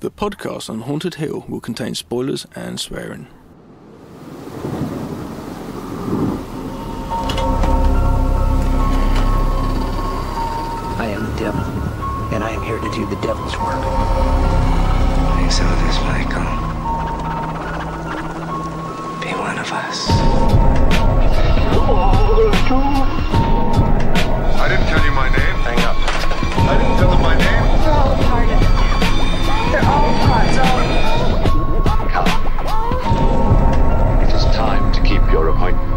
The podcast on Haunted Hill will contain spoilers and swearing. I am the devil, and I am here to do the devil's work. I saw this, Michael. Be one of us. I didn't tell you my name. Hang up. I didn't tell them my name. They're all a part of it. They're all parts of it. It is time to keep your appointment.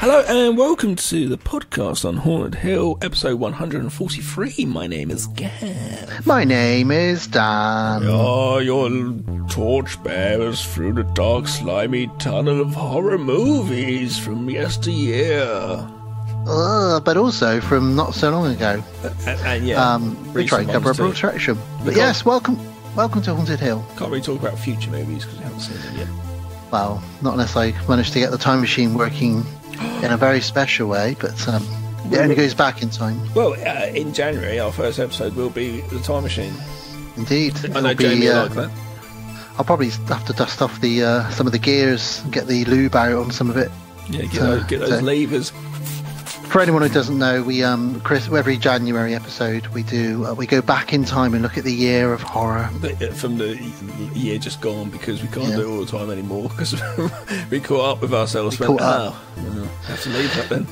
Hello and welcome to the podcast on Haunted Hill, episode 143. My name is Gav. My name is Dan. Oh, your torchbearers through the dark, slimy tunnel of horror movies from yesteryear. But also from not so long ago. We tried to cover a broad attraction. But yes, welcome to Haunted Hill. Can't really talk about future movies because we haven't seen them yet. Well, not unless I manage to get the time machine working in a very special way, but it only goes back in time. Well, in January, our first episode will be The Time Machine. Indeed. I know Jamie will like that. I'll probably have to dust off the some of the gears, get the lube out on some of it. Yeah, get those levers. For anyone who doesn't know, we every January episode we do we go back in time and look at the year of horror from the year just gone, because we can't do it all the time anymore because we caught up with ourselves. Have to leave that then.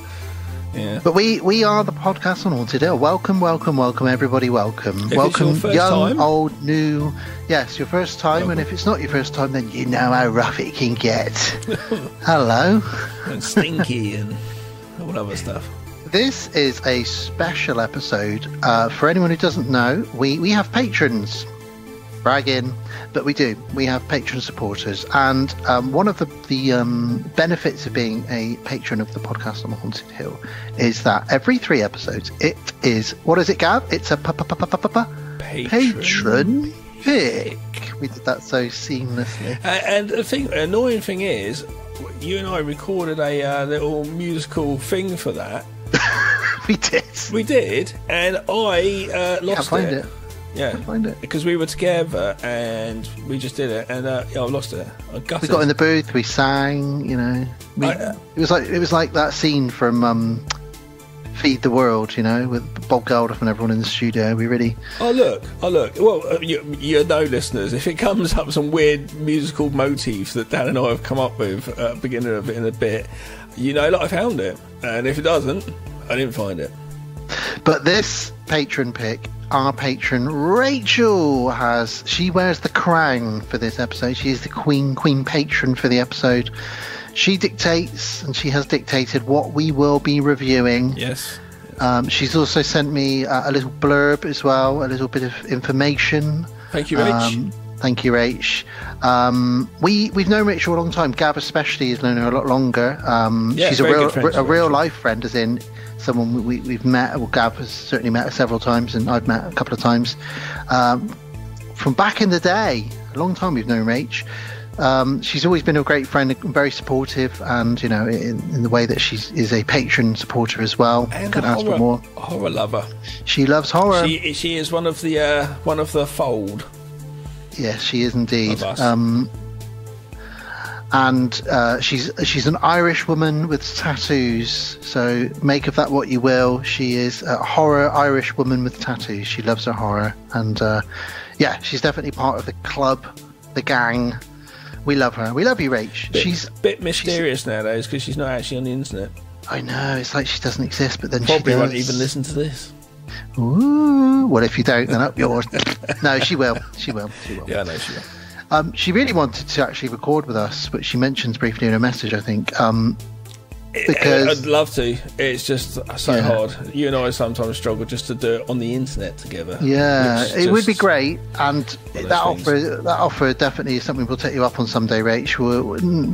Yeah. But we are the podcast on Haunted Hill. Welcome everybody. Welcome your first young, time. Old, new. Yes, your first time, and if it's not your first time, then you know how rough it can get. Hello. And stinky and. All other stuff. This is a special episode. For anyone who doesn't know, we have patrons. Bragging, but we do. We have patron supporters, and one of the benefits of being a patron of the podcast on Haunted Hill is that every 3 episodes, it is what is it, Gav? It's a patron pick. We did that so seamlessly. And the annoying thing is. You and I recorded a little musical thing for that. We did, and I lost it. Yeah, can't find it because we were together and we just did it, and I lost it. I got it. We got in the booth, we sang. You know, it was like that scene from Feed the World. You know, with Bob Geldof and everyone in the studio. We really. Oh look. Well, you know, listeners, if it comes up some weird musical motif that Dan and I have come up with at the beginning of it in a bit, you know that I found it. And if it doesn't, I didn't find it. But this patron pick, our patron Rachel she wears the crown for this episode. She is the queen patron for the episode. She dictates, and she has dictated what we will be reviewing. Yes. She's also sent me a little blurb as well, a little bit of information. Thank you, Rach. Thank you, Rach. We've known Rach for a long time. Gab especially has known her a lot longer. She's a real life friend, as in someone we've met. Well, Gab has certainly met her several times, and I've met her a couple of times. From back in the day, a long time we've known Rach. She's always been a great friend and very supportive, and you know, in the way that she is a patron supporter as well. And couldn't ask for more. Horror lover. She loves horror. She is one of the fold. Yes, she is indeed. And she's an Irish woman with tattoos. So make of that what you will. She is a horror Irish woman with tattoos. She loves her horror, and she's definitely part of the club, the gang. We love her. We love you, Rach. She's a bit mysterious nowadays because she's not actually on the internet. I know. It's like she doesn't exist, but then she won't even listen to this. Ooh. Well, if you don't, then up yours. No, she will. She will. Yeah, I know she will. She really wanted to actually record with us, which she mentions briefly in her message, I think. Because I'd love to. It's just so hard. You and I sometimes struggle just to do it on the internet together. Yeah, it would be great, and that offer definitely is something we'll take you up on someday, Rach.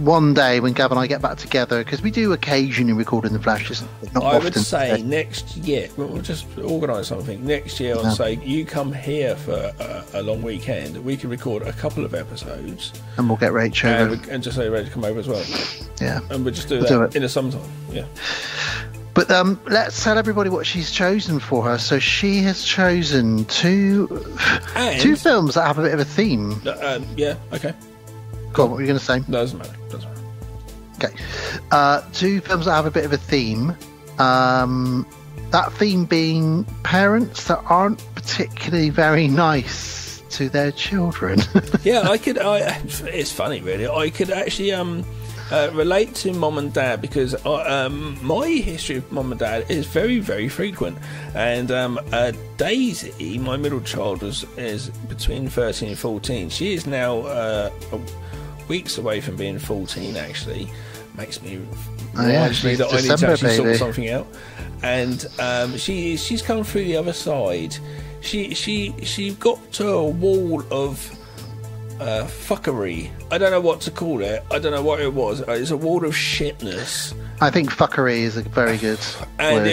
One day when Gab and I get back together, because we do occasionally record in the flesh, just not often. I would say next year, we'll just organise something. Next year, I'd say you come here for a long weekend. We can record a couple of episodes, and we'll get Rach over, and just say Rach to come over as well. Yeah, and we'll just do that in the summertime. Yeah. But let's tell everybody what she's chosen for her. So she has chosen two films that have a bit of a theme. Yeah, okay. Go on, what were you going to say? No, doesn't matter. Okay. Two films that have a bit of a theme. That theme being parents that aren't particularly very nice to their children. Yeah, it's funny, really. I could actually... relate to mum and dad, because my history of mum and dad is very, very frequent. And Daisy, my middle child, is between 13 and 14. She is now weeks away from being 14, actually. Makes me reminds me that I need to actually sort something out. And she's come through the other side. She got to a wall of fuckery. I don't know what to call it. I don't know what it was. It's a wall of shitness. I think fuckery is a very good word.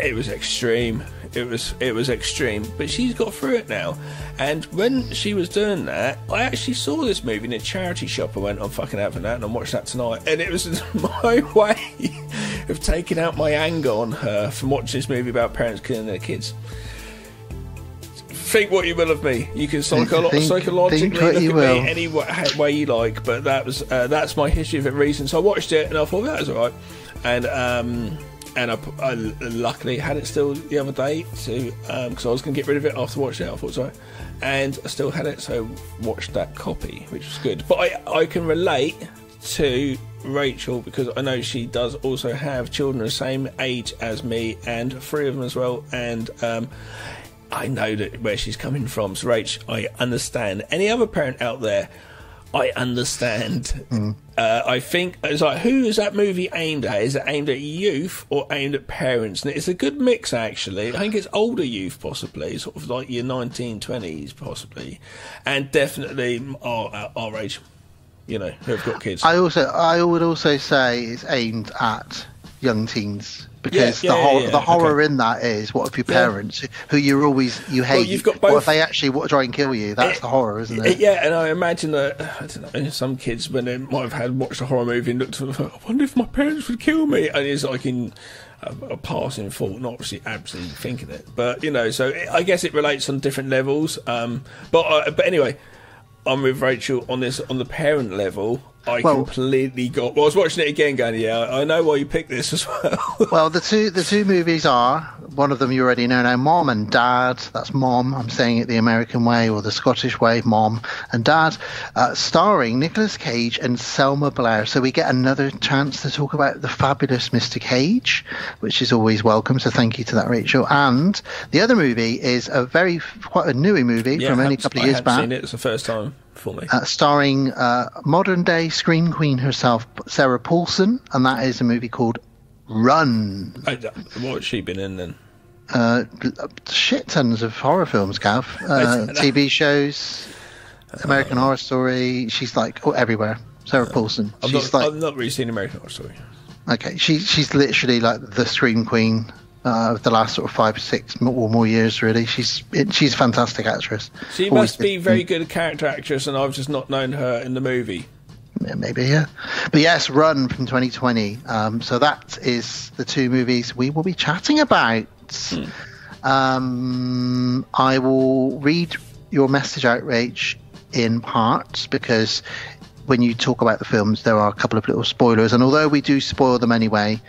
It was extreme. It was extreme. But she's got through it now. And when she was doing that, I actually saw this movie in a charity shop. I went, I'm fucking having that, and I'm watching that tonight. And it was my way of taking out my anger on her from watching this movie about parents killing their kids. Think what you will of me. You can psychologically look at me any way you like, but that's my history of it recently. So I watched it and I thought that was alright, and I luckily had it still the other day because I was going to get rid of it after watching it. I thought sorry, and I still had it, so watched that copy, which was good. But I can relate to Rachel because I know she does also have children the same age as me, and three of them as well, and I know that where she's coming from. So, Rach, I understand. Any other parent out there, I understand. Mm. I think it's like, who is that movie aimed at? Is it aimed at youth or aimed at parents? And it's a good mix, actually. I think it's older youth, possibly, sort of like your 1920s, possibly, and definitely our age. You know, who've got kids. I would also say it's aimed at young teens. Because the horror in that is, what if your parents, who you're always, you hate, well, you've got both. What if they actually try and kill you? That's the horror, isn't it? Yeah, and I imagine that, I don't know, some kids, when they might have watched a horror movie and looked at them, I wonder if my parents would kill me. And it's like in a passing thought, not obviously absolutely thinking it. But, you know, so I guess it relates on different levels. But anyway, I'm with Rachel on this, on the parent level. Completely got. Well, I was watching it again, going, "Yeah, I know why you picked this as well." Well, the two movies are, one of them you already know now, Mom and Dad. That's Mom. I'm saying it the American way or the Scottish way, Mom and Dad, starring Nicolas Cage and Selma Blair. So we get another chance to talk about the fabulous Mr. Cage, which is always welcome. So thank you to that, Rachel. And the other movie is quite a newer movie from only a couple of years back. I have seen it. It's the first time. For me. Starring modern day scream queen herself, Sarah Paulson, and that is a movie called Run. What has she been in then? Shit tons of horror films, Gav. TV shows, American Horror Story. She's like everywhere. Sarah Paulson. I've not really seen American Horror Story. Okay, she's literally like the scream queen of the last sort of 5 or 6 or more years, really. She's a fantastic actress. She must be very good character actress, and I've just not known her in the movie. Maybe, yeah. But yes, Run from 2020. So that is the two movies we will be chatting about. I will read your message out, Rach, in parts, because when you talk about the films, there are a couple of little spoilers, and although we do spoil them anyway,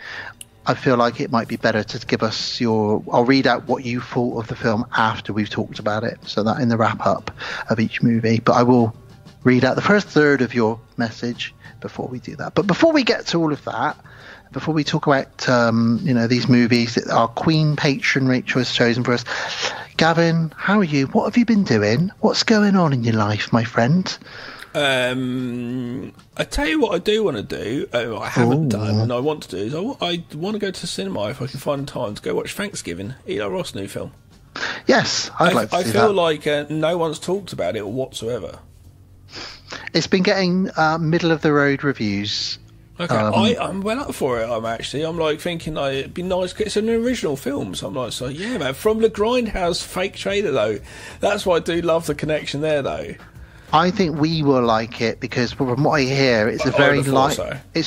I feel like it might be better to give us I'll read out what you thought of the film after we've talked about it, so that in the wrap-up of each movie. But I will read out the first third of your message before we do that. But before we get to all of that, before we talk about these movies that our Queen patron Rachel has chosen for us, Gavin, how are you? What have you been doing? What's going on in your life, my friend? I tell you what I do want to do, I haven't done, and I want to do, is I want to go to the cinema, if I can find time, to go watch Thanksgiving, Eli Roth's new film. Yes, I'd like to see that. I feel like no one's talked about it whatsoever. It's been getting middle-of-the-road reviews. Okay, I'm well up for it, I'm like thinking it'd be nice, it's an original film, so I'm like, so yeah, man, from the Grindhouse fake trailer, though. That's why I do love the connection there, though. I think we will like it because from what I hear, it's it's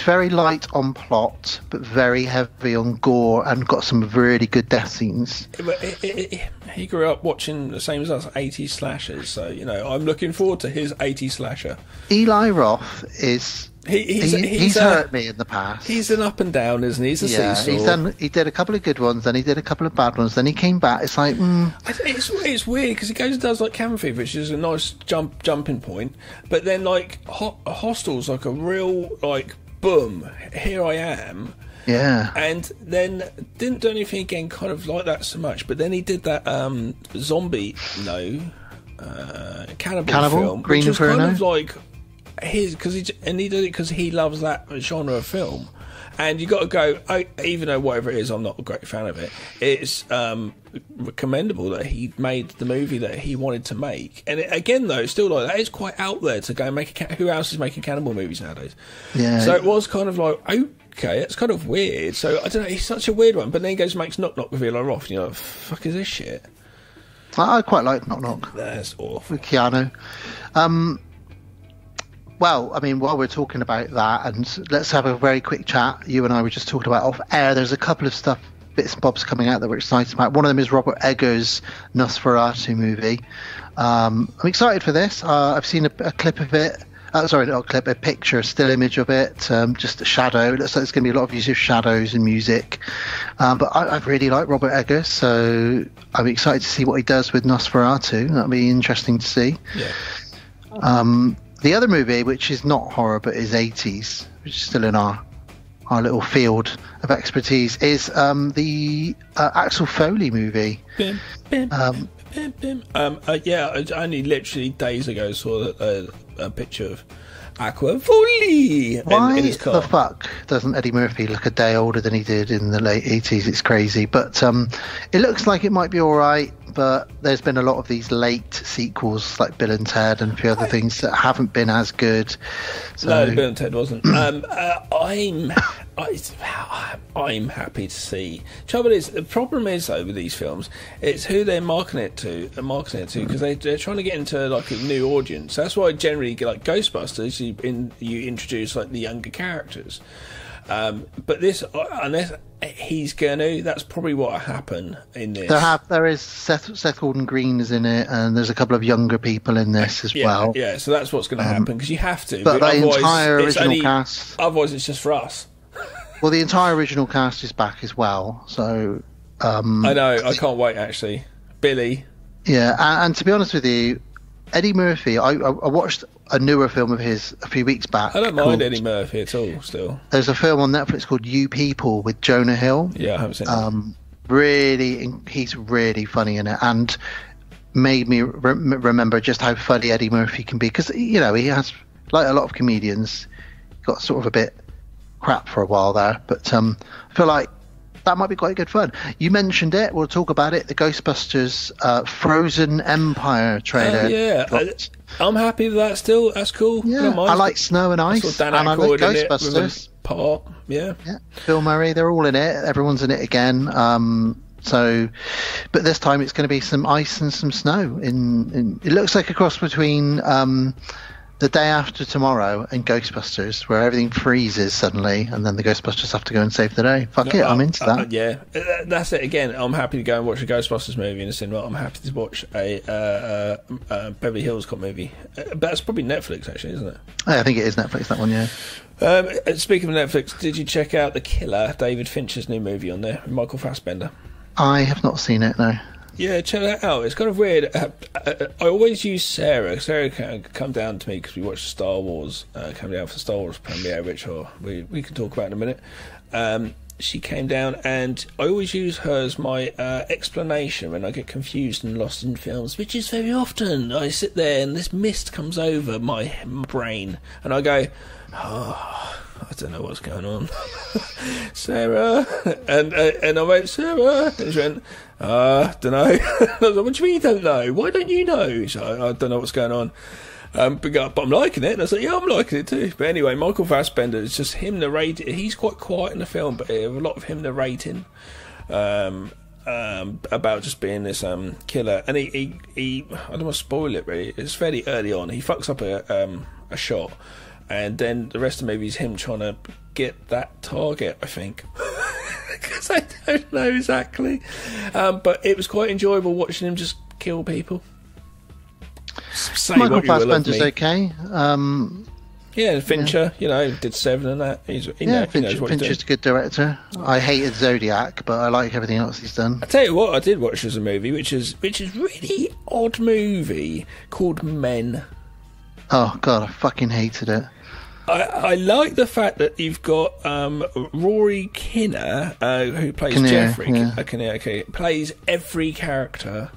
very light on plot, but very heavy on gore, and got some really good death scenes. He grew up watching the same as us, 80s slashers, so you know I'm looking forward to his 80s slasher. Eli Roth is he's hurt me in the past. He's an up and down, isn't he? He's a seesaw. He did a couple of good ones, then he did a couple of bad ones, then he came back. It's like it's weird because he goes and does like Cabin Fever, which is a nice jumping point, but then like Hostel's like a real like boom, here I am. Yeah. And then didn't do anything again, kind of like that so much. But then he did that zombie cannibal film, Green which Inferno. Was kind of like. He does it because he loves that genre of film, and you got to go. Even though whatever it is, I'm not a great fan of it. It's commendable that he made the movie that he wanted to make. And again, though, still like that is quite out there to go and make. Who else is making cannibal movies nowadays? Yeah. So it was kind of like okay, it's kind of weird. So I don't know. He's such a weird one. But then he goes and makes Knock Knock with Eli Roth. And you're like, fuck is this shit? I quite like Knock Knock. That's awful. With Keanu. Well, I mean, while we're talking about that, and let's have a very quick chat. You and I were just talking about off air. There's a couple of bits and bobs coming out that we're excited about. One of them is Robert Eggers' Nosferatu movie. I'm excited for this. I've seen a clip of it. Sorry, not a clip, a picture, a still image of it. Just a shadow. It looks like there's going to be a lot of use of shadows and music. But I really like Robert Eggers, so I'm excited to see what he does with Nosferatu. That'll be interesting to see. Yeah. The other movie, which is not horror but is 80s, which is still in our little field of expertise, is the Axel Foley movie. Yeah, I only literally days ago saw a picture of Aqua Foley in his car. Why the fuck doesn't Eddie Murphy look a day older than he did in the late 80s? It's crazy. But it looks like it might be all right, but there's been a lot of these late sequels like Bill and Ted and a few other things that haven't been as good. So... No, Bill and Ted wasn't. I'm happy to see. Trouble is, the problem is though with these films, it's who they're marketing it to, because they're trying to get into like a new audience. That's why generally like Ghostbusters, you introduce like the younger characters. But this, unless he's going to, that's probably what'll happen in this. There is Seth Gordon Green is in it, and there's a couple of younger people in this as well. Yeah, so that's what's going to happen, because you have to. But the entire original cast. Otherwise, it's just for us. Well, the entire original cast is back as well, so... I know, I can't wait, actually. Billy. Yeah, and to be honest with you, Eddie Murphy, I watched a newer film of his a few weeks back. I don't mind Eddie Murphy at all, still. There's a film on Netflix called You People with Jonah Hill. Yeah, I haven't seen it. Really, he's really funny in it, and made me remember just how funny Eddie Murphy can be, because, you know, he has, like a lot of comedians, got sort of a bit crap for a while there, but I feel like that might be quite good fun. You mentioned it. We'll talk about it. The Ghostbusters Frozen Empire trailer. Yeah, I'm happy with that still. That's cool. Yeah, I like Snow and Ice. I like Ghostbusters. Yeah. Bill Murray. They're all in it. Everyone's in it again. But this time it's going to be some ice and some snow. It looks like a cross between The Day After Tomorrow and Ghostbusters, where everything freezes suddenly and then the Ghostbusters have to go and save the day. I'm into that. Yeah, that's it again. I'm happy to go and watch a Ghostbusters movie in the cinema. I'm happy to watch a Beverly Hills Cop movie. But that's probably Netflix, actually, isn't it? I think it is Netflix, that one, yeah. Speaking of Netflix, did you check out The Killer, David Fincher's new movie on there, with Michael Fassbender? I have not seen it, no. Yeah, check that out. It's kind of weird. I always use Sarah. Sarah can come down to me because we watched Star Wars, coming down for Star Wars premiere, which we can talk about in a minute. she came down, and I always use her as my explanation when I get confused and lost in films, which is very often. I sit there and this mist comes over my brain and I go, oh, I don't know what's going on. Sarah. And I went, Sarah. And she went, I don't know. I was like, what do you mean you don't know? Why don't you know? She's like, I don't know what's going on. But I'm liking it. And I was like, yeah, I'm liking it too. But anyway, Michael Fassbender, it's just him narrating. He's quite quiet in the film, but a lot of him narrating about just being this killer. And he I don't want to spoil it really. It's fairly early on. He fucks up a shot. And then the rest of the movie is him trying to get that target, I think. Because I don't know exactly. But it was quite enjoyable watching him just kill people. Michael Fassbender's okay. Yeah, Fincher, yeah. You know, did Seven and that. Fincher's a good director. I hated Zodiac, but I like everything else he's done. I tell you what, I did watch as a movie, which is really odd movie called Men. Oh god, I fucking hated it. I like the fact that you've got Rory Kinnear, who plays Jeffrey. Yeah. Kinnear, okay, plays every character.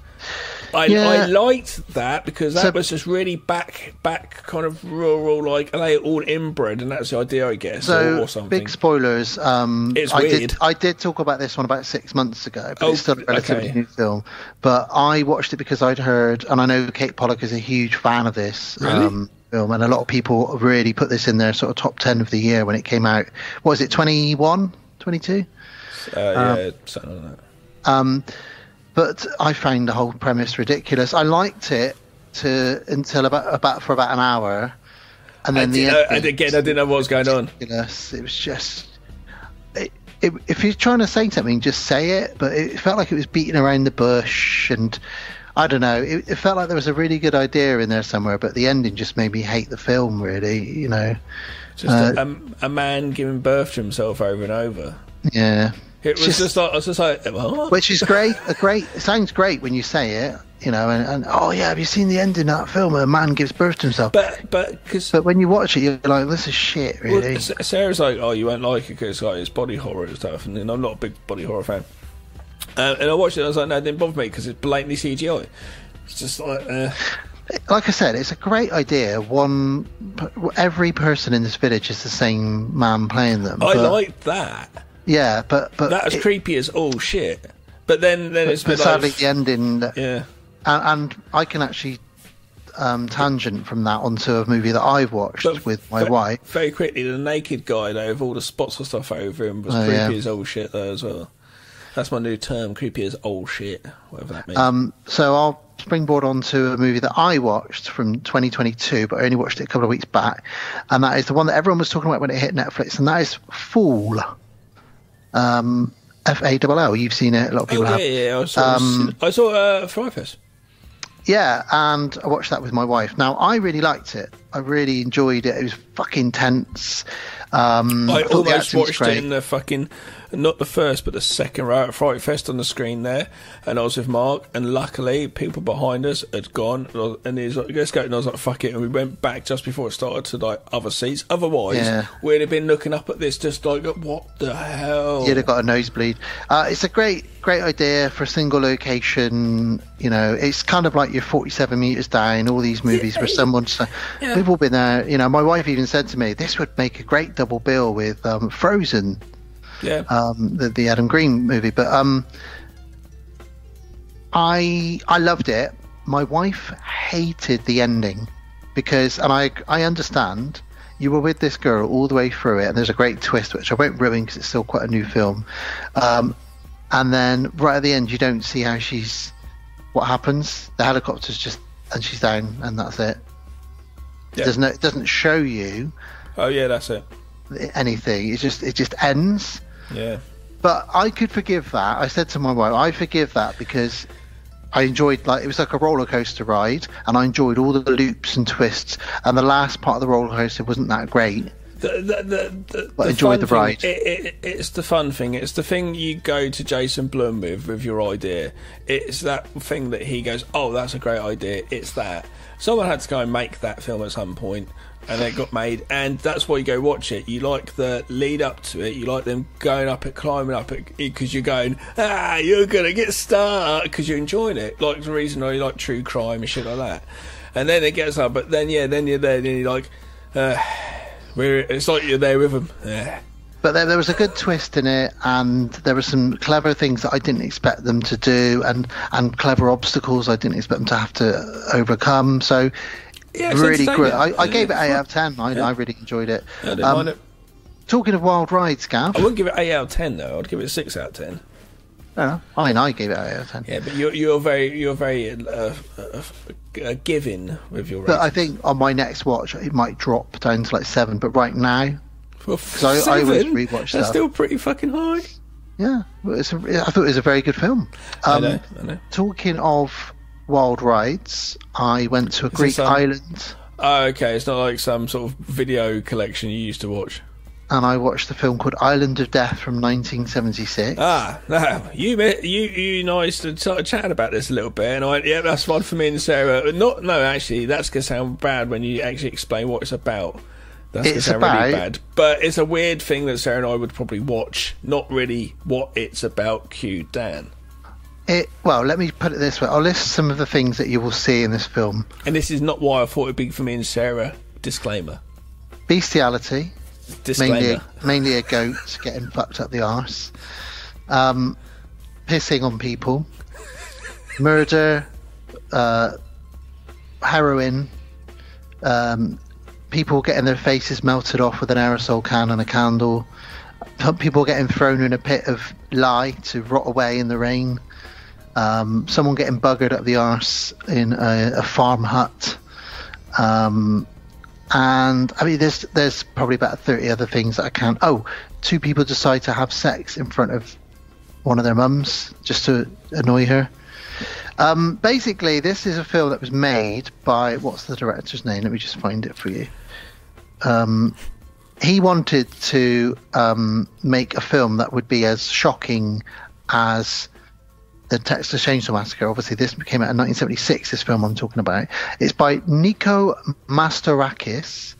I liked that because that was just really back kind of rural, like they all inbred, and that's the idea, I guess, so, or something. Big spoilers. It's weird. I did talk about this one about 6 months ago, but it's still a relatively new film. But I watched it because I'd heard, and I know Kate Pollak is a huge fan of this. Really? Film, and a lot of people really put this in their sort of top 10 of the year when it came out. What was it, 21, 22? Yeah, something like that. But I found the whole premise ridiculous. I liked it until about an hour, and then I didn't know what was going on. Ridiculous. It was just if you're trying to say something, just say it. But it felt like it was beating around the bush, and I don't know. It felt like there was a really good idea in there somewhere, but the ending just made me hate the film. Really, you know, just a man giving birth to himself over and over. Yeah. It was just like, oh. Which is great. It sounds great when you say it, you know. And oh yeah, have you seen the end in that film where a man gives birth to himself? But when you watch it, you're like, this is shit, really. Well, Sarah's like, oh, you won't like it because like, it's body horror and stuff, and I'm not a big body horror fan. And I watched it, and I was like, no, it didn't bother me because it's blatantly CGI. It's just like. Like I said, it's a great idea. Every person in this village is the same man playing them. I liked that. Yeah, but that was creepy as all shit. But then it's been sadly like, the ending. Yeah, and I can actually tangent from that onto a movie that I've watched with my wife. Very quickly, the naked guy though, with all the spots and stuff over him, was creepy as all shit though as well. That's my new term, creepy as all shit, whatever that means. So I'll springboard onto a movie that I watched from 2022, but I only watched it a couple of weeks back, and that is the one that everyone was talking about when it hit Netflix, and that is Fall. F-A-L-L. You've seen it. A lot of people have. Yeah. I saw Friarfest. Yeah, and I watched that with my wife. Now, I really liked it. I really enjoyed it. It was fucking tense. I almost watched it in the fucking, not the first, but the second row at Friarfest on the screen there. And I was with Mark, and luckily, people behind us had gone. And he was like, let's go. And I was like, fuck it. And we went back just before it started to like other seats. Otherwise, we'd have been looking up at this just like, what the hell? You'd have got a nosebleed. It's a great idea for a single location. You know, it's kind of like you're 47 metres down, all these movies where someone's. Yeah. We've all been there. You know, my wife even said to me, this would make a great double bill with Frozen, the Adam Green movie. But I loved it. My wife hated the ending because, and I understand, you were with this girl all the way through it, and there's a great twist, which I won't ruin because it's still quite a new film. And then right at the end, you don't see how what happens. The helicopter's and she's down, and that's it. Yeah. It doesn't show you. Oh yeah, that's it. Anything. It just ends. Yeah. But I could forgive that. I said to my wife, I forgive that because I enjoyed, like, it was like a roller coaster ride, and I enjoyed all the loops and twists. And the last part of the roller coaster wasn't that great. Enjoy the ride. It's the fun thing. It's the thing you go to Jason Blum with your idea. It's that thing that he goes, oh, that's a great idea. It's that. Someone had to go and make that film at some point, and it got made, and that's why you go watch it. You like the lead up to it. You like them going up it, climbing up it, because you're going, ah, you're going to get stuck, because you're enjoying it. Like the reason why you like true crime and shit like that. And then it gets up, but then, yeah, then you're there, and you're like, it's like you're there with them. Yeah. But there was a good twist in it, and there were some clever things that I didn't expect them to do, and clever obstacles I didn't expect them to have to overcome. So, yeah, really great. I gave it 8 out of 10. I really enjoyed it. Yeah, I didn't mind it. Talking of wild rides, Gav, I wouldn't give it 8 out of 10 though. I'd give it 6 out of 10. Oh, I mean, I gave it 8 out of 10. Yeah, but you're very giving with your. Ratings. But I think on my next watch it might drop down to like 7. But right now. Because I always rewatch that. That's still pretty fucking high. Yeah, I thought it was a very good film. I know. Talking of wild rides, I went to a Greek island. Oh, okay. It's not like some sort of video collection you used to watch. And I watched the film called Island of Death from 1976. Ah, no, you and I started chatting about this a little bit, and yeah, that's one for me and Sarah. Actually, that's gonna sound bad when you actually explain what it's about. That's really bad, but it's a weird thing that Sarah and I would probably watch. Not really what it's about. Q Dan. Well, let me put it this way. I'll list some of the things that you will see in this film. And this is not why I thought it'd be for me and Sarah. Disclaimer. Bestiality. Disclaimer. Mainly a goat getting fucked up the arse. Pissing on people. Murder. Heroin. People getting their faces melted off with an aerosol can and a candle. People getting thrown in a pit of lye to rot away in the rain. Someone getting buggered up the arse in a farm hut. And I mean, there's probably about 30 other things that I can't. Oh, 2 people decide to have sex in front of one of their mums just to annoy her. Basically, this is a film that was made by, what's the director's name? Let me just find it for you. He wanted to make a film that would be as shocking as the Texas Chainsaw Massacre. Obviously, this came out in 1976, this film I'm talking about. It's by Nico Mastorakis.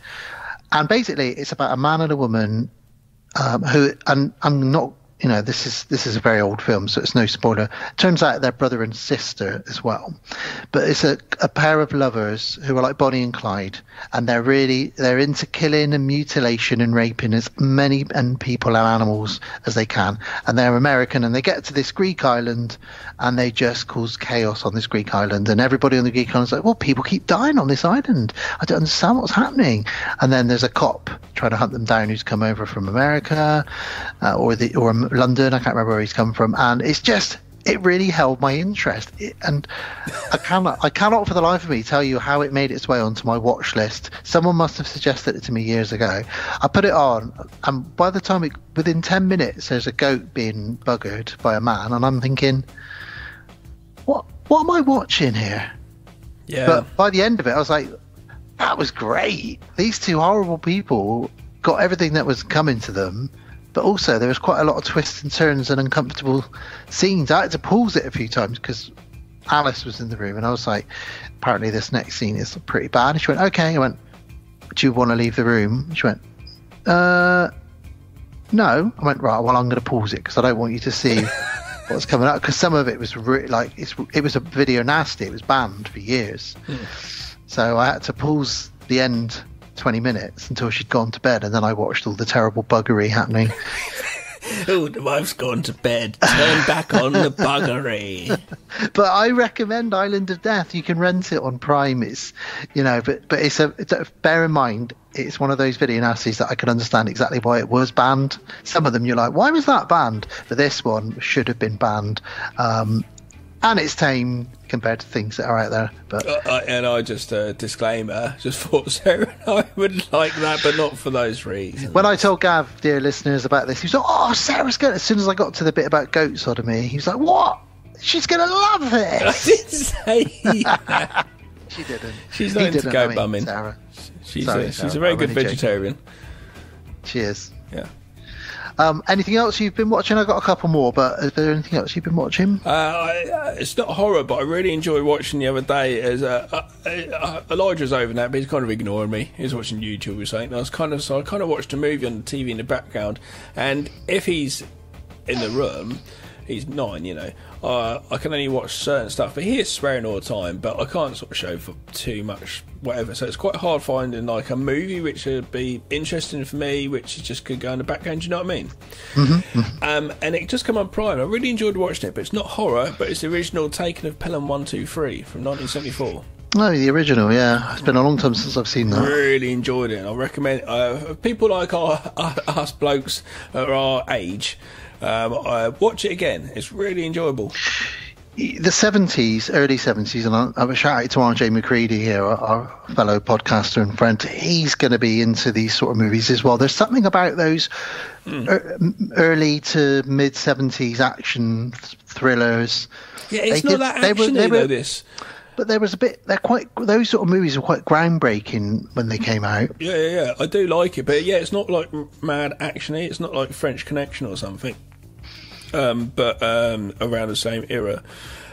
And basically, it's about a man and a woman who, and I'm not, you know, this is a very old film, so it's no spoiler. Turns out they're brother and sister as well, but it's a pair of lovers who are like Bonnie and Clyde, and they're into killing and mutilation and raping as many people and animals as they can. And they're American, and they get to this Greek island, and they just cause chaos on this Greek island. And everybody on the Greek island is like, well, people keep dying on this island. I don't understand what's happening. And then there's a cop trying to hunt them down who's come over from America, or London, I can't remember where he's come from, and it's just, it really held my interest, and I cannot for the life of me tell you how it made its way onto my watch list. Someone must have suggested it to me years ago. I put it on, and by the time within 10 minutes there's a goat being buggered by a man, and I'm thinking, what am I watching here? Yeah. But by the end of it I was like, that was great. These 2 horrible people got everything that was coming to them. But also, there was quite a lot of twists and turns and uncomfortable scenes. I had to pause it a few times because Alice was in the room, and I was like, apparently this next scene is pretty bad. And she went, okay. I went, do you want to leave the room? And she went, no. I went, right, well, I'm going to pause it because I don't want you to see what's coming up. Because some of it was really, like, it was a video nasty. It was banned for years. Yeah. So I had to pause the end 20 minutes until she'd gone to bed, and then I watched all the terrible buggery happening. Oh, the wife's gone to bed. Turn back on the buggery. But I recommend Island of Death. You can rent it on Prime. It's, you know, but it's bear in mind, it's one of those video nasties that I can understand exactly why it was banned. Some of them you're like, why was that banned? But this one should have been banned. And it's tame compared to things that are out there. But and I just disclaimer, just thought Sarah and I would like that, but not for those reasons. When I told Gav, dear listeners, about this, he was like, "Oh, Sarah's gonna." As soon as I got to the bit about goat sodomy, he was like, "What? She's gonna love this." I didn't say that. She didn't. She's not into goat bumming. Sarah. She's a very good vegetarian. Cheers. Yeah. Anything else you've been watching? I've got a couple more, but is there anything else you've been watching? It's not horror, but I really enjoyed watching the other day. As Elijah's over that, but he's kind of ignoring me. He's watching YouTube or something. I kind of watched a movie on the TV in the background, and if he's in the room, he's nine, you know. I can only watch certain stuff, but he is swearing all the time, but I can't sort of show for too much whatever, so it's quite hard finding like a movie which would be interesting for me, which just could go in the background, do you know what I mean? Mm-hmm. And it just come on Prime. I really enjoyed watching it, but it's not horror, but it's the original taken of Pelham 123 from 1974. No, the original, yeah. It's been a long time since I've seen that. Really enjoyed it, and I recommend people like us blokes at our age, watch it again. It's really enjoyable. The 70s, early 70s, and I shout out to RJ McCready here, our fellow podcaster and friend. He's going to be into these sort of movies as well. There's something about those early to mid 70s action thrillers. Yeah, it's not that actiony though, this. But there was a bit. Those sort of movies are quite groundbreaking when they came out. Yeah. I do like it, but yeah, it's not like mad actiony. It's not like French Connection or something. But around the same era.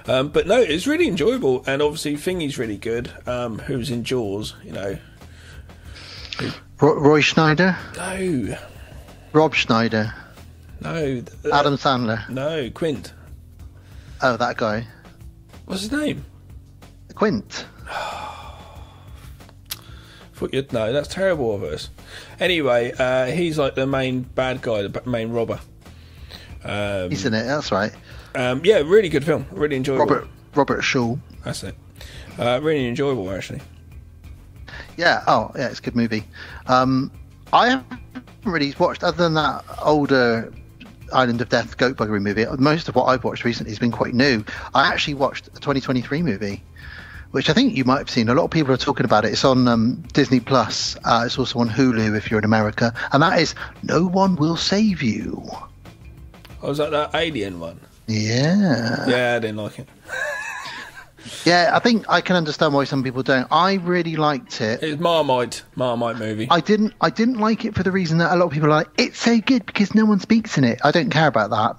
But no, it's really enjoyable, and obviously Thingy's really good. Who's in Jaws? You know, Roy Schneider. No. Rob Schneider. No. Adam Sandler. No. Quint. Oh, that guy. What's his name? Quint. Thought you'd know. That's terrible of us. Anyway, he's like the main bad guy, the main robber. He's in it. That's right. Yeah, really good film. Really enjoyable. Robert Shaw. That's it. Really enjoyable, actually. Yeah. Oh, yeah. It's a good movie. I haven't really watched, other than that older Island of Death goat buggery movie. Most of what I've watched recently has been quite new. I actually watched a 2023 movie, which I think you might have seen. A lot of people are talking about it. It's on Disney Plus. It's also on Hulu if you're in America. And that is No One Will Save You. Oh, is that that Alien one? Yeah. Yeah, I didn't like it. Yeah, I think I can understand why some people don't. I really liked it. It's Marmite movie. I didn't like it for the reason that a lot of people are like, it's so good because no one speaks in it. I don't care about that.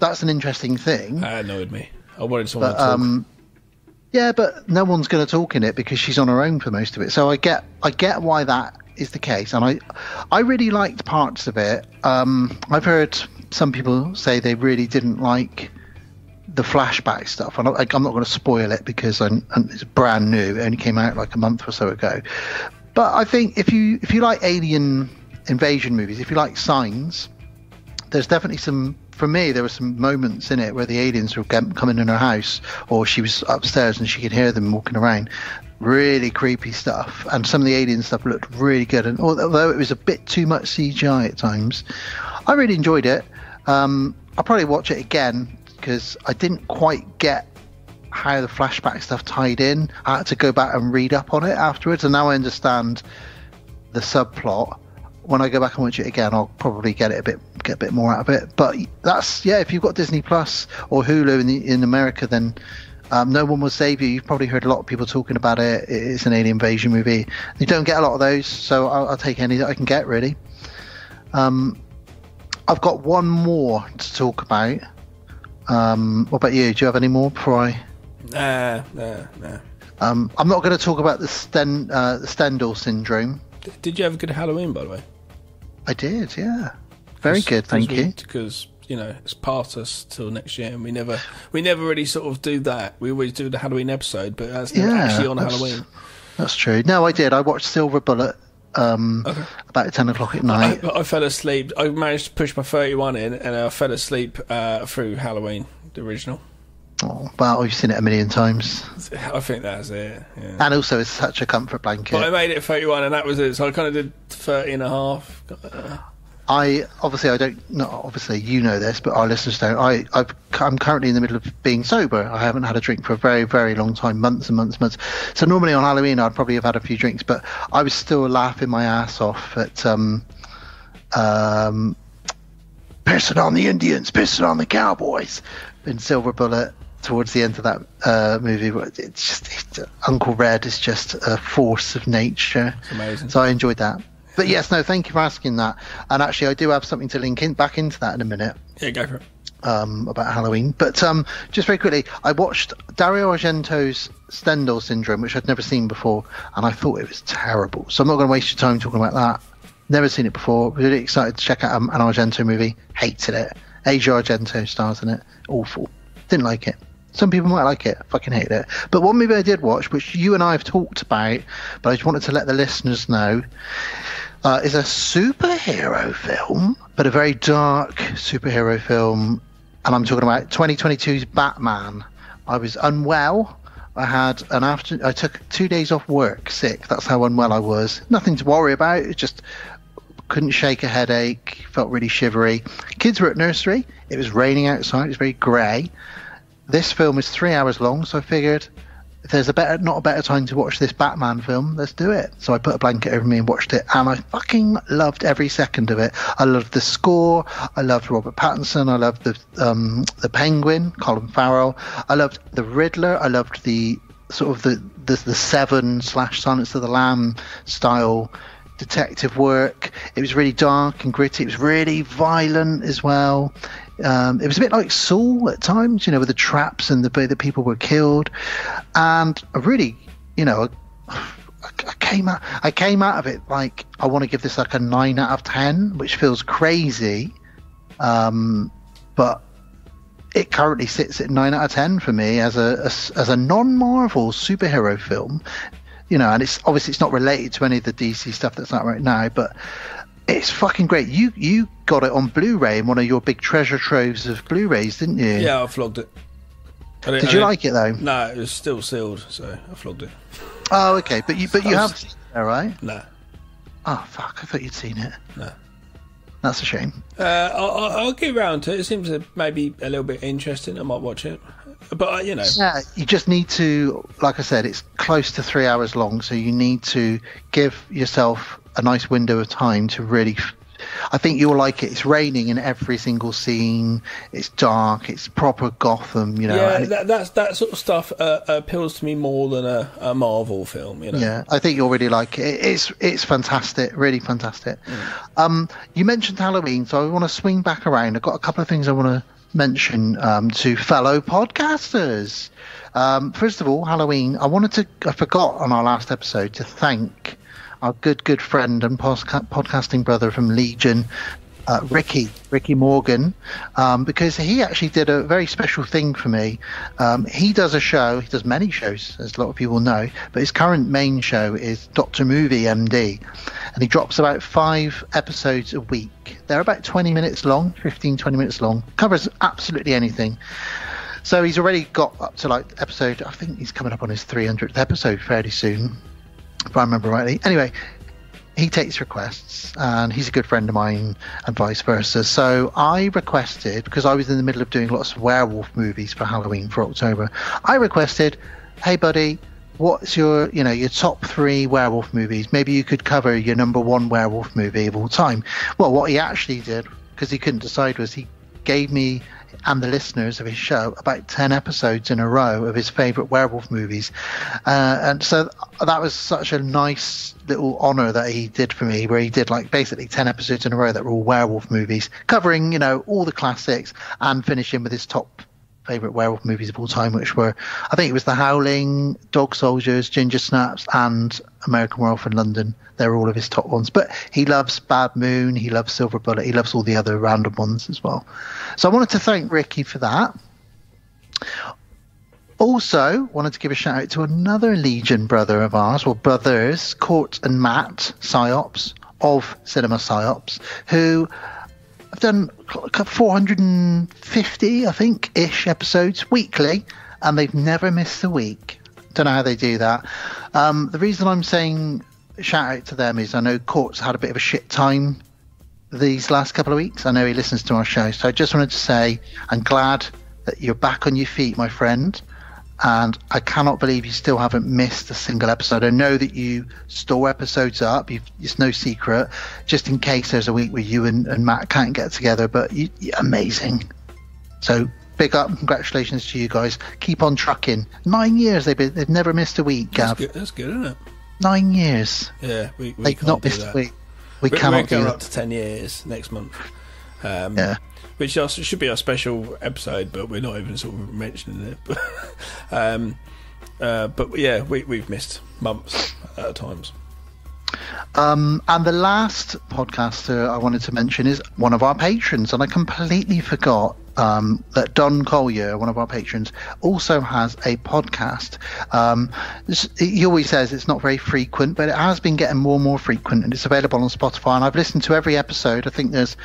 That's an interesting thing. That annoyed me. I wanted someone to talk. Yeah, but no one's going to talk in it because she's on her own for most of it. So I get why that is the case, and I really liked parts of it. I've heard some people say they really didn't like the flashback stuff, and I'm not going to spoil it because it's brand new. It only came out like a month or so ago. But I think if you like alien invasion movies, if you like Signs, there's definitely some. For me, there were some moments in it where the aliens were coming in her house, or she was upstairs and she could hear them walking around. Really creepy stuff, and some of the alien stuff looked really good. And although it was a bit too much CGI at times, I really enjoyed it. I'll probably watch it again because I didn't quite get how the flashback stuff tied in. I had to go back and read up on it afterwards, and now I understand the subplot. When I go back and watch it again, I'll probably get a bit more out of it. But that's, yeah, if you've got Disney Plus or Hulu in America, then No One Will Save You. You've probably heard a lot of people talking about it. It's an alien invasion movie. You don't get a lot of those, so I'll take any that I can get, really. I've got one more to talk about. What about you? Do you have any more before I... Nah. I'm not going to talk about the Stendhal Syndrome. Did you have a good Halloween, by the way? I did, yeah. Very good, thank you. Because, you know, it's past us till next year, and we never really sort of do that. We always do the Halloween episode, but that's not actually on Halloween. That's true. No, I did. I watched Silver Bullet about 10 o'clock at night. I fell asleep. I managed to push my 31 in, and I fell asleep through Halloween, the original. Oh, well, you've seen it a million times. I think that's it. Yeah. And also, it's such a comfort blanket. But I made it 31, and that was it. So I kind of did 30 and a half. Obviously, you know this, but our listeners don't. I'm currently in the middle of being sober. I haven't had a drink for a very, very long time, months and months and months. So normally on Halloween, I'd probably have had a few drinks, but I was still laughing my ass off at pissing on the Indians, pissing on the Cowboys in Silver Bullet. Towards the end of that movie, Uncle Red is just a force of nature. It's amazing. So I enjoyed that. But yes, no, thank you for asking that. And actually, I do have something to link in back into that in a minute. Yeah, go for it. About Halloween. But just very quickly, I watched Dario Argento's Stendhal Syndrome, which I'd never seen before, and I thought it was terrible. So I'm not going to waste your time talking about that. Never seen it before. Really excited to check out an Argento movie. Hated it. Asia Argento stars in it. Awful. Didn't like it. Some people might like it. Fucking hated it. But one movie I did watch, which you and I have talked about, but I just wanted to let the listeners know, is a superhero film, but a very dark superhero film. And I'm talking about 2022's Batman. I was unwell. I took 2 days off work sick. That's how unwell I was. Nothing to worry about. It just couldn't shake a headache. Felt really shivery. Kids were at nursery. It was raining outside. It was very grey. This film is 3 hours long, so I figured if there's not a better time to watch this Batman film, let's do it. So I put a blanket over me and watched it, and I fucking loved every second of it. I loved the score. I loved Robert Pattinson. I loved the Penguin, Colin Farrell. I loved the Riddler. I loved the sort of the Seven/Silence of the Lambs style detective work. It was really dark and gritty. It was really violent as well. It was a bit like Saw at times, you know, with the traps and the way that people were killed. And I really, you know, I came out of it like I want to give this like a 9 out of 10, which feels crazy. But it currently sits at 9 out of 10 for me as a non-Marvel superhero film, you know. And it's obviously it's not related to any of the DC stuff that's out right now, but it's fucking great. You got it on Blu-ray in one of your big treasure troves of Blu-rays, didn't you? Yeah, I flogged it. Did you like it though? No, it was still sealed, so I flogged it. Oh, okay, but you have seen it, right? No. Oh fuck! I thought you'd seen it. No. That's a shame. I'll get round to it. It seems maybe a little bit interesting. I might watch it, but you know. Yeah, you just need to, like I said, it's close to 3 hours long, so you need to give yourself a nice window of time to really. I think you'll like it. It's raining in every single scene. It's dark. It's proper Gotham, you know. Yeah, that sort of stuff appeals to me more than a Marvel film, you know. Yeah, I think you'll really like it. It's fantastic, really fantastic. You mentioned Halloween, so I want to swing back around. I've got a couple of things I want to mention to fellow podcasters. First of all, Halloween. I forgot on our last episode to thank our good friend and podcasting brother from Legion, Ricky Morgan, because he actually did a very special thing for me. He does many shows, as a lot of people know, but his current main show is Dr. Movie MD, and he drops about 5 episodes a week. They're about 20 minutes long, 15, 20 minutes long, covers absolutely anything. So he's already got up to like episode, I think he's coming up on his 300th episode fairly soon, if I remember rightly. Anyway, he takes requests, and he's a good friend of mine, and vice versa. So I requested, because I was in the middle of doing lots of werewolf movies for Halloween for October, I requested, hey buddy, what's your, you know, your top 3 werewolf movies? Maybe you could cover your number 1 werewolf movie of all time. Well, what he actually did, because he couldn't decide, was he gave me and the listeners of his show about 10 episodes in a row of his favourite werewolf movies, and so that was such a nice little honour that he did for me, where he did like basically 10 episodes in a row that were all werewolf movies, covering, you know, all the classics, and finishing with his top favourite werewolf movies of all time, which were, I think it was The Howling, Dog Soldiers, Ginger Snaps, and American Werewolf in London. They're all of his top ones. But he loves Bad Moon, he loves Silver Bullet, he loves all the other random ones as well. So I wanted to thank Ricky for that. Also, wanted to give a shout out to another Legion brother of ours, or brothers, Court and Matt PsyOps of Cinema PsyOps, who I've done 450, I think, ish episodes weekly, and they've never missed a week. Don't know how they do that. The reason I'm saying shout out to them is I know Court's had a bit of a shit time these last couple of weeks. I know he listens to our show, so I just wanted to say I'm glad that you're back on your feet, my friend. And I cannot believe you still haven't missed a single episode. I know that you store episodes up. It's no secret, just in case there's a week where you and Matt can't get together. But you're amazing. So big up, congratulations to you guys. Keep on trucking. 9 years they've never missed a week, Gav. That's good, isn't it? 9 years. Yeah, we they've not missed a week. We're up to 10 years next month. Yeah. Which should be our special episode, but we're not even sort of mentioning it. But yeah, we've missed months at times. And the last podcaster I wanted to mention is one of our patrons, and I completely forgot that Don Collier, one of our patrons, also has a podcast. He always says it's not very frequent, but it has been getting more and more frequent, and it's available on Spotify, and I've listened to every episode. I think there's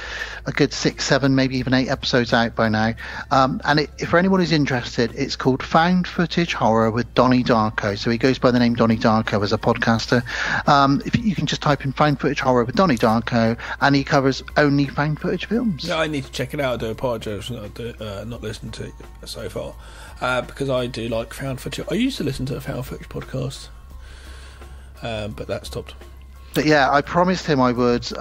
a good 6, 7, maybe even 8 episodes out by now. And if anyone is interested, it's called Found Footage Horror with Donnie Darko. So he goes by the name Donnie Darko as a podcaster. If you can just type in Found Footage Horror with Donnie Darko, and he covers only found footage films. Yeah, I need to check it out. I do apologise. Not listened to it so far, because I do like found footage. I used to listen to a found footage podcast, but that stopped. But yeah, I promised him I would just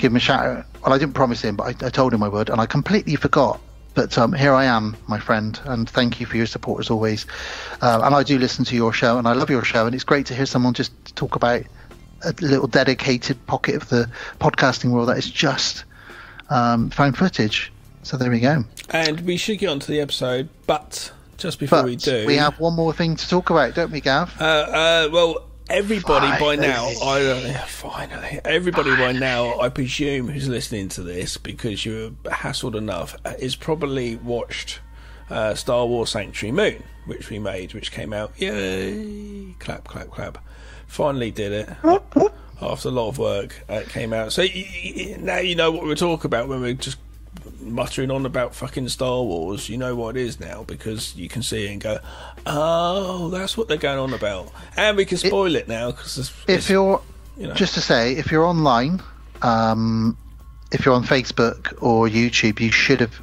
give him a shout out. Well, I didn't promise him, but I told him I would, and I completely forgot. But here I am, my friend, and thank you for your support as always. And I do listen to your show, and I love your show, and it's great to hear someone just talk about a little dedicated pocket of the podcasting world that is just found footage. So there we go. And we should get on to the episode, but just before we do... we have one more thing to talk about, don't we, Gav? Well, everybody finally. By now... Everybody by now, I presume, who's listening to this, because you're hassled enough, is probably watched Star Wars Sanctuary Moon, which we made, which came out... Yay! Clap, clap, clap. Finally did it. After a lot of work, it came out. So now you know what we're talking about when we're just muttering on about fucking Star Wars. You know what it is now, because you can see it and go, oh, that's what they're going on about, and we can spoil it now, because if you're, you know, just to say, if you're online, if you're on Facebook or YouTube, you should have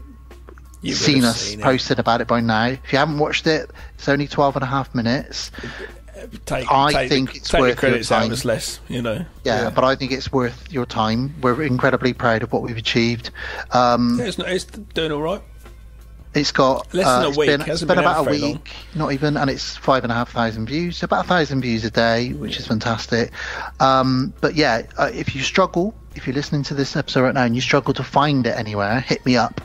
seen us posted about it by now. If you haven't watched it, it's only 12.5 minutes. I think it's worth your time. Less, you know. Yeah, but I think it's worth your time. We're incredibly proud of what we've achieved. It's doing all right. It's got less than a week. It's been about a week, not even, and it's 5,500 views. So about 1,000 views a day, which is fantastic. But yeah, if you're listening to this episode right now and you struggle to find it anywhere, hit me up,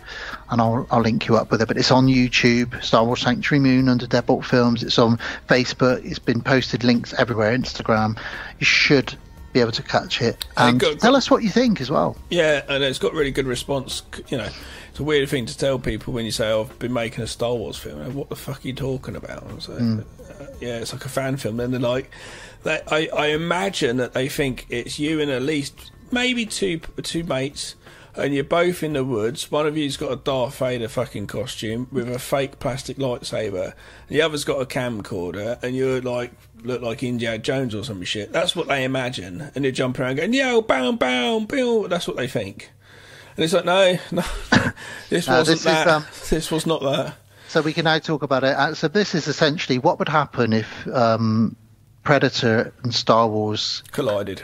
and I'll link you up with it. But it's on YouTube, Star Wars Sanctuary Moon under Deadbolt Films. It's on Facebook. It's been posted, links everywhere, Instagram. You should be able to catch it. And tell us what you think as well. Yeah, and it's got really good response. You know, it's a weird thing to tell people when you say, oh, I've been making a Star Wars film. What the fuck are you talking about? So, yeah, it's like a fan film. And they're like, I imagine that they think it's you and at least maybe two mates, and you're both in the woods. One of you's got a Darth Vader fucking costume with a fake plastic lightsaber. The other's got a camcorder, and you look like Indiana Jones or some shit. That's what they imagine, and you jump around going, yo, bow, bow, bill. That's what they think. And it's like, no, this was not that. So we can now talk about it. So this is essentially what would happen if Predator and Star Wars collided.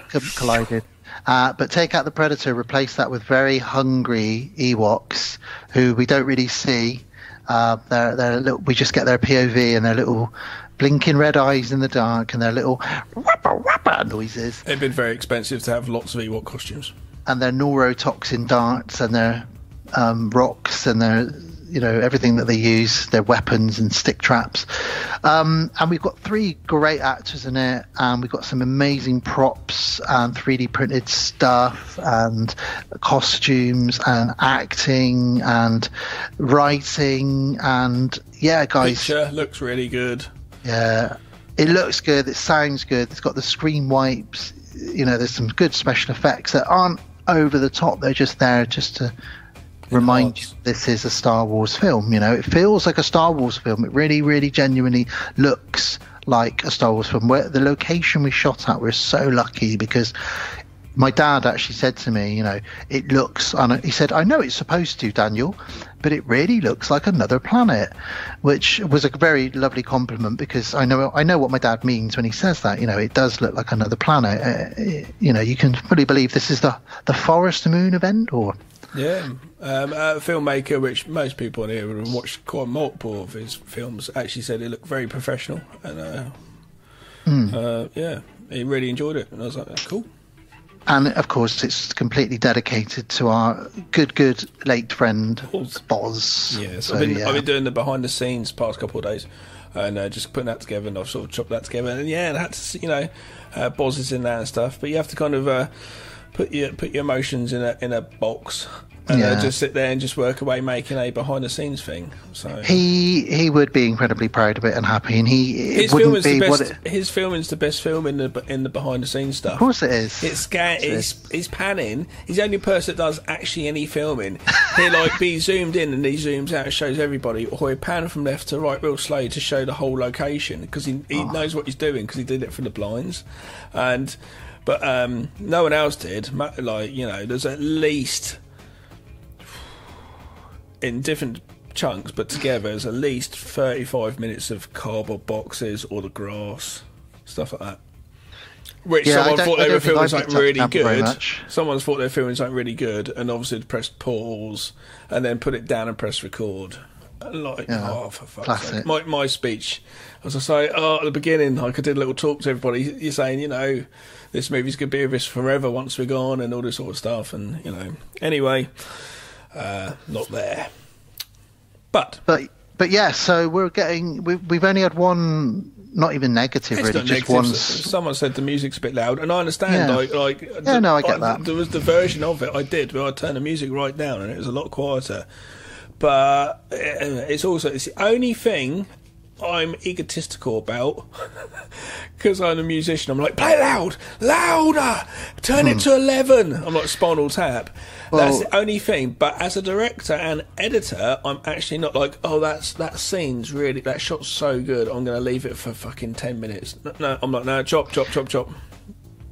But take out the Predator, replace that with very hungry Ewoks, who we don't really see. We just get their POV and their little blinking red eyes in the dark and their little wappa wappa noises. It'd been very expensive to have lots of Ewok costumes. And their neurotoxin darts and their rocks and their, you know, everything that they use, their weapons and stick traps. And we've got 3 great actors in it, and we've got some amazing props and 3D printed stuff and costumes and acting and writing and, yeah, guys. Picture looks really good. Yeah, it looks good. It sounds good. It's got the screen wipes. You know, there's some good special effects that aren't over the top. They're just there just to remind you this is a Star Wars film. You know, it feels like a Star Wars film. It really, really genuinely looks like a Star Wars film. The location we shot at, we're so lucky, because my dad actually said to me, you know, it looks, and he said, I know it's supposed to, Daniel, but it really looks like another planet, which was a very lovely compliment, because I know what my dad means when he says that. You know, it does look like another planet. You know, you can fully believe this is the Forest Moon of Endor. Yeah, a filmmaker which most people in here have watched quite multiple of his films actually said it looked very professional, and yeah, he really enjoyed it, and I was like, that's cool. And of course, it's completely dedicated to our good late friend Boz. Yes, so, I've been doing the behind the scenes past couple of days, and just putting that together, and I've sort of chopped that together. And yeah, that's Boz is in there and stuff. But you have to kind of put your emotions in a box. And just sit there and just work away making a behind-the-scenes thing. So he would be incredibly proud of it and happy, and his film is the best film in the behind-the-scenes stuff. Of course it is. It's panning. He's the only person that does actually any filming. He'll be zoomed in and he zooms out and shows everybody, or he'll pan from left to right real slow to show the whole location, because he knows what he's doing, because he did it for the blinds. And but no one else did. There's at least, in different chunks but together, is at least 35 minutes of cardboard boxes or the grass, stuff like that, which someone thought they were filming something really good. Someone's thought they're filming something really good and obviously pressed pause and then put it down and press record. Oh, for fuck's sake. My speech, as I say, at the beginning, I did a little talk to everybody. You're saying, this movie's going to be with us forever once we're gone and all this sort of stuff, and anyway, not there, but yeah. So we're getting, we've only had one, not even negative, really, just negative, one. Someone said the music's a bit loud, and I understand. Yeah. I get that. There was the version of it I did where I turned the music right down, and it was a lot quieter. But it's the only thing I'm egotistical about, because I'm a musician. I'm like, play loud, louder, turn it to 11. I'm like Spinal Tap. Well, that's the only thing. But as a director and editor, I'm actually not like, oh, that shot's so good, I'm going to leave it for fucking 10 minutes. No, I'm like, no, chop, chop, chop, chop.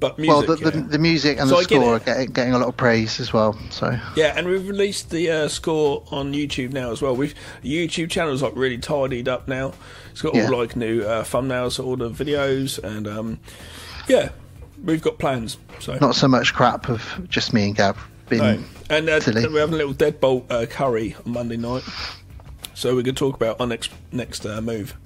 But music, the music and the score are getting a lot of praise as well. So yeah, and we've released the score on YouTube now as well. YouTube channel's really tidied up now. It's got all new thumbnails for all the videos, and we've got plans. So not so much crap of just me and Gab being silly. We're having a little Deadbolt curry on Monday night, so we could talk about our next move.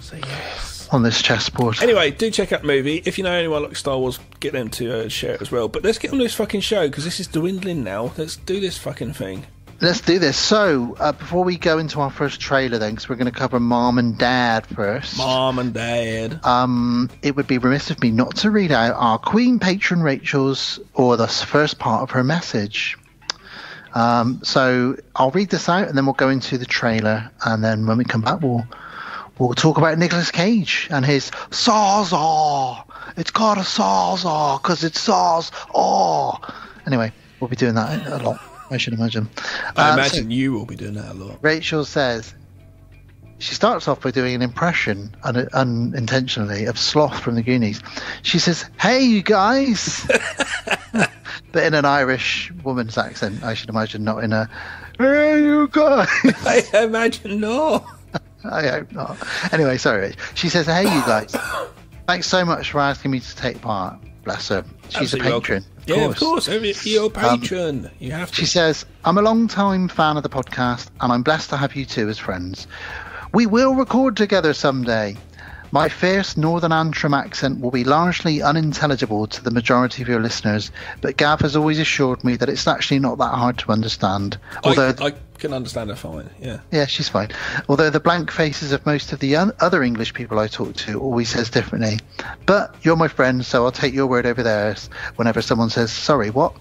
So yes. On this chessboard. Anyway, do check out the movie. If you know anyone like Star Wars, get them to share it as well. But let's get on this fucking show, because this is dwindling now. Let's do this fucking thing. Let's do this. So, before we go into our first trailer, then, because we're going to cover Mom and Dad first. Mom and Dad. It would be remiss of me not to read out our Queen patron Rachel's, or the first part of her message. So, I'll read this out, and then we'll go into the trailer, and then when we come back, we'll talk about Nicolas Cage and his Sawzall. It's called a Sawzall because it's Saws. Oh, anyway, we'll be doing that a lot, I should imagine. I imagine you will be doing that a lot. Rachel says, she starts off by doing an impression, unintentionally, of Sloth from the Goonies. She says, "Hey, you guys," but in an Irish woman's accent, I should imagine, not in a "Hey, you guys." I imagine not. I hope not. Anyway, sorry. She says, "Hey, you guys. Thanks so much for asking me to take part." Bless her. She's absolutely a patron. Of course. You're a patron. You have to. She says, "I'm a long-time fan of the podcast, and I'm blessed to have you two as friends. We will record together someday. My fierce Northern Antrim accent will be largely unintelligible to the majority of your listeners, but Gav has always assured me that it's actually not that hard to understand." Although I can understand her fine, yeah. Yeah, she's fine. "Although the blank faces of most of the other English people I talk to always says differently. But you're my friend, so I'll take your word over theirs whenever someone says, 'Sorry, what?'"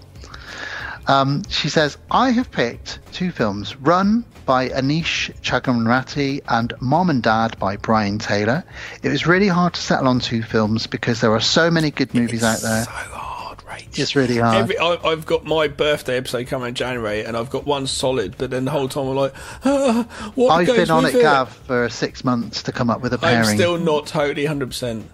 She says, "I have picked two films, Run by Anish Chagananti and Mom and Dad by Brian Taylor. It was really hard to settle on two films because there are so many good movies out there." It's so hard, right? It's really hard. I've got my birthday episode coming in January, and I've got one solid, but then the whole time I'm like, what I've goes been on it, Gav, for 6 months to come up with a pairing. I'm still not totally 100%.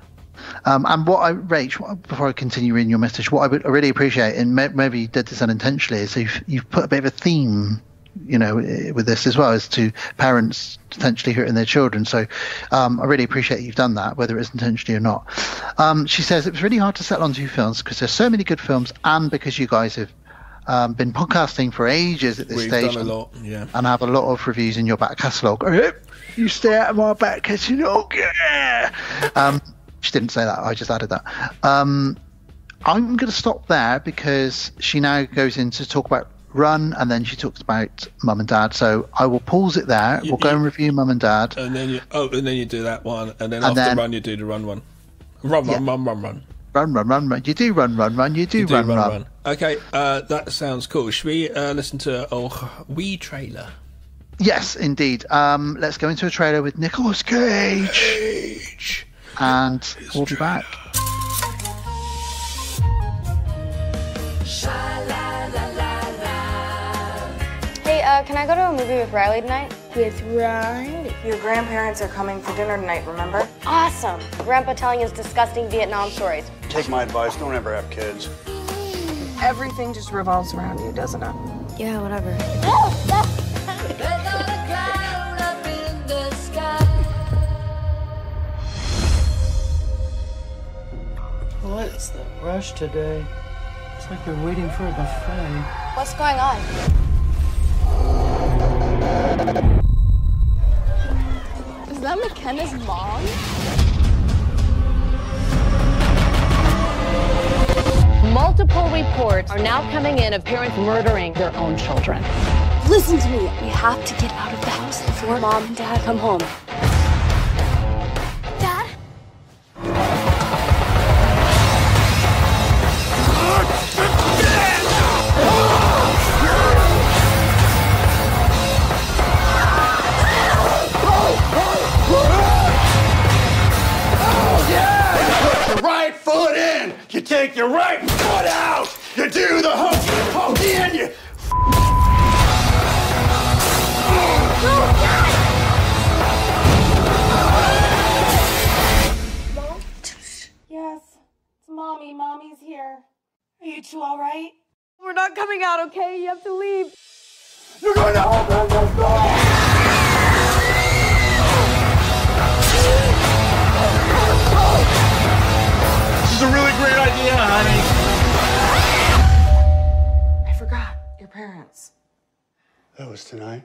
And what I, Rach, before I continue reading your message, what I would really appreciate, and maybe you did this unintentionally, is you've put a bit of a theme, with this as well, as to parents potentially hurting their children. So I really appreciate you've done that, whether it's intentionally or not. She says, "It was really hard to settle on two films because there's so many good films, and because you guys have been podcasting for ages at this stage. Done a lot, yeah. And have a lot of reviews in your back catalogue." You stay out of my back catalogue, yeah. She didn't say that, I just added that. I'm going to stop there because she now goes in to talk about Run, and then she talks about Mum and Dad. So I will pause it there. We'll go and review Mum and Dad. And then you do that one, and then after Run, you do the Run one. Run, Run, Run. You do Run. You do Run. Okay, that sounds cool. Should we listen to a wee trailer? Yes, indeed. Let's go into a trailer with Nicolas Cage. And we'll be back. Hey, can I go to a movie with Riley tonight? With Ryan? Your grandparents are coming for dinner tonight, remember? Awesome! Grandpa telling us disgusting Vietnam stories. Take my advice, don't ever have kids. Everything just revolves around you, doesn't it? Yeah, whatever. What is the rush today? It's like they're waiting for a buffet. What's going on? Is that McKenna's mom? Multiple reports are now coming in of parents murdering their own children. Listen to me. We have to get out of the house before Mom and Dad come home. Take your right foot out! You do the hokey pokey and you... Oh, God! Mom? Yes, it's Mommy. Mommy's here. Are you two all right? We're not coming out, okay? You have to leave. You're going to... This is a really great idea, honey. I forgot your parents. That was tonight.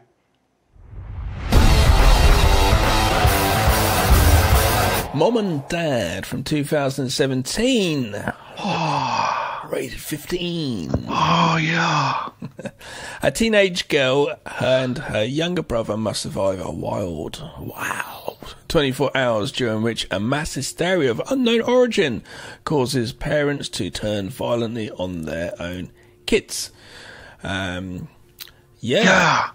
Mom and Dad from 2017. Oh, rated 15. Oh, yeah. A teenage girl and her younger brother must survive a wild 24 hours during which a mass hysteria of unknown origin causes parents to turn violently on their own kids. So Nicolas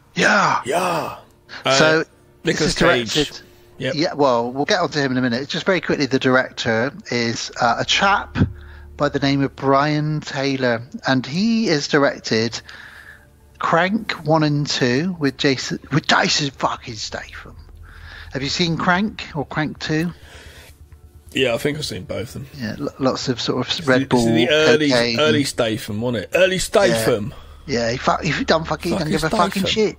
Cage. Yep. Yeah, well, we'll get on to him in a minute. Just very quickly, the director is a chap by the name of Brian Taylor, and he has directed Crank 1 and 2 with Jason fucking Statham. Have you seen Crank or Crank 2? Yeah, I think I've seen both of them. Yeah, lots of sort of Red Bull. The early Statham, wasn't it? Early Statham. Yeah, he done fucking don't give a fucking shit.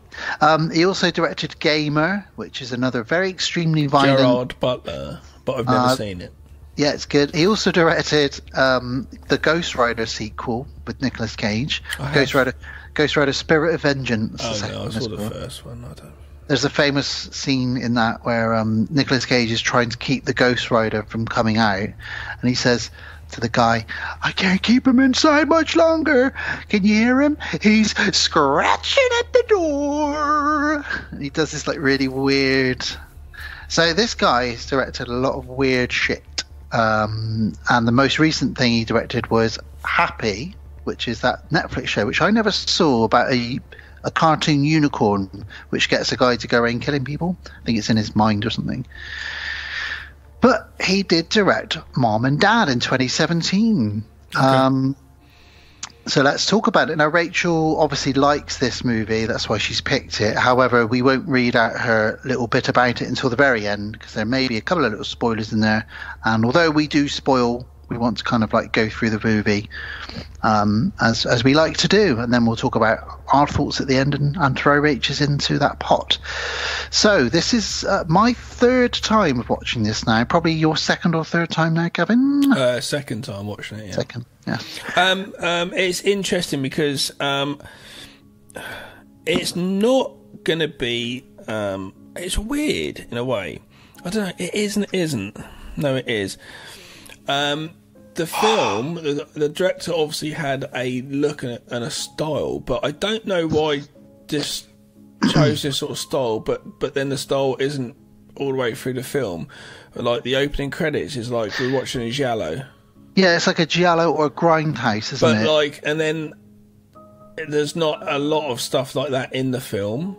He also directed Gamer, which is another very extremely violent. Gerard Butler, but I've never seen it. Yeah, it's good. He also directed the Ghost Rider sequel with Nicolas Cage. Ghost Rider Spirit of Vengeance. Oh, no, I saw the first one. I don't. There's a famous scene in that where Nicolas Cage is trying to keep the Ghost Rider from coming out, and he says to the guy, "I can't keep him inside much longer. Can you hear him? He's scratching at the door." And he does this like really weird. So this guy has directed a lot of weird shit. And the most recent thing he directed was Happy, which is that Netflix show, which I never saw, about a cartoon unicorn which gets a guy to go around killing people. I think it's in his mind or something. But he did direct Mom and Dad in 2017. Okay. So let's talk about it. Now, Rachel obviously likes this movie. That's why she's picked it. However, we won't read out her little bit about it until the very end, because there may be a couple of little spoilers in there. And although we do spoil, we want to kind of like go through the movie as we like to do. And then we'll talk about our thoughts at the end and throw Rachel's into that pot. So this is my third time of watching this now. Probably your second or third time now, Gavin? Second time watching it, yeah. Second, yeah. It's interesting because it's not going to be... it's weird in a way. I don't know. It is and it isn't. No, it is. the film, the director obviously had a look and a style, but I don't know why this chose this sort of style, but then the style isn't all the way through the film. Like the opening credits is like we're watching a giallo. Yeah, it's like a giallo or a grindhouse, isn't it? But like, and then there's not a lot of stuff like that in the film,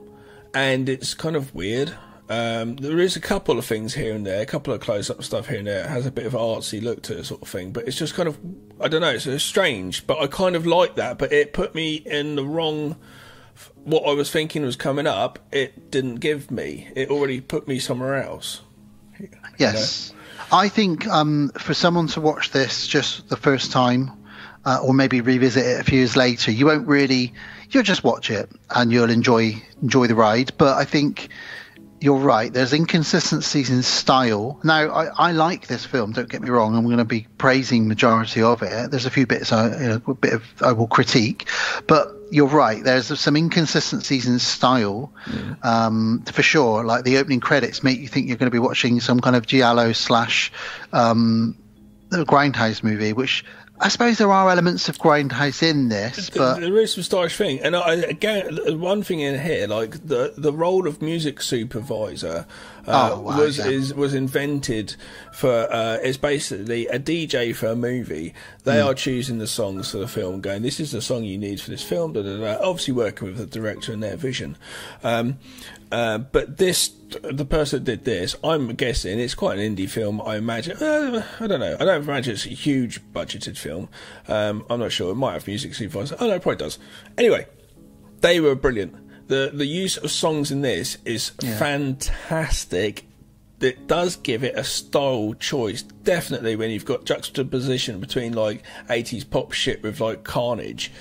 and it's kind of weird. There is a couple of things here and there, a couple of close-up stuff here and there. It has a bit of an artsy look to it sort of thing, but it's just kind of, I don't know, it's strange, but I kind of like that, but it put me in the wrong... What I was thinking was coming up, it didn't give me. It already put me somewhere else. Yes. You know? I think for someone to watch this just the first time, or maybe revisit it a few years later, you won't really... You'll just watch it, and you'll enjoy the ride, but I think... You're right, there's inconsistencies in style. Now, I like this film, don't get me wrong. I'm going to be praising majority of it. There's a few bits I will critique. But you're right, there's some inconsistencies in style, for sure. Like the opening credits make you think you're going to be watching some kind of giallo / grindhouse movie, which... I suppose there are elements of grindhouse in this, but there is some stylish thing. And again, one thing in here, like the role of music supervisor was invented for. It's basically a DJ for a movie. They are choosing the songs for the film, going, "This is the song you need for this film." Da, da, da. Obviously, working with the director and their vision. But the person that did this, I'm guessing it's quite an indie film, I imagine. I don't know. I don't imagine it's a huge budgeted film. I'm not sure. It might have music supervisor. Oh, no, it probably does. Anyway, they were brilliant. The use of songs in this is fantastic. It does give it a style choice, definitely, when you've got juxtaposition between, like, 80s pop shit with, like, carnage.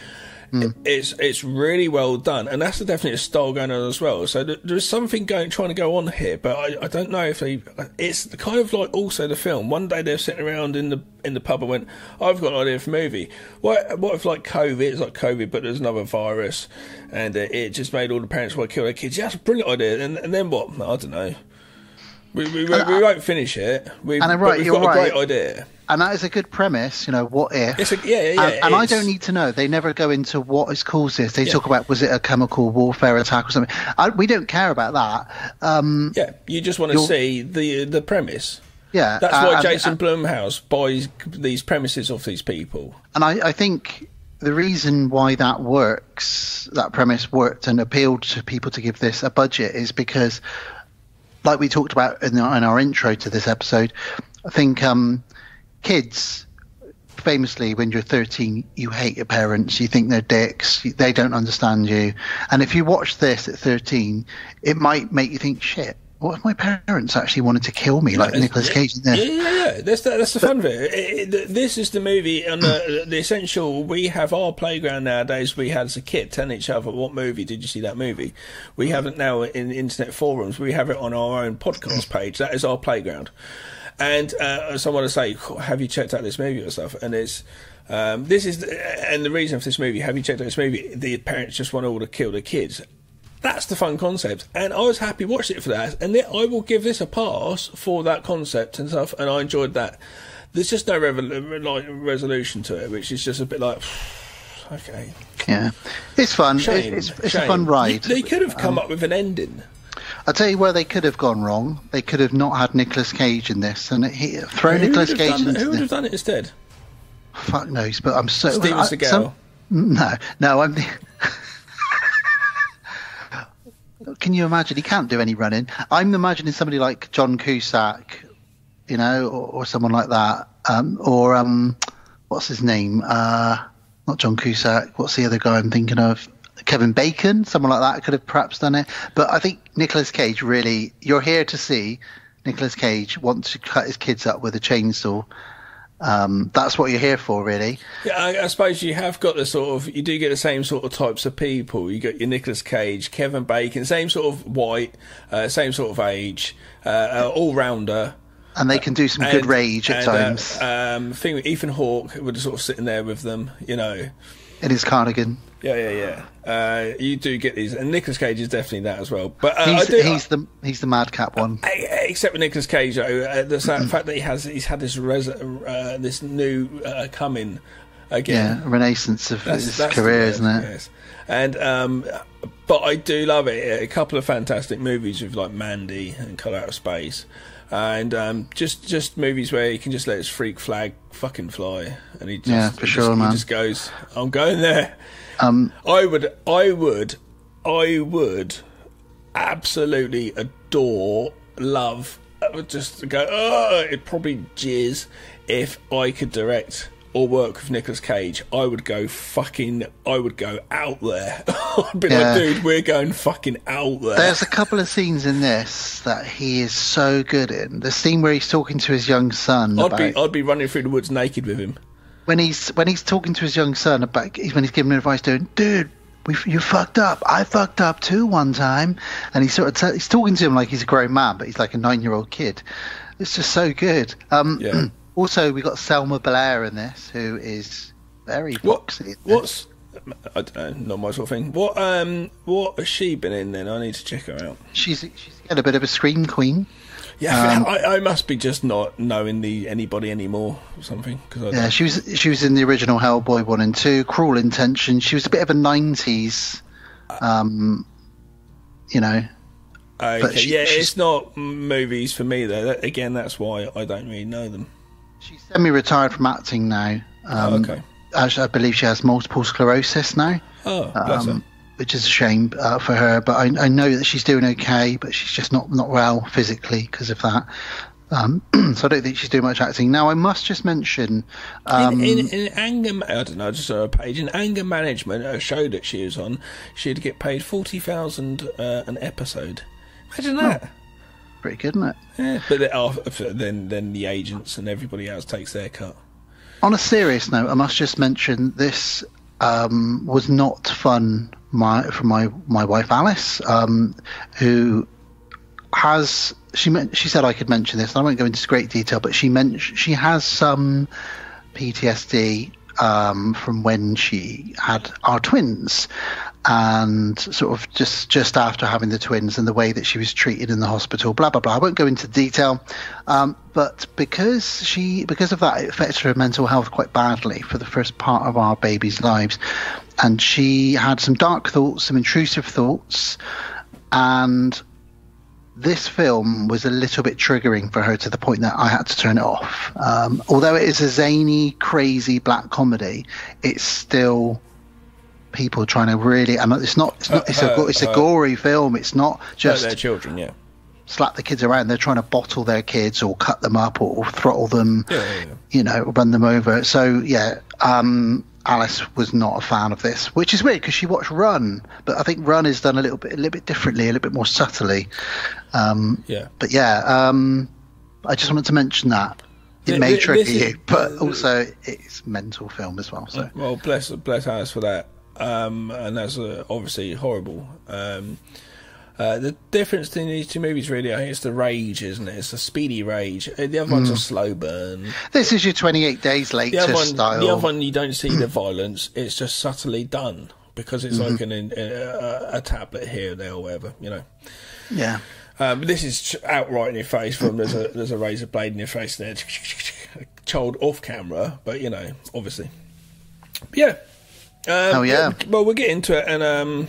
It's really well done, and that's definitely a style going on as well. So there's something trying to go on here, but I don't know if they. It's kind of like also the film. One day they're sitting around in the pub and went, "I've got an idea for a movie. What if like COVID? It's like COVID, but there's another virus, and it just made all the parents want to kill their kids. Yeah, that's a brilliant idea. And then what? I don't know. We won't finish it. We've got a great idea." And that is a good premise, you know, what if? And I don't need to know. They never go into what has caused this. They talk about, was it a chemical warfare attack or something? We don't care about that. You just want to see the premise. Yeah. That's why Jason Blumhouse buys these premises off these people. And I think the reason why that premise worked and appealed to people to give this a budget is because, like we talked about in our intro to this episode, I think... kids, famously, when you're 13, you hate your parents, you think they're dicks, they don't understand you. And if you watch this at 13, it might make you think, shit, what if my parents actually wanted to kill me, like Nicolas Cage in this? Yeah. That's the fun of it. This is the movie, and the essential, we have our playground nowadays we had as a kid, telling each other, what movie, did you see that movie? We have it now in internet forums, we have it on our own podcast page, that is our playground. And someone will say, "Have you checked out this movie or stuff?" And it's the reason for this movie. Have you checked out this movie? The parents just want all to kill the kids. That's the fun concept, and I was happy watched it for that. And I will give this a pass for that concept and stuff, and I enjoyed that. There's just no resolution to it, which is just a bit like, okay, yeah, it's fun. Shame. It's a fun ride. They could have come up with an ending. I'll tell you where they could have gone wrong. They could have not had Nicolas Cage in this. And throw Nicolas Cage in this. Who would have done it instead? Fuck knows, but I'm so... Steven Seagal. No, I'm... Can you imagine? He can't do any running. I'm imagining somebody like John Cusack, you know, or someone like that. What's his name? Not John Cusack. What's the other guy I'm thinking of? Kevin Bacon, someone like that could have perhaps done it. But I think Nicolas Cage really... You're here to see Nicolas Cage want to cut his kids up with a chainsaw. That's what you're here for, really. Yeah, I suppose you have got the sort of... You do get the same sort of types of people. You got your Nicolas Cage, Kevin Bacon, same sort of white, same sort of age, all-rounder. And they can do some good rage at times. Thing with Ethan Hawke would sort of sitting there with them, you know. In his cardigan. Yeah. You do get these, and Nicolas Cage is definitely that as well. But he's the madcap one. Except with Nicolas Cage, there's that fact that he's had this new coming again. Yeah, renaissance of his career, isn't it? Yes. And but I do love it. A couple of fantastic movies with like Mandy and Colour Out of Space. And just movies where he can just let his freak flag fucking fly, and he just, he just goes, "I'm going there." I would absolutely adore, love, just go. Oh, it'd probably jizz if I could direct or work with Nicolas Cage. I would go out there. I'd be like, dude, we're going fucking out there. There's a couple of scenes in this that he is so good in. The scene where he's talking to his young son. I'd be running through the woods naked with him. When he's talking to his young son about, when he's giving him advice, doing, dude, you fucked up. I fucked up too one time. And he's talking to him like he's a grown man, but he's like a 9-year-old kid. It's just so good. Also, we got Selma Blair in this, who is very foxy. I don't know, not my sort of thing. What has she been in then? I need to check her out. She's got a bit of a scream queen. Yeah, I must be just not knowing anybody anymore or something. She was in the original Hellboy 1 and 2, Cruel Intention. She was a bit of a 90s, Okay, it's not movies for me though. Again, that's why I don't really know them. She's semi-retired from acting now. Okay. I believe she has multiple sclerosis now. Oh, bless her. Which is a shame for her. But I know that she's doing okay, but she's just not well physically because of that. So I don't think she's doing much acting now. I must just mention in anger, I don't know, just saw a page in anger management, a show that she was on. She'd get paid $40,000 an episode. Imagine that. Pretty good, isn't it? Yeah, but after, then the agents and everybody else takes their cut. On a serious note, I must just mention this was not fun for my wife Alice, who has she said I could mention this. And I won't go into great detail, but she has some PTSD from when she had our twins. And sort of just after having the twins and the way that she was treated in the hospital, blah blah blah. I won't go into detail, but because of that, it affected her mental health quite badly for the first part of our baby's lives, and she had some dark thoughts, some intrusive thoughts, and this film was a little bit triggering for her to the point that I had to turn it off. Although it is a zany, crazy black comedy, it's still. People trying to really, and it's a gory film. It's not just their children, slap the kids around. They're trying to bottle their kids or cut them up or throttle them, run them over. So Alice was not a fan of this, which is weird because she watched Run, but I think Run is done a little bit differently, a little bit more subtly. I just wanted to mention that. It may trigger you, but also it's a mental film as well. So well, bless Alice for that. And that's obviously horrible. The difference between these two movies, really, I think it's the rage, isn't it? It's a speedy rage. The other one's a slow burn. This is your 28 Days Later style. The other one, you don't see the violence. It's just subtly done because it's like a tablet here, there, or whatever, Yeah. This is outright in your face. From there's a razor blade in your face there. Told off camera, but obviously, but yeah. Well, we'll get into it, and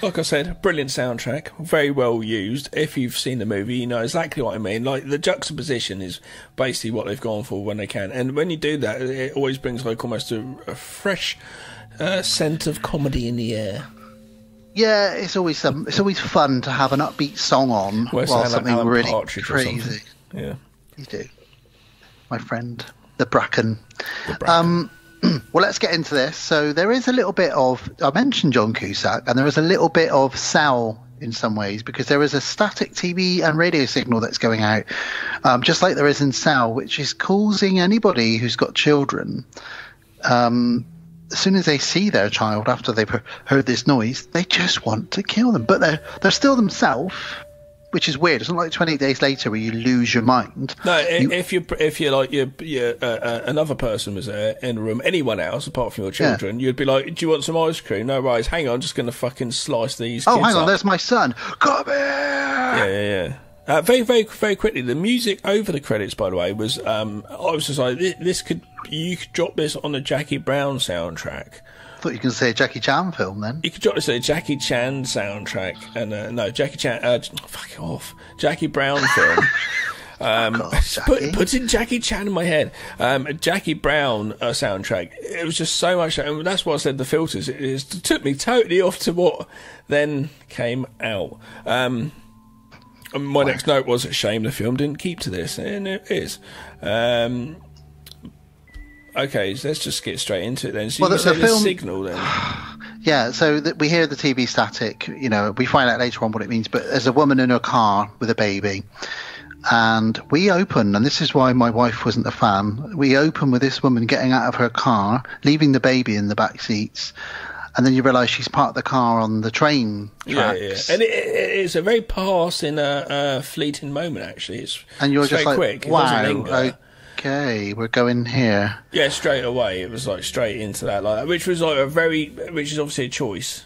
like I said, brilliant soundtrack, very well used. If you've seen the movie, you know exactly what I mean. Like the juxtaposition is basically what they've gone for when they can, and when you do that, it always brings like almost a fresh scent of comedy in the air. Yeah, it's always fun to have an upbeat song on while something really crazy. Yeah, you do, my friend. The Bracken. Well, let's get into this. So there is a little bit of... I mentioned John Cusack, and there is a little bit of Cell in some ways, because there is a static TV and radio signal that's going out, just like there is in Cell, which is causing anybody who's got children... as soon as they see their child after they've heard this noise, they just want to kill them. But they're still themselves... which is weird. It's not like 28 Days Later where you lose your mind. No, if another person was there in the room, anyone else apart from your children, you'd be like, do you want some ice cream? No worries. Hang on, I'm just going to fucking slice these kids up. There's my son. Come here! Yeah. Very, very, very quickly, the music over the credits, by the way, was, I was just like, you could drop this on the Jackie Brown soundtrack. I thought you could say a Jackie Chan film then. You could drop this on a Jackie Chan soundtrack, and Jackie Brown film. Putting Jackie Chan in my head. Jackie Brown soundtrack. It was just so much, and that's why I said the filters. It took me totally off to what then came out. My next note was, shame the film didn't keep to this, and it is. Okay, so let's just get straight into it then. So that's the signal then. Yeah, so we hear the TV static, we find out later on what it means, but there's a woman in her car with a baby. And we open, and this is why my wife wasn't a fan, we open with this woman getting out of her car, leaving the baby in the back seats, and then you realise she's parked the car on the train tracks. Yeah. And it's a very passing, fleeting moment, actually. It's just like, quick. Wow, okay, we're going here. Yeah, straight away. It was like straight into that, which is obviously a choice.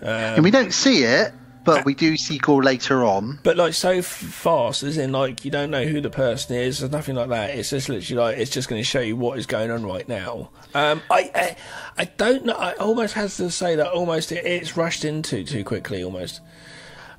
And we don't see it, but we do see gore later on. But like so fast, as in like you don't know who the person is, there's nothing like that. It's just literally like it's just going to show you what is going on right now. I don't know. I almost had to say that it's rushed into too quickly almost.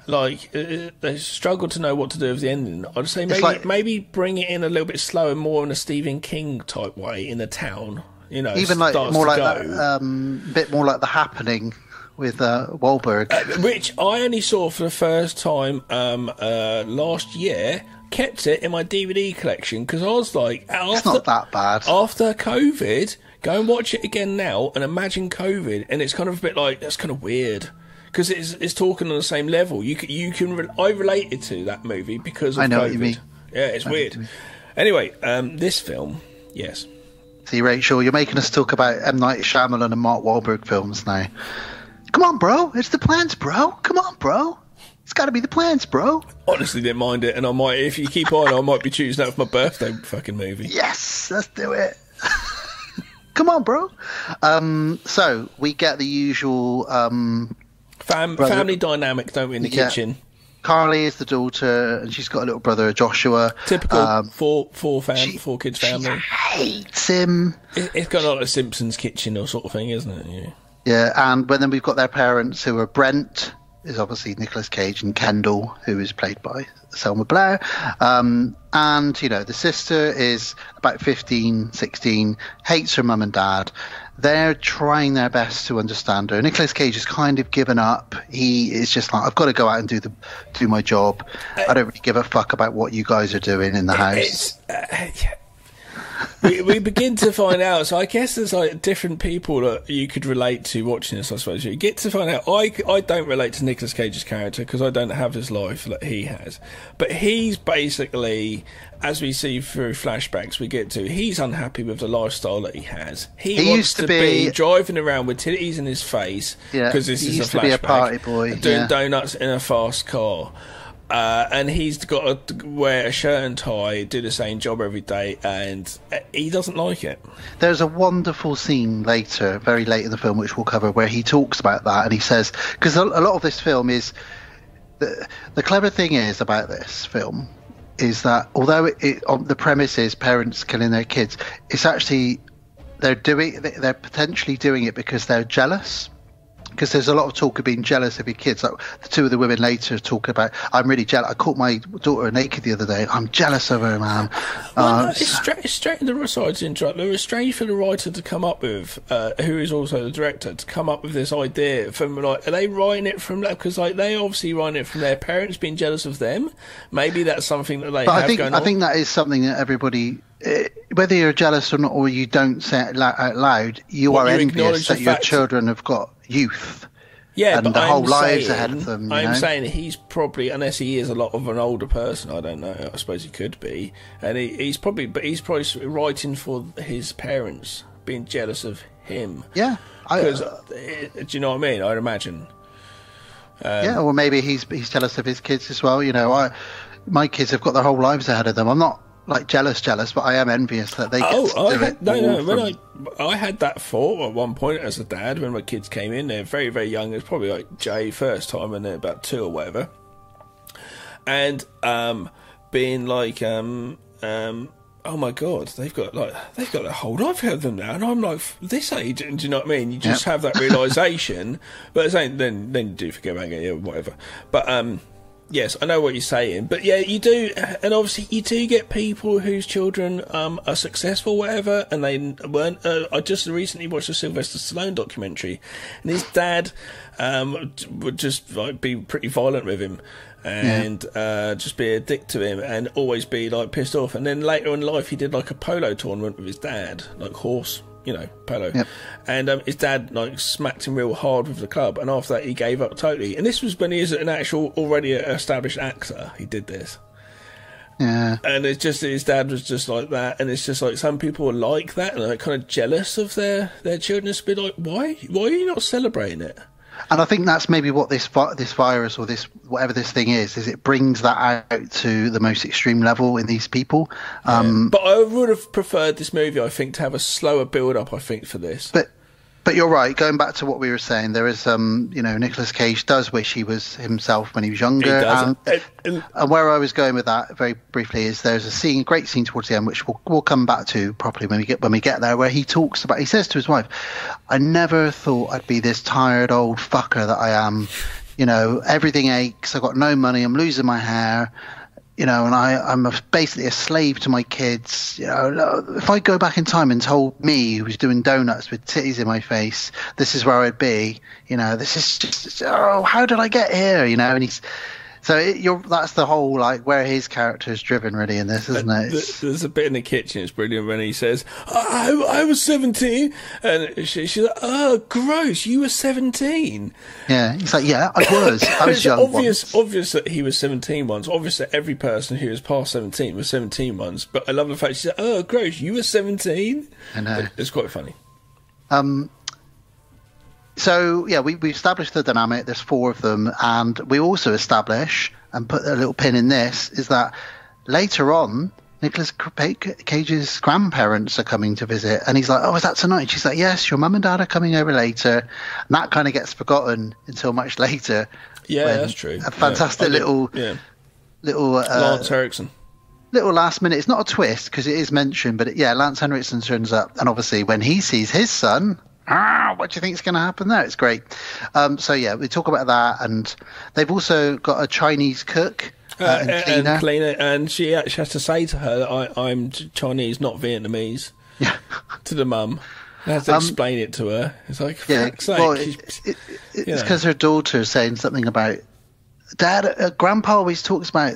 Like they struggle to know what to do with the ending. I'd say maybe bring it in a little bit slower, more in a Stephen King type way in the town. Even like more like that, bit more like The Happening. With Wahlberg, which I only saw for the first time last year, kept it in my DVD collection because I was like, it's not that bad. After COVID, go and watch it again now and imagine COVID, and it's kind of a bit like that's kind of weird because it's talking on the same level. I related to that movie because of I know COVID. What you mean. Yeah, it's weird. Anyway, this film, yes. See, Rachel, you're making us talk about M. Night Shyamalan and Mark Wahlberg films now. Come on, bro. It's The Plans, bro. Come on, bro. It's got to be The Plans, bro. Honestly, didn't mind it, and I might. If you keep on, I might be choosing that for my birthday fucking movie. Yes, let's do it. Come on, bro. So we get the usual family dynamic, don't we? In the kitchen, Carly is the daughter, and she's got a little brother, Joshua. Typical four kids family. She hates him. It's got like a Simpsons kitchen or sort of thing, isn't it? Yeah. Yeah, and then we've got their parents, who are Brent, is obviously Nicolas Cage, and Kendall, who is played by Selma Blair. The sister is about 15, 16, hates her mum and dad. They're trying their best to understand her. Nicolas Cage has kind of given up. He is just like, I've got to go out and do my job. I don't really give a fuck about what you guys are doing in the house. We begin to find out. So I guess there's like different people that you could relate to watching this. I suppose you get to find out. I don't relate to Nicolas Cage's character because I don't have his life that he has. But he's basically, as we see through flashbacks, he's unhappy with the lifestyle that he has. He wants to be driving around with titties in his face because this is a flashback. He used to be a party boy, doing donuts in a fast car. And he's got to wear a shirt and tie, do the same job every day, and he doesn't like it. There's a wonderful scene later, very late in the film, which we'll cover, where he talks about that, and he says, because a lot of this film is, the clever thing is about this film is that although the premise is parents killing their kids, it's actually they're potentially doing it because they're jealous. Because there's a lot of talk of being jealous of your kids. Like the two of the women later talk about, I'm really jealous. I caught my daughter naked the other day. I'm jealous of her, man. It's strange for the writer to come up with, who is also the director, to come up with this idea. From like, are they writing it from that? Because like they obviously write it from their parents being jealous of them. Maybe that's something that they. But I think that is something that everybody. Whether you're jealous or not, or you don't say it out loud, you envious that your children have got youth and the whole lives ahead of them. I'm saying he's probably, unless he is an older person, I don't know, I suppose he could be, and he's probably writing for his parents being jealous of him. Yeah. Do you know what I mean? I'd imagine. Yeah, well, maybe he's jealous of his kids as well. You know, my kids have got their whole lives ahead of them. I'm not like jealous, but I am envious that they. I had that thought at one point as a dad when my kids came in. They're very, very young. It's probably like Jay first time, and they're about 2 or whatever. And being like, oh my God, they've got a whole life ahead of them now, and I'm like this age. And do you know what I mean? You just have that realization. But then you do forget about it, yeah, whatever. But yes, I know what you're saying. But yeah, you do, and obviously you do get people whose children are successful, whatever, and they weren't. I just recently watched a Sylvester Stallone documentary, and his dad would just like be pretty violent with him. And just be a dick to him and always be like pissed off. And then later in life he did like a polo tournament with his dad, like horse, you know, polo. Yep. And his dad like smacked him real hard with the club, and after that he gave up totally. And this was when he is an actual already established actor. He did this. Yeah. And it's just his dad was just like that, and it's just like some people are like that and are like kind of jealous of their children. It's been like, why are you not celebrating it? And I think that's maybe what this virus or this whatever this thing is it brings that out to the most extreme level in these people. But I would have preferred this movie, I think, to have a slower build-up, I think, for this. But you're right. Going back to what we were saying, there is, you know, Nicolas Cage does wish he was himself when he was younger. He does. And where I was going with that very briefly is there's a scene, great scene towards the end, which we'll come back to properly when we get there, where he talks about, he says to his wife, "I never thought I'd be this tired old fucker that I am. You know, everything aches. I've got no money. I'm losing my hair. You know, and I'm basically a slave to my kids. You know, if I go back in time and told me who was doing donuts with titties in my face, this is where I'd be. You know, this is just, oh, how did I get here? You know," and he's so that's the whole like where his character is driven really in this, isn't it? There's a bit in the kitchen. It's brilliant when he says, oh, "I was 17," and she's like, "Oh, gross! You were 17." Yeah, he's like, "Yeah, I was. I was young." Obvious that he was 17 once. Obvious that every person who was past 17 was 17 once. But I love the fact she said, "Oh, gross! You were 17." I know. It's quite funny. So, yeah, we established the dynamic. There's 4 of them. And we also establish, and put a little pin in this, is that later on, Nicolas Cage's grandparents are coming to visit. And he's like, "Oh, is that tonight?" And she's like, "Yes, your mum and dad are coming over later." And that kind of gets forgotten until much later. Yeah, that's true. A fantastic little... Lance Henriksen. Little last minute. It's not a twist because it is mentioned. But, yeah, Lance Henriksen turns up. And obviously when he sees his son... what do you think is going to happen there? It's great. So, yeah, we talk about that. And they've also got a Chinese cook and cleaner. And she actually has to say to her, I'm Chinese, not Vietnamese, to the mum. I have to explain it to her. It's like, fuck's sake. Well, it's because her daughter's saying something about, "Dad, Grandpa always talks about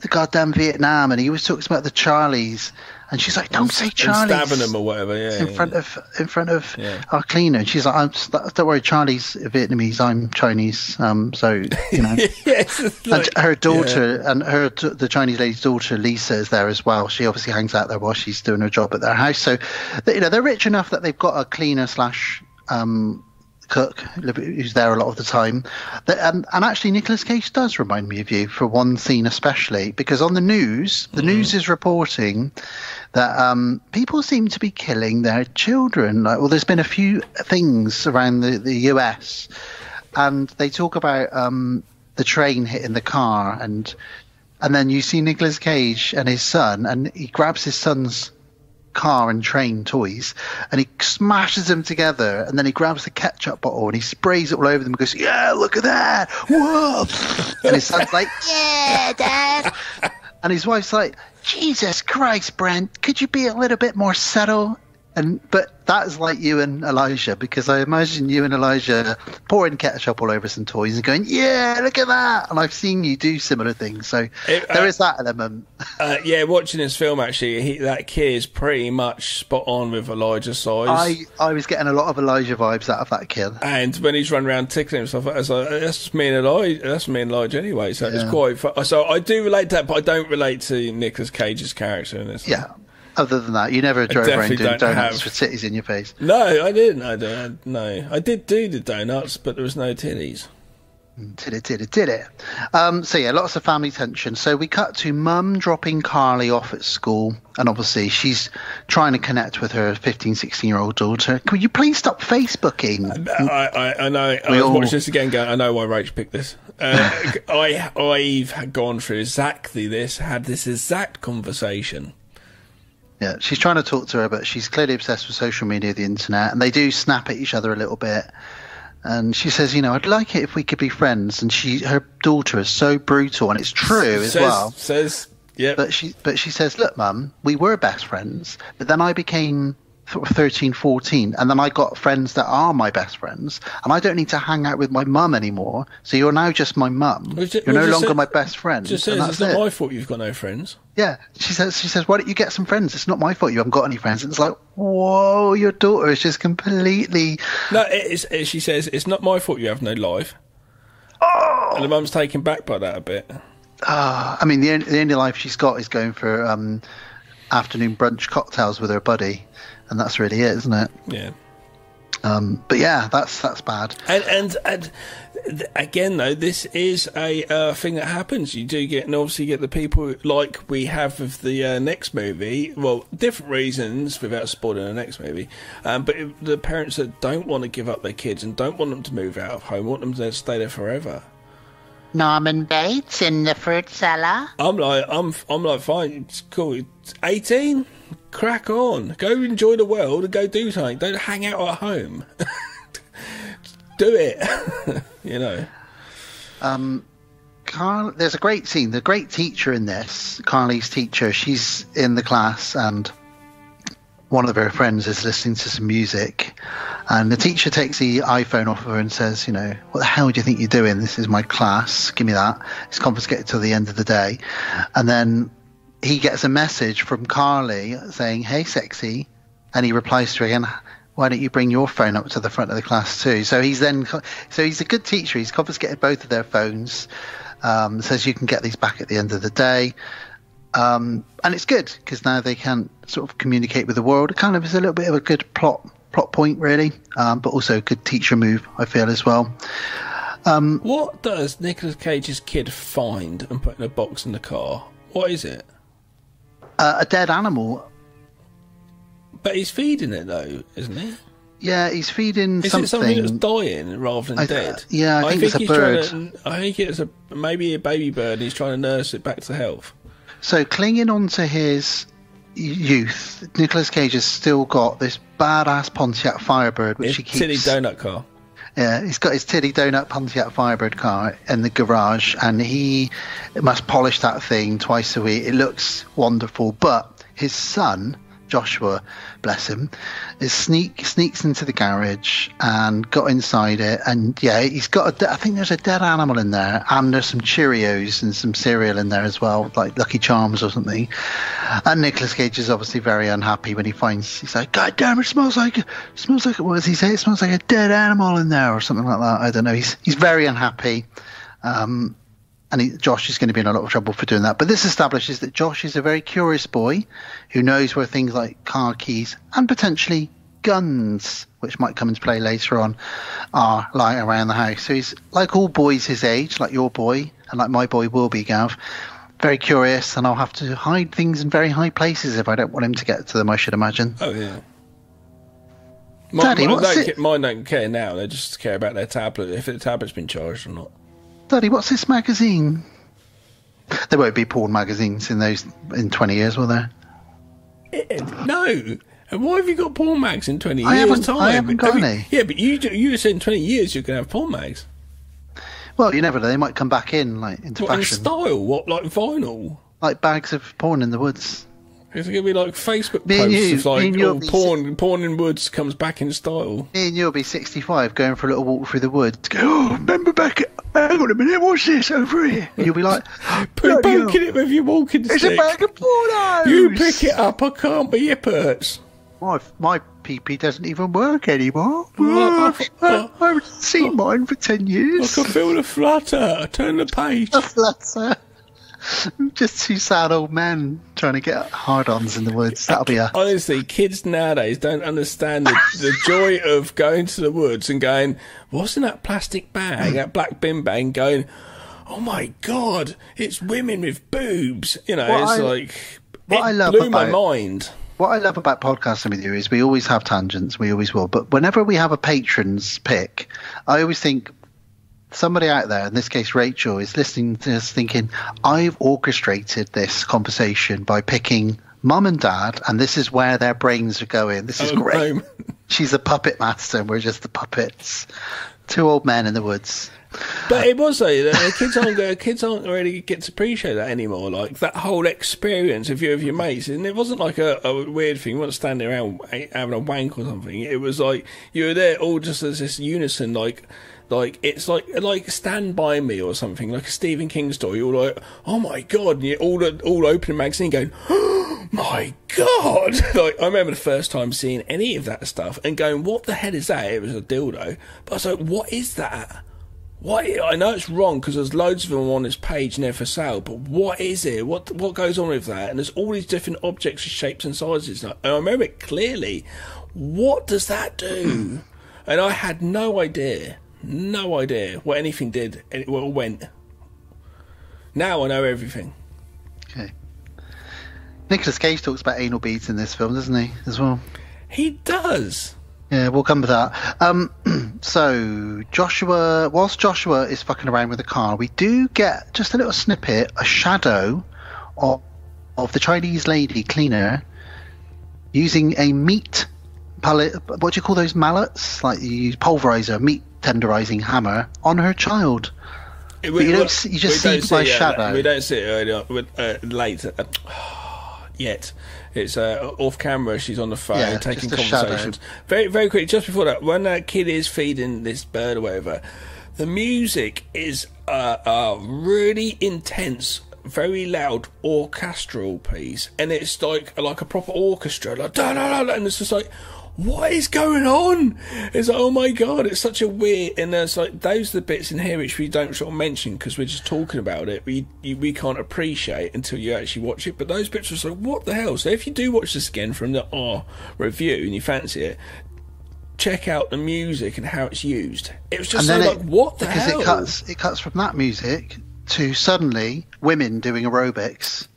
the goddamn Vietnam, and he always talks about the Charlies." And she's like, "Don't say Charlie's." And stabbing him or whatever, in front of our cleaner. And she's like, "Don't worry, Charlie's Vietnamese. I'm Chinese." So you know, like, and her daughter and the Chinese lady's daughter Lisa is there as well. She obviously hangs out there while she's doing her job at their house. So you know, they're rich enough that they've got a cleaner / cook who's there a lot of the time. And actually Nicolas Cage does remind me of you for one scene especially, because on the news the news is reporting that people seem to be killing their children. Like, well, there's been a few things around the US, and they talk about the train hitting the car, and then you see Nicolas Cage and his son, and he grabs his son's car and train toys and he smashes them together, and then he grabs the ketchup bottle and he sprays it all over them and goes, "Yeah, look at that, whoa." And his son's like, "Yeah, Dad." And his wife's like, "Jesus Christ, Brent, could you be a little bit more subtle?" But that is like you and Elijah, because I imagine you and Elijah pouring ketchup all over some toys and going, "Yeah, look at that." And I've seen you do similar things. So there is that element. Yeah, watching this film, actually, that kid is pretty much spot on with Elijah's size. I was getting a lot of Elijah vibes out of that kid. And when he's running around tickling himself, I was like, that's me and Elijah, anyway. So it's quite fun. So I do relate to that, but I don't relate to Nicolas Cage's character in this. Yeah. Other than that, you never drove around doing donuts with titties in your face. No, I didn't. I did do the donuts, but there was no titties. So yeah, lots of family tension. So we cut to mum dropping Carly off at school, and obviously she's trying to connect with her 15, 16-year-old daughter. Could you please stop Facebooking? I know. I was watching this again going, I know why Rach picked this. I've gone through exactly this, had this exact conversation. Yeah, she's trying to talk to her, but she's clearly obsessed with social media, the internet, and they do snap at each other a little bit. And she says, you know, I'd like it if we could be friends. And she, her daughter is so brutal, and it's true as well. But she says, look, Mum, we were best friends, but then I became 13, 14, and then I got friends that are my best friends, and I don't need to hang out with my mum anymore. So you're now just my mum. You're no longer my best friend. Just says, it's not my fault you've got no friends. Yeah, she says, why don't you get some friends? It's not my fault you haven't got any friends. And it's like, whoa, your daughter is just completely... No, she says, it's not my fault you have no life. Oh! And the mum's taken back by that a bit. I mean, the only life she's got is going for afternoon brunch cocktails with her buddy. And that's really it, isn't it? Yeah. But yeah, that's bad. And again, though, this is a thing that happens. You do get, and obviously get the people like we have with the next movie. Well, different reasons without spoiling the next movie. But the parents that don't want to give up their kids and don't want them to move out of home, want them to stay there forever. Norman Bates in the fruit cellar. I'm like, fine, it's cool. 18, crack on, go enjoy the world and go do something. Don't hang out at home. Do it, you know. There's a great scene. The great teacher in this, Carly's teacher. She's in the class and one of her friends is listening to some music, and the teacher takes the iPhone off of her and says, you know, what the hell do you think you're doing? This is my class. Give me that. It's confiscated till the end of the day. And then he gets a message from Carly saying, hey, sexy. And he replies to her again, why don't you bring your phone up to the front of the class too? So he's a good teacher. He's confiscated both of their phones. Says you can get these back at the end of the day. And it's good because now they can sort of communicate with the world. It kind of is a little bit of a good plot point, really, but also a good teacher move, I feel, as well. What does Nicolas Cage's kid find and put in a box in the car? What is it? A dead animal. But he's feeding it, though, isn't he? Yeah, he's feeding something. Is it something that's dying rather than dead? Yeah, I think it's a bird. I think it's maybe a baby bird, and he's trying to nurse it back to health. So clinging on to his youth, Nicolas Cage has still got this badass Pontiac Firebird, which he keeps... Tilly Donut car. Yeah, he's got his Tilly Donut Pontiac Firebird car in the garage, and he must polish that thing twice a week. It looks wonderful, but his son, Joshua, bless him, is sneaks into the garage and got inside it, and yeah, he's got I think there's a dead animal in there, and there's some Cheerios and some cereal in there as well, like Lucky Charms or something. And Nicolas Cage is obviously very unhappy when he finds, he's like, God damn, it smells like what does he say? It smells like a dead animal in there or something like that. I don't know. He's very unhappy. And Josh is going to be in a lot of trouble for doing that. But this establishes that Josh is a very curious boy who knows where things like car keys and potentially guns, which might come into play later on, are lying around the house. So he's, like all boys his age, like your boy and like my boy will be, Gav, very curious, and I'll have to hide things in very high places if I don't want him to get to them, I should imagine. Oh, yeah. Daddy, mine don't care now. They just care about their tablet, if the tablet's been charged or not. Daddy, what's this magazine? There won't be porn magazines in 20 years, will there? No. And why have you got porn mags in 20 years' time? I haven't got any. Yeah, but you were saying 20 years you're going to have porn mags. Well, you never know. They might come back in, like, into fashion. What, in style? What, like vinyl? Like bags of porn in the woods. It's going to be like Facebook posts like, oh, porn in woods comes back in style. Me and you'll be 65 going for a little walk through the woods. Go, oh, remember back, hang on a minute, what's this over here? And you'll be like, put poking it with your walking stick. It's a bag of pornos. You pick it up, I can't be your perch. My PP doesn't even work anymore. I haven't seen mine for 10 years. I can feel the flutter. Turn the page. The flutter. Just two sad old men trying to get hard-ons in the woods. That'll be a... Honestly, kids nowadays don't understand the joy of going to the woods and going, what's in that plastic bag, that black bin bag, going, oh my God, it's women with boobs. You know, what it's it blew my mind. What I love about podcasting with you is we always have tangents, we always will. But whenever we have a patron's pick, I always think somebody out there, in this case Rachel, is listening to us thinking, I've orchestrated this conversation by picking mum and dad, and this is where their brains are going. This is great. No. She's a puppet master and we're just the puppets. Two old men in the woods. But it was though. Kids aren't really get to appreciate that anymore. Like that whole experience of you with your mates, and it wasn't like a weird thing. You weren't standing around having a wank or something. It was like you were there all just as this unison, like it's like Stand By Me or something, like a Stephen King story. You're like, oh my God, and you're all opening magazine going, oh my God. Like I remember the first time seeing any of that stuff and going, what the hell is that? It was a dildo. But I was like, what is that? What, I know it's wrong because there's loads of them on this page and they're for sale, but what is it? What goes on with that? And there's all these different objects of shapes and sizes. And I remember it clearly. What does that do? And I had no idea what anything did, what it went. Now I know everything. Okay. Nicolas Cage talks about anal beads in this film, doesn't he, as well? He does. Yeah, we'll come to that. So Joshua, whilst Joshua is fucking around with the car, we do get just a little snippet, a shadow of the Chinese lady cleaner using a meat pallet. What do you call those mallets? Like you pulverizer, meat tenderizing hammer on her child. You just see it by shadow. We don't see it later. Yet. It's off camera. She's on the phone taking conversations. Very, very quick. Just before that, when that kid is feeding this bird or whatever, the music is a really intense, very loud orchestral piece, and it's like a proper orchestra, like da da da, and it's just like, what is going on? It's like, oh my God, it's such a weird. And there's like those are the bits in here which we don't sort of mention because we're just talking about it. We can't appreciate until you actually watch it. But those bits are like, what the hell? So if you do watch this again from the R review and you fancy it, check out the music and how it's used. It was just like, what the hell? Because it cuts from that music to suddenly women doing aerobics.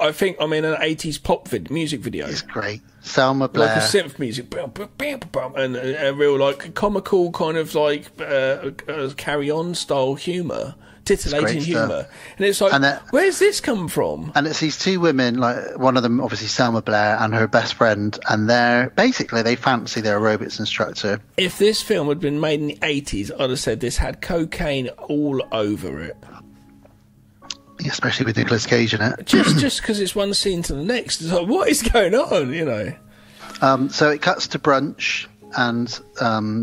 I think I'm in an 80s pop music video. It's great. Selma Blair. Like a synth music. And a real like comical kind of like carry-on style humour. Titillating humour. And it's like, where's this come from? And it's these two women, like one of them obviously Selma Blair and her best friend, and they're basically they fancy their aerobics instructor. If this film had been made in the 80s, I'd have said this had cocaine all over it. Especially with Nicolas Cage in it. Just because it's one scene to the next. It's like, what is going on, you know? So it cuts to brunch. And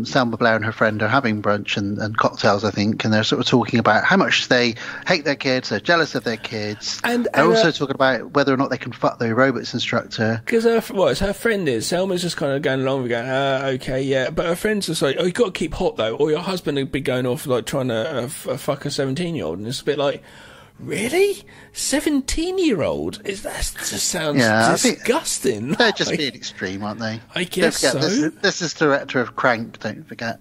Selma Blair and her friend are having brunch and cocktails, I think, and they're sort of talking about how much they hate their kids, they're jealous of their kids, and they're also talking about whether or not they can fuck their aerobics instructor. Because her friend is, Selma's just kind of going along with going, okay, yeah, but her friend's just like, oh, you've got to keep hot though, or your husband would be going off like trying to fuck a 17-year-old, and it's a bit like, really? 17-year-old? That just sounds disgusting. They're just being extreme, aren't they? I guess so. This is director of Crank, don't forget.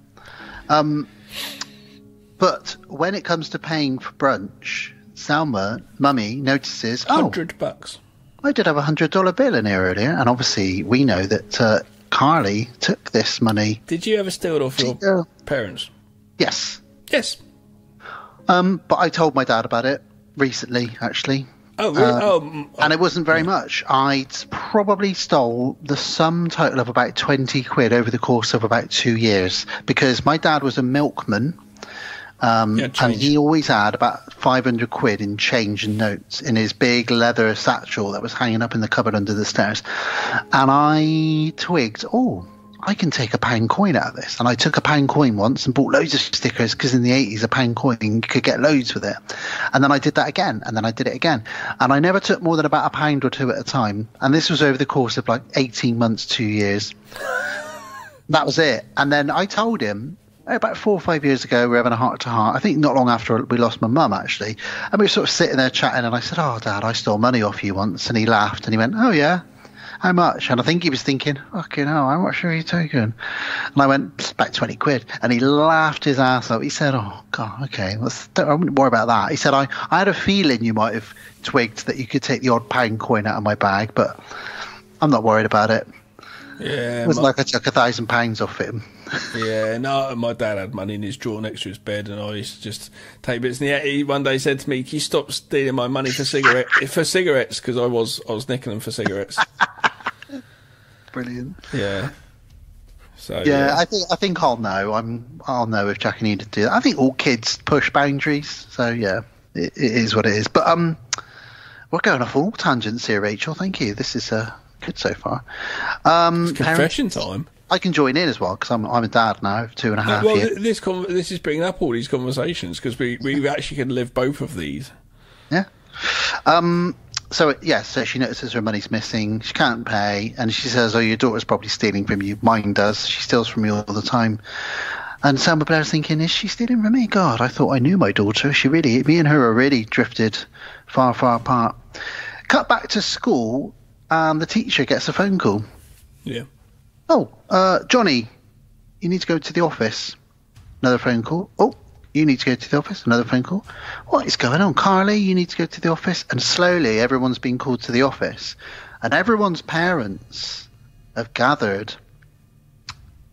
But when it comes to paying for brunch, Selma, mummy, notices... $100. I did have a $100 bill in here earlier, and obviously we know that Carly took this money. Did you ever steal it off your parents? Yes. Yes. But I told my dad about it. Recently, actually. Oh, really? And it wasn't very much. I probably stole the sum total of about 20 quid over the course of about 2 years because my dad was a milkman and he always had about 500 quid in change and notes in his big leather satchel that was hanging up in the cupboard under the stairs. And I twigged, I can take a pound coin out of this. And I took a pound coin once and bought loads of stickers because in the 80s, a pound coin, you could get loads with it. And then I did that again. And then I did it again. And I never took more than about a pound or two at a time. And this was over the course of like 18 months, 2 years. That was it. And then I told him about 4 or 5 years ago, we were having a heart-to-heart. I think not long after we lost my mum, actually. And we were sort of sitting there chatting, and I said, oh, Dad, I stole money off you once. And he laughed, and he went, oh, yeah? How much? And I think he was thinking, fucking hell, how much are you taking? And I went, about 20 quid. And he laughed his ass up. He said, oh, God, okay, I wouldn't worry about that. He said, I had a feeling you might have twigged that you could take the odd pound coin out of my bag, but I'm not worried about it. Yeah, it was like I took £1,000 off him. Yeah, no, my dad had money in his drawer next to his bed, and I used to just take bits. And he one day said to me, "Can you stop stealing my money for cigarettes?" Because I was nicking them for cigarettes. Brilliant. Yeah. So yeah, I think I'll know. I'll know if Jackie needed to do that. I think all kids push boundaries, so yeah, it is what it is. But we're going off all tangents here, Rachel. Thank you. This is good so far. It's confession time. I can join in as well because I'm a dad now, 2.5 years. Well, this is bringing up all these conversations because we actually can live both of these. Yeah. So she notices her money's missing. She can't pay, and she says, "Oh, your daughter's probably stealing from you. Mine does. She steals from me all the time." And Selma Blair's thinking, "Is she stealing from me? God, I thought I knew my daughter. Me and her are really drifted far, far apart." Cut back to school. And the teacher gets a phone call. Yeah. Oh, Johnny, you need to go to the office. Another phone call. Oh, you need to go to the office. Another phone call. What is going on? Carly, you need to go to the office. And slowly everyone's been called to the office. And everyone's parents have gathered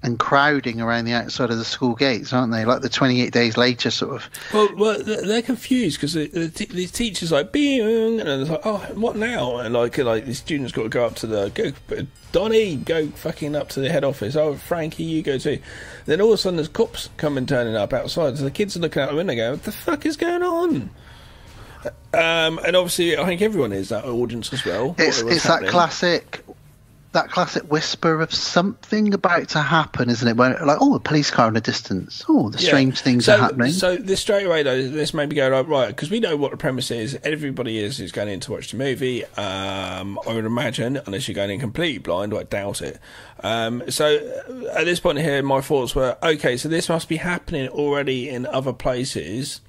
and crowding around the outside of the school gates, aren't they? Like the 28 days later sort of. Well they're confused because the teacher's like, bing, and it's like, oh, what now? And like the student's got to go up to Donnie, go fucking up to the head office. Oh, Frankie, you go too. Then all of a sudden there's cops coming turning up outside. So the kids are looking out the window going, what the fuck is going on? And obviously I think everyone is that audience as well. It's that classic... That classic whisper of something about to happen, isn't it? When, like, oh, a police car in the distance. Oh, the strange things are happening. So this straight away, though, this made me go, like, right, because we know what the premise is. Everybody is who's going in to watch the movie. I would imagine, unless you're going in completely blind, I doubt it. So at this point here, my thoughts were, okay, so this must be happening already in other places.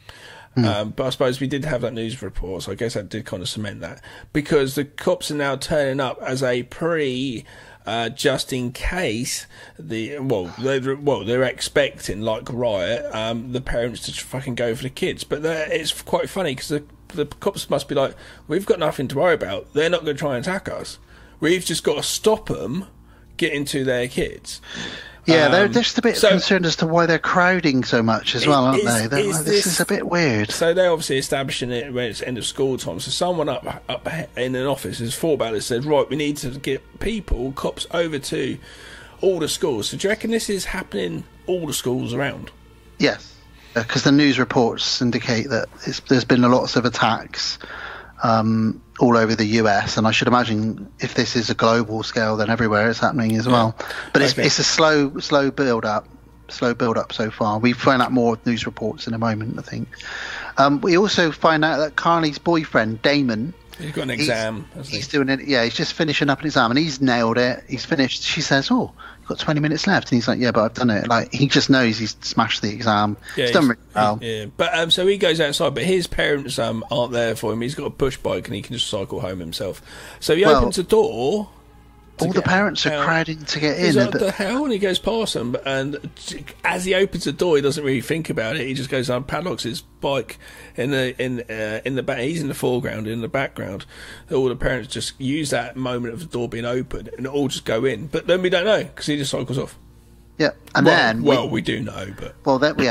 But I suppose we did have that news report, so I guess that did kind of cement that, because the cops are now turning up as a just in case they're expecting, like Riot, the parents to fucking go for the kids. But it's quite funny because the cops must be like, we've got nothing to worry about. They're not going to try and attack us. We've just got to stop them getting to their kids. Yeah, they're just a bit concerned as to why they're crowding so much as well, aren't they? This is a bit weird. So they're obviously establishing it when it's end of school time. So someone up in an office has thought about it and said, right, we need to get cops over to all the schools. So do you reckon this is happening all the schools around? Yes, because the news reports indicate that there's been lots of attacks all over the US, and I should imagine if this is a global scale, then everywhere it's happening as well. Yeah. But it's a slow build up so far. We find out more news reports in a moment, I think. We also find out that Carly's boyfriend Damon, he's got an exam. He's doing it. Yeah, he's just finishing up an exam, and he's nailed it. He's finished. She says, "Oh, you've got 20 minutes left," and he's like, "Yeah, but I've done it." Like, he just knows he's smashed the exam. Yeah, he's done really well. Yeah, but so he goes outside, but his parents aren't there for him. He's got a push bike, and he can just cycle home himself. So he opens the door. All the parents are crowding to get in. What the hell? And he goes past them, and as he opens the door, he doesn't really think about it. He just goes and padlocks his bike in the back. He's in the foreground, in the background. All the parents just use that moment of the door being open, and all just go in. But then we don't know because he just cycles off. Yeah, and we do know, but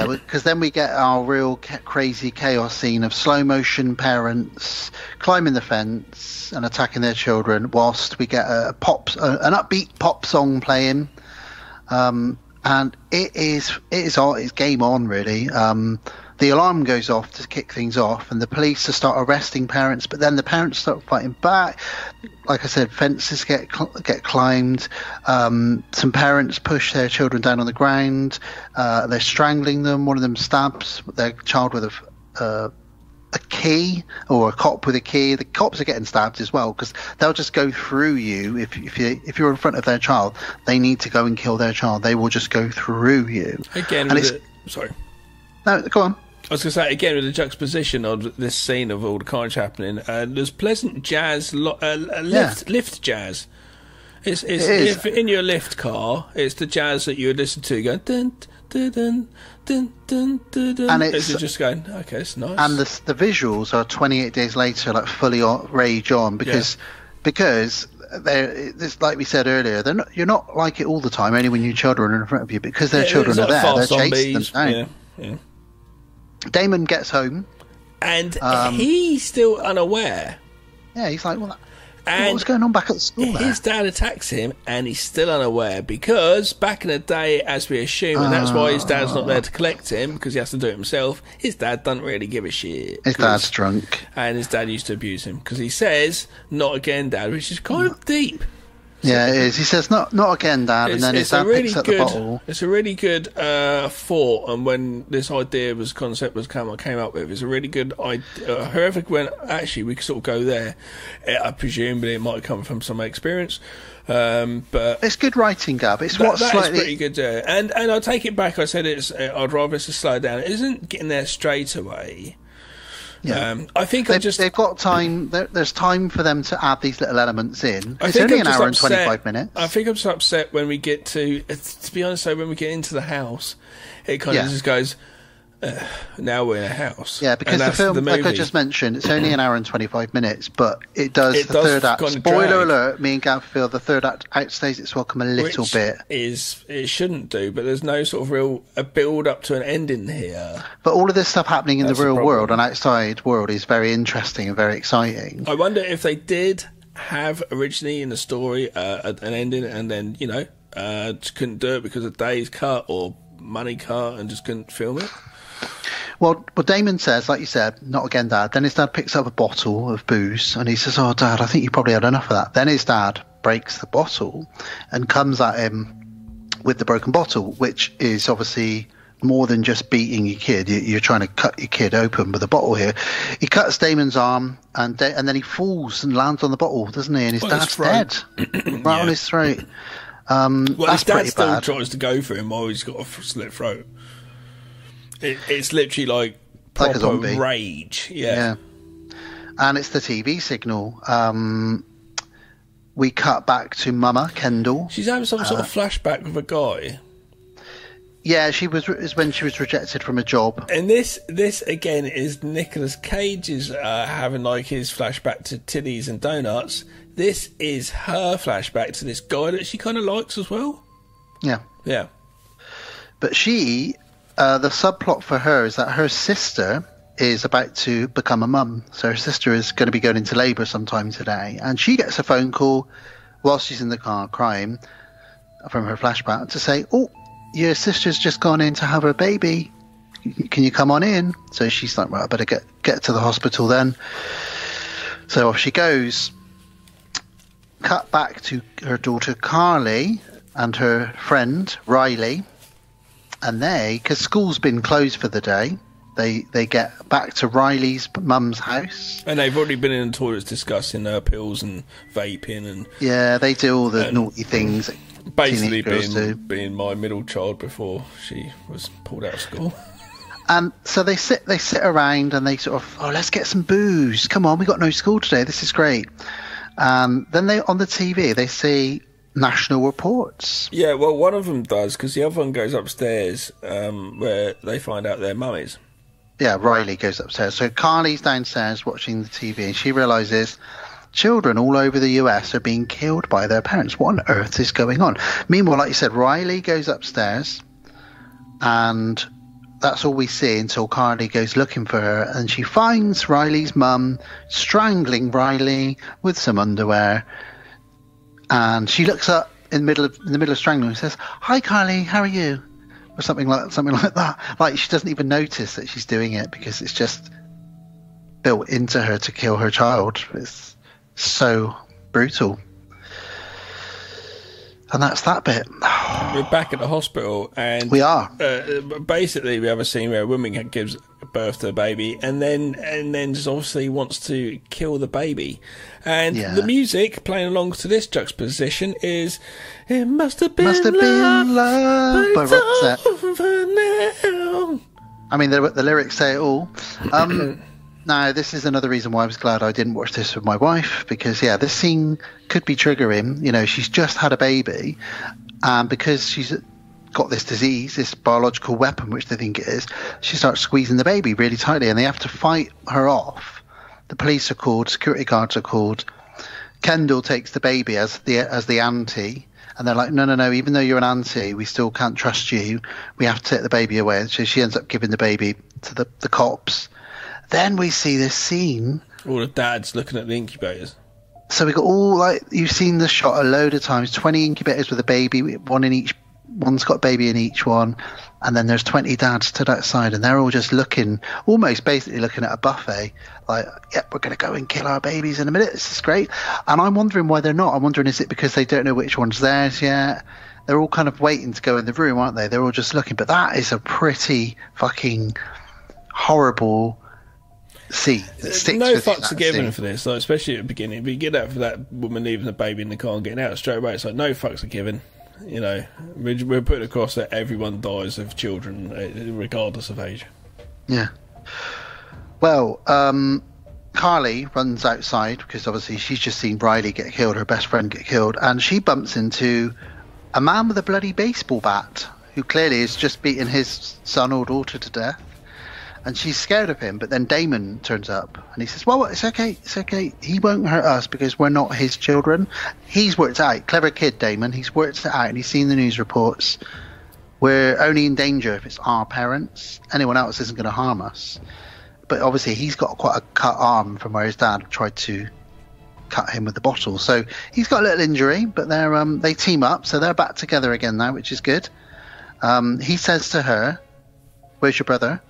because then we get our real crazy chaos scene of slow motion parents climbing the fence and attacking their children, whilst we get an upbeat pop song playing, and it's game on, really. The alarm goes off to kick things off, and the police start arresting parents. But then the parents start fighting back. Like I said, fences get climbed. Some parents push their children down on the ground. They're strangling them. One of them stabs their child with a a key or a cop with a key, the cops are getting stabbed as well, because they'll just go through you. If you're in front of their child, they need to go and kill their child. They will just go through you. Again, sorry. No, go on. I was going to say, again, with the juxtaposition of this scene of all the carnage happening, there's pleasant jazz, lift jazz. It is. If in your lift car, it's the jazz that you would listen to going, dun, dun, dun, dun, dun, dun, dun. And it's just going, okay, it's nice. And the visuals are 28 days later, like fully on, rage on, because it's like we said earlier, they're not, you're not like it all the time, only when your children are in front of you, because their children are like there, they're chasing them down. Yeah. Damon gets home. And he's still unaware. Yeah, he's like, well, what was going on back at the school there? His dad attacks him, and he's still unaware, because back in the day, as we assume, and that's why his dad's not there to collect him, because he has to do it himself, his dad doesn't really give a shit. His dad's drunk. And his dad used to abuse him, because he says, not again, Dad, which is kind of deep. Yeah, it is. He says, not again, Dad, and then his dad picks up the bottle. It's a really good thought, and when this idea was came up with, it's a really good idea. Horrific when, actually, we could sort of go there, I presume, but it might come from some experience. But it's good writing, Gav. It's that's pretty good. And I take it back. I said I'd rather it's a slow down. It isn't getting there straight away. Yeah, I think they've got time. There's time for them to add these little elements in. It's only an hour and 25 minutes. I think I'm just upset when we get to be honest, when we get into the house, it kind of just goes. Now we're in a house. Yeah, because the film, like I just mentioned, it's only an hour and 25 minutes, but it does third act. Spoiler alert: me and Gav feel the third act outstays its welcome a little bit. It shouldn't do, but there's no sort of real build up to an ending here. But all of this stuff happening in the real world and outside world is very interesting and very exciting. I wonder if they did have originally in the story an ending, and then just couldn't do it because of days cut or money cut, and just couldn't film it. Well, Damon says, like you said, not again, Dad. Then his dad picks up a bottle of booze and he says, oh, Dad, I think you probably had enough of that. Then his dad breaks the bottle and comes at him with the broken bottle, which is obviously more than just beating your kid. You're trying to cut your kid open with a bottle here. He cuts Damon's arm and then he falls and lands on the bottle, doesn't he? And his dad's dead right on his throat. His dad still tries to go for him while he's got a slit throat. It's literally like proper zombie rage, yeah. And it's the TV signal. We cut back to Mama Kendall. She's having some sort of flashback with a guy. Yeah, is when she was rejected from a job. And this again is Nicolas Cage's having like his flashback to Titties and Donuts. This is her flashback to this guy that she kind of likes as well. Yeah. But she. The subplot for her is that her sister is about to become a mum. So her sister is going to be going into labour sometime today. And she gets a phone call while she's in the car crying from her flashback to say, oh, your sister's just gone in to have her baby. Can you come on in? So she's like, well, I better get to the hospital then. So off she goes. Cut back to her daughter Carly and her friend Riley. And because school's been closed for the day, they get back to Riley's mum's house. And they've already been in the toilets discussing pills and vaping. Yeah, they do all the naughty things. Basically being my middle child before she was pulled out of school. And so they sit around and they sort of, oh, let's get some booze. Come on, we got no school today. This is great. Then on the TV, they see... National Reports. Yeah, well, one of them does, because the other one goes upstairs where they find out their mummies. Yeah, Riley goes upstairs. So Carly's downstairs watching the TV, and she realises children all over the US are being killed by their parents. What on earth is going on? Meanwhile, like you said, Riley goes upstairs, and that's all we see until Carly goes looking for her, and she finds Riley's mum strangling Riley with some underwear. And she looks up in the middle of strangling and says, "Hi, Carly, how are you?" Or something like that. Like she doesn't even notice that she's doing it because it's just built into her to kill her child. It's so brutal. And that's that bit. We're back at the hospital, and we are basically we have a scene where a woman gives give birth to a baby, and then just obviously wants to kill the baby. And the music playing along to this juxtaposition is "It must have been love by Roxette." I mean, the lyrics say it all. Now, this is another reason why I was glad I didn't watch this with my wife, because, yeah, this scene could be triggering. You know, she's just had a baby, and because she's got this disease, this biological weapon, which they think it is, she starts squeezing the baby really tightly, and they have to fight her off. The police are called, security guards are called. Kendall takes the baby as the auntie, and they're like, no, even though you're an auntie, we still can't trust you. We have to take the baby away. So she ends up giving the baby to the cops. Then we see this scene. All the dads looking at the incubators. So we got all, like, you've seen this shot a load of times, 20 incubators with a baby, one's got a baby in each one, and then there's 20 dads to that side, and they're all just looking, almost basically looking at a buffet, like, yep, we're going to go and kill our babies in a minute, this is great. And I'm wondering why they're not. I'm wondering, is it because they don't know which one's theirs yet? They're all kind of waiting to go in the room, aren't they? They're all just looking. But that is a pretty fucking horrible scene. No fucks are given for this, though, especially at the beginning. But you get that for that woman leaving the baby in the car and getting out straight away. It's like, no fucks are given. You know, we're putting across that everyone dies of children, regardless of age. Yeah. Well, Carly runs outside because obviously she's just seen Riley get killed, her best friend get killed, and she bumps into a man with a bloody baseball bat who clearly is just beating his son or daughter to death. And she's scared of him, but then Damon turns up and he says, well, it's okay. He won't hurt us because we're not his children. He's worked it out. Clever kid, Damon. He's worked it out and he's seen the news reports. We're only in danger if it's our parents. Anyone else isn't going to harm us. But obviously he's got quite a cut arm from where his dad tried to cut him with the bottle. So he's got a little injury, but they team up. So they're back together again now, which is good. He says to her, where's your brother?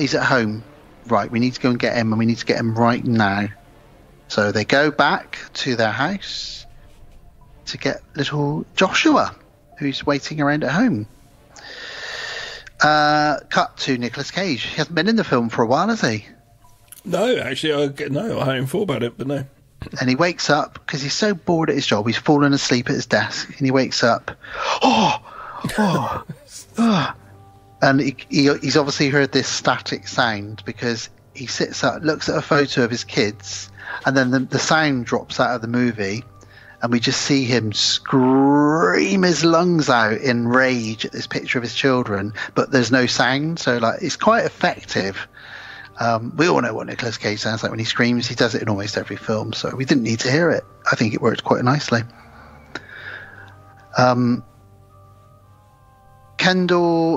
He's at home. Right, we need to go and get him, and we need to get him right now. So they go back to their house to get little Joshua, who's waiting around at home. Cut to Nicolas Cage. He hasn't been in the film for a while, has he? No, actually, I hadn't thought about it, but no. And he wakes up because he's so bored at his job. He's fallen asleep at his desk, and he wakes up. Oh. And he's obviously heard this static sound because he sits up, looks at a photo of his kids, and then the sound drops out of the movie, and we just see him scream his lungs out in rage at this picture of his children, but there's no sound, so like it's quite effective. We all know what Nicolas Cage sounds like when he screams. He does it in almost every film, so we didn't need to hear it. I think it worked quite nicely. Kendall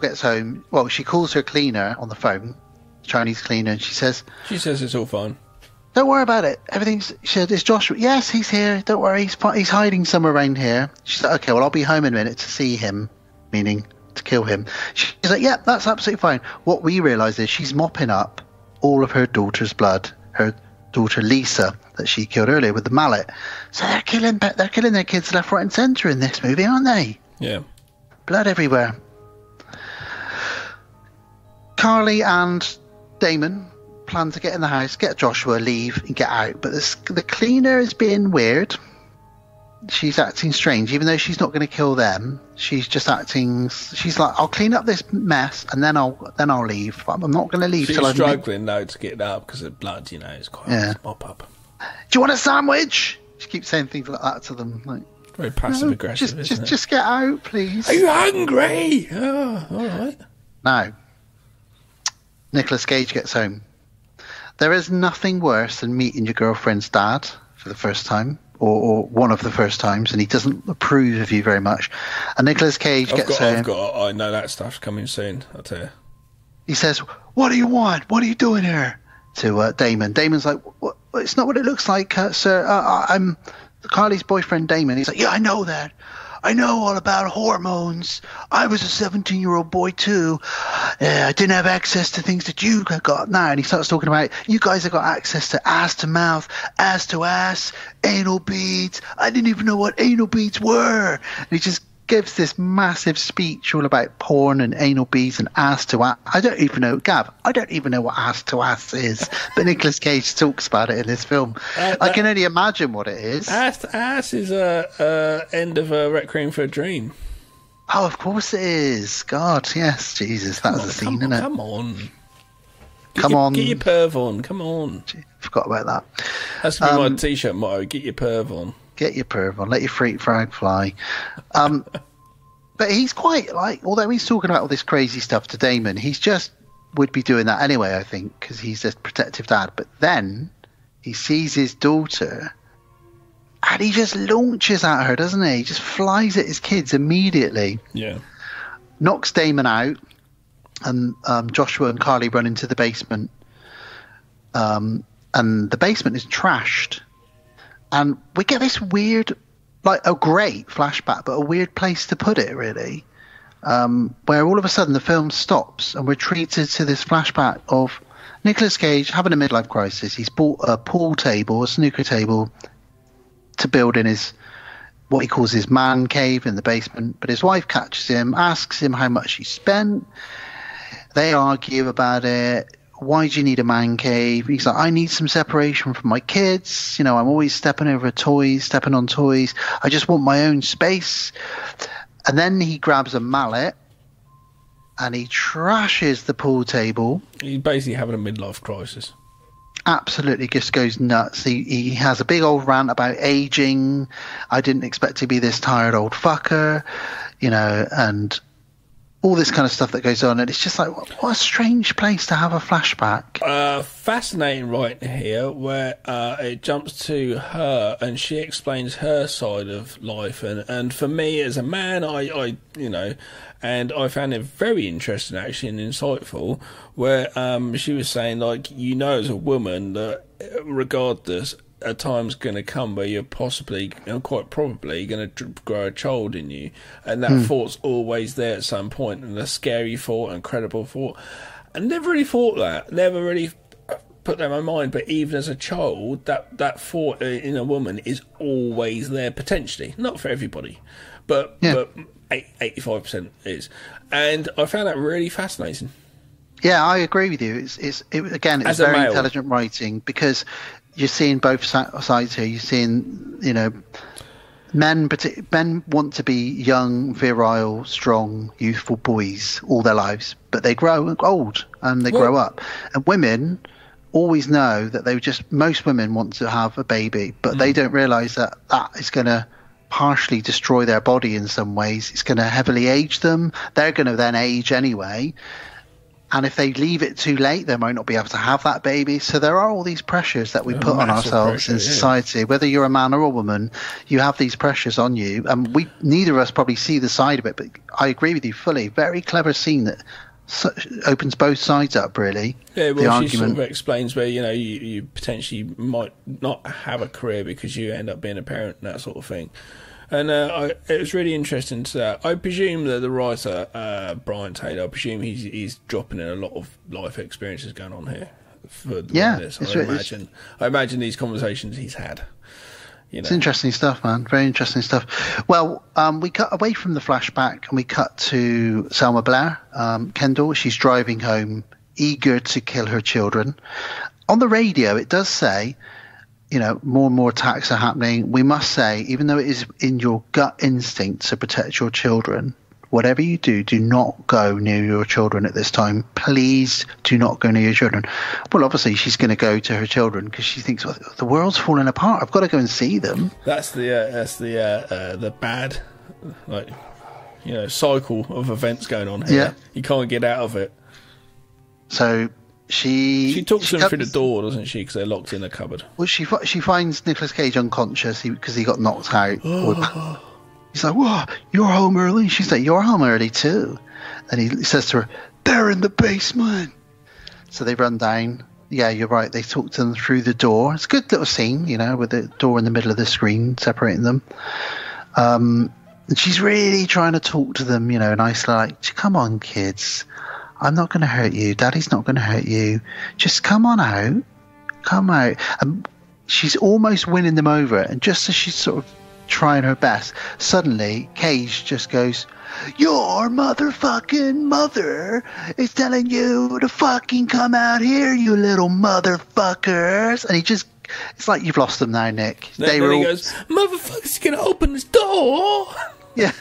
gets home. Well, she calls her cleaner on the phone, Chinese cleaner, and she says it's all fine. Don't worry about it. Everything's. She said, it's Joshua. Yes, he's here. Don't worry. He's hiding somewhere around here. She's like, okay, well, I'll be home in a minute to see him, meaning to kill him. She's like, yeah, that's absolutely fine. What we realise is she's mopping up all of her daughter's blood. Her daughter Lisa that she killed earlier with the mallet. So they're killing their kids left, right, and centre in this movie, aren't they? Yeah. Blood everywhere. Carly and Damon plan to get in the house, get Joshua, leave, and get out. But the cleaner is being weird. She's acting strange. Even though she's not going to kill them, she's just acting... She's like, I'll clean up this mess, and then I'll leave. But I'm not going to leave till I'm... She's struggling, though, to get up because of blood, you know. It's quite hard to pop up. Do you want a sandwich? She keeps saying things like that to them. Like, very passive-aggressive, isn't it? Just get out, please. Are you hungry? Oh, all right. No. Nicolas Cage gets home. There is nothing worse than meeting your girlfriend's dad for the first time, or one of the first times, and he doesn't approve of you very much. And Nicolas Cage gets home. I know that stuff's coming soon, I'll tell you. He says, what do you want? What are you doing here? To Damon. Damon's like, what? It's not what it looks like, sir. I'm Carly's boyfriend, Damon. He's like, yeah, I know that. I know all about hormones. I was a 17-year-old boy too. I didn't have access to things that you got now. And he starts talking about, you guys have got access to mouth, ass to ass, anal beads. I didn't even know what anal beads were. And he just gives this massive speech all about porn and anal beads and ass to ass. I don't even know, Gav, I don't even know what ass to ass is, but Nicolas Cage talks about it in this film. I can only imagine what it is. Ass to ass is end of a Requiem for a Dream. Oh, of course it is. God, yes, Jesus, that was a scene, isn't it? Come on. Come on. Get your perv on, come on. Forgot about that. That's going to be my T-shirt motto, get your perv on. Get your perv on, let your freak flag fly. But he's quite like, although he's talking about all this crazy stuff to Damon, he's just would be doing that anyway, I think, because he's this protective dad. But then he sees his daughter and he just launches at her, doesn't he? He just flies at his kids immediately. Yeah. Knocks Damon out. And Joshua and Carly run into the basement. And the basement is trashed. And we get this weird, like a great flashback, but a weird place to put it, really, where all of a sudden the film stops and we're treated to this flashback of Nicolas Cage having a midlife crisis. He's bought a pool table, a snooker table, to build in his, what he calls his man cave in the basement. But his wife catches him, asks him how much he spent. They argue about it. Why do you need a man cave? He's like, I need some separation from my kids. You know, I'm always stepping over toys, stepping on toys. I just want my own space. And then he grabs a mallet and he trashes the pool table. He's basically having a midlife crisis. Absolutely just goes nuts. He has a big old rant about aging. I didn't expect to be this tired old fucker, you know, and all this kind of stuff that goes on. And it's just like, what a strange place to have a flashback. Fascinating right here where it jumps to her and she explains her side of life. And for me as a man, I you know, and I found it very interesting actually and insightful where she was saying, like, you know, as a woman that regardless, a time's going to come where you're possibly and quite probably going to grow a child in you, and that thought's always there at some point, and a scary thought, incredible thought. I never really thought that, never really put that in my mind, but even as a child, that thought in a woman is always there, potentially, not for everybody, but, yeah. But 85% is, and I found that really fascinating. Yeah, I agree with you. It's very intelligent writing, because you're seeing both sides here. You're seeing, you know, men want to be young, virile, strong, youthful boys all their lives, but they grow old and they grow up. And women always know that most women want to have a baby, but they don't realise that is going to partially destroy their body in some ways. It's going to heavily age them. They're going to then age anyway. And if they leave it too late, they might not be able to have that baby. So there are all these pressures that we put on ourselves in society. Yeah. Whether you're a man or a woman, you have these pressures on you. And neither of us probably see the side of it, but I agree with you fully. Very clever scene that opens both sides up, really. Yeah, well, she sort of explains where, you know, you potentially might not have a career because you end up being a parent and that sort of thing. And it was really interesting to that. I presume that the writer, Brian Taylor, I presume he's dropping in a lot of life experiences going on here. I imagine these conversations he's had. You know. It's interesting stuff, man. Very interesting stuff. Well, we cut away from the flashback and we cut to Selma Blair, Kendall. She's driving home, eager to kill her children. On the radio, it does say, you know, more and more attacks are happening. We must say, even though it is in your gut instinct to protect your children, whatever you do, do not go near your children at this time. Please do not go near your children. Well, obviously, she's going to go to her children because she thinks, well, the world's falling apart. I've got to go and see them. That's the bad, like, you know, cycle of events going on here. Yeah. You can't get out of it. So She talks them through the door, doesn't she? Because they're locked in a cupboard. Well, she finds Nicolas Cage unconscious because he got knocked out. He's like, "Whoa, you're home early." She's like, "You're home early too." And he says to her, "They're in the basement." So they run down. Yeah, you're right. They talk to them through the door. It's a good little scene, you know, with the door in the middle of the screen separating them. And she's really trying to talk to them, you know, and I was like, "Come on, kids. I'm not going to hurt you. Daddy's not going to hurt you. Just come on out. Come out." And she's almost winning them over. And just as she's sort of trying her best. Suddenly, Cage just goes, "Your motherfucking mother is telling you to fucking come out here, you little motherfuckers." And he just, it's like, you've lost them now, Nick. Then he goes, "Motherfuckers are gonna open this door." Yeah.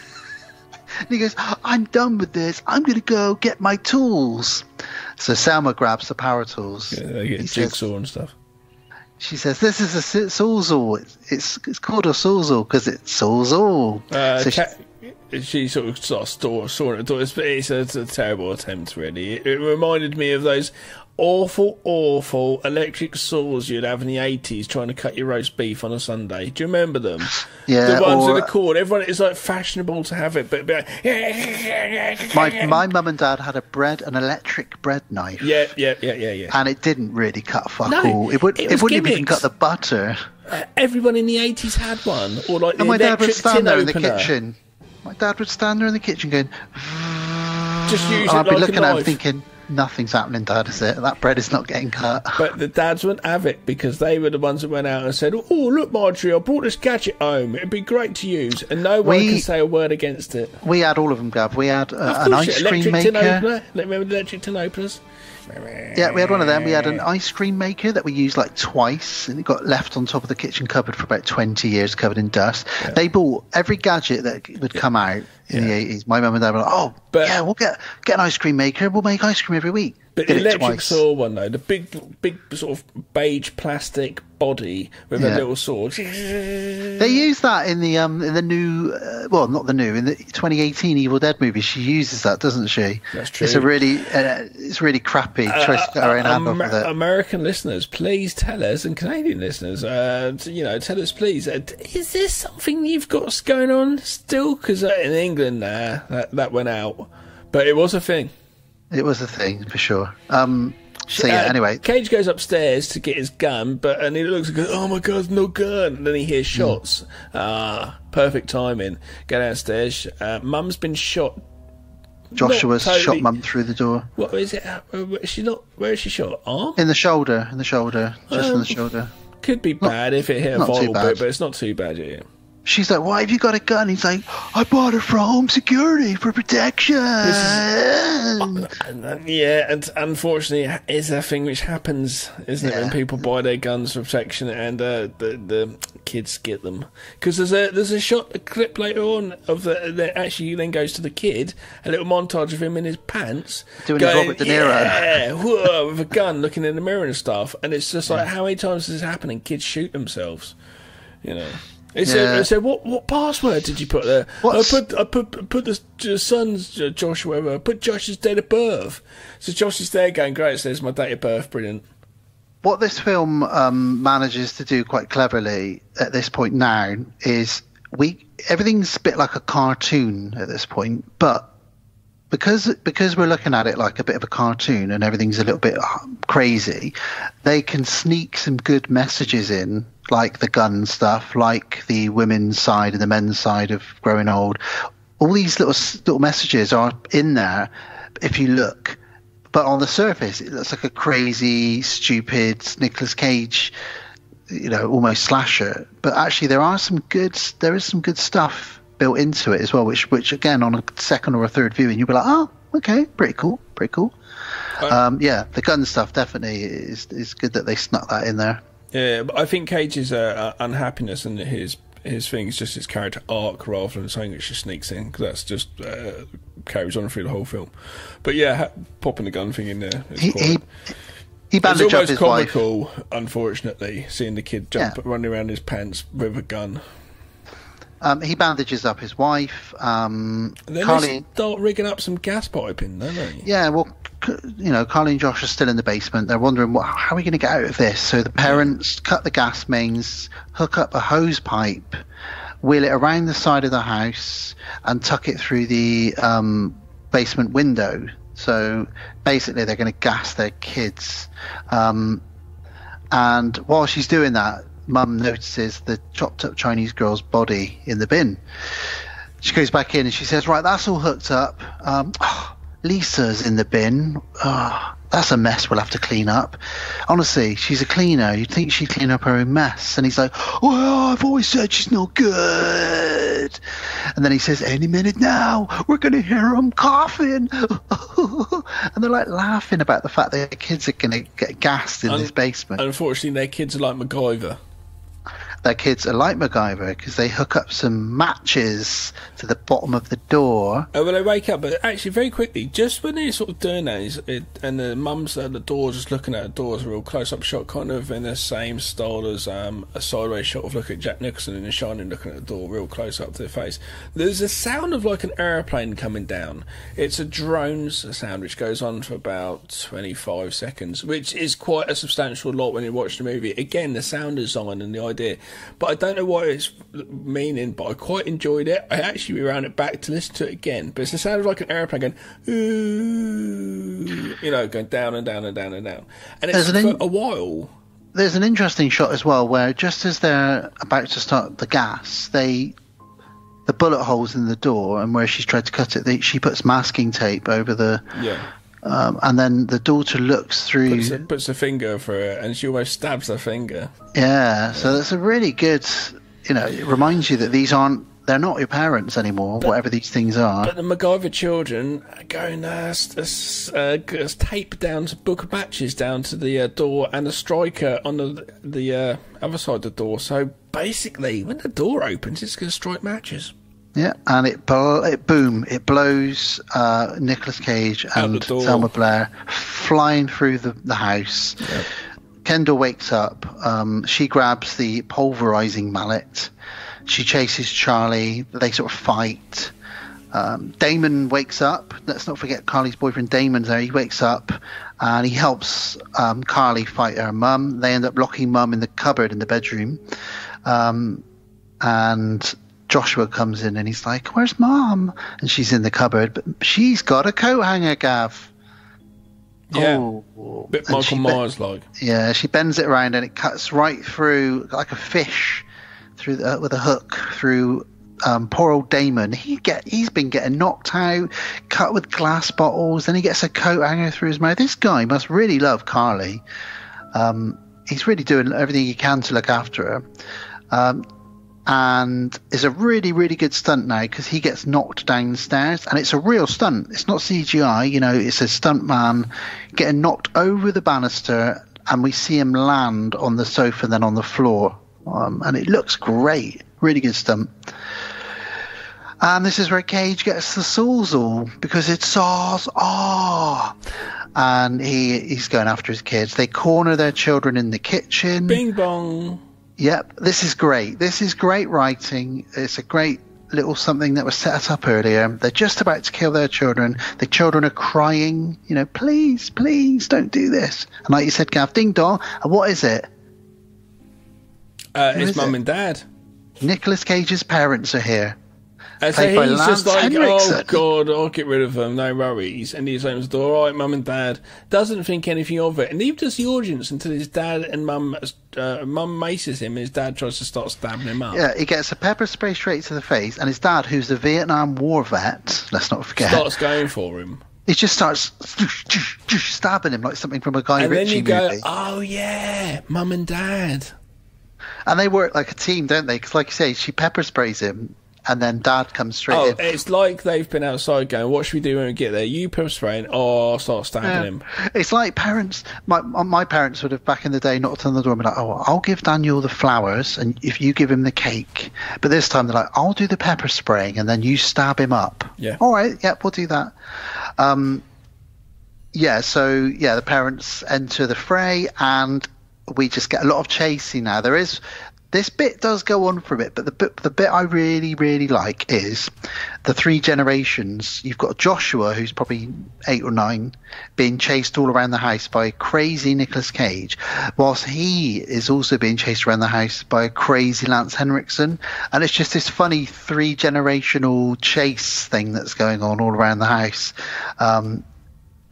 And he goes, "I'm done with this. I'm going to go get my tools." So Selma grabs the power tools. Yeah, they get jigsaw and stuff. She says, "This is a sawzall. It's called a sawzall because it's sawzall." She sort of starts sawing at the door. It's a terrible attempt, really. It reminded me of those awful, awful electric saws you'd have in the 80s trying to cut your roast beef on a Sunday. Do you remember them? Yeah. The ones with the cord. Everyone, it's like fashionable to have it, but my mum and dad had an electric bread knife. Yeah. And it didn't really cut fuck all. It wouldn't even cut the butter. Everyone in the 80s had one, or like the electric tin opener. My dad would stand there in the kitchen going, just use it. I'd be looking at him thinking, "Nothing's happening, Dad, is it? That bread is not getting cut." But the dads wouldn't have it, because they were the ones that went out and said, "Oh, look, Marjorie, I brought this gadget home. It'd be great to use." And no one can say a word against it. We had all of them, Gav. We had an ice cream maker. Remember the electric tin openers? Yeah, we had one of them. We had an ice cream maker that we used like twice, and it got left on top of the kitchen cupboard for about 20 years, covered in dust. Yeah. They bought every gadget that would come out in the 80s. My mum and dad were like, "Oh, but, yeah, we'll get an ice cream maker. We'll make ice cream every week." But the electric saw one, though, the big sort of beige plastic body with a little saw. They used that in the new, well, not the new, in the 2018 Evil Dead movie. She uses that, doesn't she? That's true. It's a really, it's really crappy choice to get her own hand off with it. American listeners, please tell us, and Canadian listeners, you know, tell us, please, is this something you've got going on still? Because in England, that went out, but it was a thing. It was a thing, for sure. So yeah, anyway. Cage goes upstairs to get his gun, and he looks and goes, "Oh my God, no gun." And then he hears shots. Perfect timing. Go downstairs. Mum's been shot. Joshua's shot Mum through the door. What is it? Where is she shot? Oh? In the shoulder. Just in the shoulder. Could be bad if it hit a vital bit, but it's not too bad yet. She's like, "Why have you got a gun?" He's like, "I bought it for home security, for protection." Yeah, and unfortunately, it is a thing which happens, isn't it? When people buy their guns for protection, and the kids get them, because there's a shot, a clip later on of that actually then goes to the kid, a little montage of him in his pants doing his Robert De Niro, whoa, with a gun, looking in the mirror and stuff. And it's just like, how many times does this happen? And kids shoot themselves, you know. It said, what password did you put there? I put the son's Josh, whatever. I put Josh's date of birth. So Josh is there going, "Great, so there's my date of birth, brilliant." What this film manages to do quite cleverly at this point now is everything's a bit like a cartoon at this point, but because we're looking at it like a bit of a cartoon and everything's a little bit crazy, they can sneak some good messages in, like the gun stuff, like the women's side and the men's side of growing old. All these little messages are in there if you look. But on the surface, it looks like a crazy, stupid Nicolas Cage, you know, almost slasher. But actually, there is some good stuff built into it as well, which again, on a second or a third viewing, you'll be like, "Oh, okay, pretty cool. Yeah, the gun stuff definitely is good that they snuck that in there. Yeah, but I think Cage's unhappiness and his thing is just his character arc rather than something that she sneaks in, because that's just carries on through the whole film. But yeah, popping the gun thing in there. He bandaged up his wife. It's almost comical, unfortunately, seeing the kid running around his pants with a gun. He bandages up his wife. Then they start rigging up some gas piping, don't they? Yeah, well, you know, Carly and Josh are still in the basement. They're wondering, how are we going to get out of this? So the parents cut the gas mains, hook up a hose pipe, wheel it around the side of the house, and tuck it through the basement window. So basically, they're going to gas their kids. And while she's doing that, Mum notices the chopped-up Chinese girl's body in the bin. She goes back in and she says, "Right, that's all hooked up. Lisa's in the bin. Oh, that's a mess we'll have to clean up. Honestly, she's a cleaner. You'd think she'd clean up her own mess. And he's like, well, I've always said she's not good. And then he says, any minute now, we're going to hear them coughing. And they're like laughing about the fact their kids are going to get gassed in this basement. Unfortunately, their kids are like MacGyver. Their kids are like MacGyver because they hook up some matches to the bottom of the door. Oh, well, they wake up, but actually, very quickly, just when they're sort of doing that, and the mum's at the door, just looking at the door, is a real close-up shot, kind of in the same style as a sideways shot of looking at Jack Nicholson in The Shining, looking at the door, real close-up to their face. There's a sound of like an airplane coming down. It's a drones sound, which goes on for about 25 seconds, which is quite a substantial lot when you watch the movie. Again, the sound design and the idea... But I don't know what it's meaning, but I quite enjoyed it. I actually ran it back to listen to it again. But it's the sound of like an airplane going, ooh, you know, going down and down and down and down. And it's for a while. There's an interesting shot as well where just as they're about to start the gas, the bullet holes in the door and where she's tried to cut it, she puts masking tape over the... Yeah. And then the daughter looks through... Puts a finger for it, and she almost stabs her finger. Yeah, so that's a really good... You know, it reminds you that these aren't... They're not your parents anymore, whatever these things are. But the MacGyver children are going tape down to book matches down to the door and a striker on the other side of the door. So basically, when the door opens, it's going to strike matches. Yeah, and it blows Nicolas Cage and Selma Blair flying through the house. Yep. Kendall wakes up. She grabs the pulverizing mallet. She chases Charlie. They sort of fight. Damon wakes up. Let's not forget Carly's boyfriend Damon's there. He wakes up and he helps Carly fight her mum. They end up locking mum in the cupboard in the bedroom. And... Joshua comes in and he's like, where's mom? And she's in the cupboard, but she's got a coat hanger, Gav. Yeah. Oh. Bit Michael Myers-like. Yeah, she bends it around and it cuts right through, like a fish, through with a hook, through poor old Damon. He's been getting knocked out, cut with glass bottles, then he gets a coat hanger through his mouth. This guy must really love Carly. He's really doing everything he can to look after her. And it's a really, really good stunt now because he gets knocked downstairs and it's a real stunt. It's not CGI, you know, it's a stunt man getting knocked over the banister and we see him land on the sofa and then on the floor. And it looks great. Really good stunt. And this is where Cage gets the saws all because it's saws. Oh, and he's going after his kids. They corner their children in the kitchen. Bing bong. Yep, this is great. This is great writing. It's a great little something that was set up earlier. They're just about to kill their children. The children are crying, you know, please, please don't do this. And like you said, Gav, ding dong. And what is it? It's mum and dad. Nicolas Cage's parents are here. And so he's just like, oh God, I'll get rid of them, no worries. And he's opens the door, all right, mum and dad. Doesn't think anything of it. And even does the audience until his dad and mum maces him and his dad tries to start stabbing him up. Yeah, he gets a pepper spray straight to the face and his dad, who's a Vietnam War vet, let's not forget. Starts going for him. He just starts stabbing him like something from a Guy Ritchie movie. And then you go, oh yeah, mum and dad. And they work like a team, don't they? Because like you say, she pepper sprays him. And then dad comes straight in. It's like they've been outside going, what should we do when we get there? You pepper spraying, I'll start stabbing him. It's like parents, my parents would have back in the day knocked on the door and be like, oh, I'll give Daniel the flowers and if you give him the cake. But this time they're like, I'll do the pepper spraying and then you stab him up. Yeah. All right, yeah, we'll do that. So the parents enter the fray and we just get a lot of chasing now. There is... This bit does go on for a bit, but the bit I really, really like is the three generations. You've got Joshua, who's probably 8 or 9, being chased all around the house by crazy Nicolas Cage, whilst he is also being chased around the house by a crazy Lance Henriksen. And it's just this funny three-generational chase thing that's going on all around the house.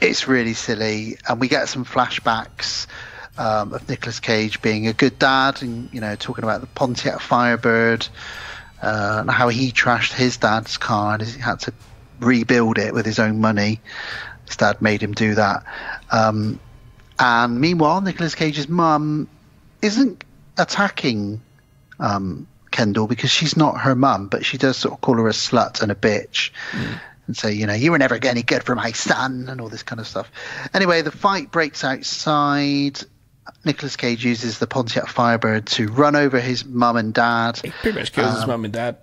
It's really silly, and we get some flashbacks of Nicolas Cage being a good dad and, you know, talking about the Pontiac Firebird and how he trashed his dad's car and he had to rebuild it with his own money. His dad made him do that. And meanwhile, Nicolas Cage's mum isn't attacking Kendall because she's not her mum, but she does sort of call her a slut and a bitch and say, you know, you were never any good for my son and all this kind of stuff. Anyway, the fight breaks outside. Nicolas Cage uses the Pontiac Firebird to run over his mum and dad. He pretty much kills his mum and dad.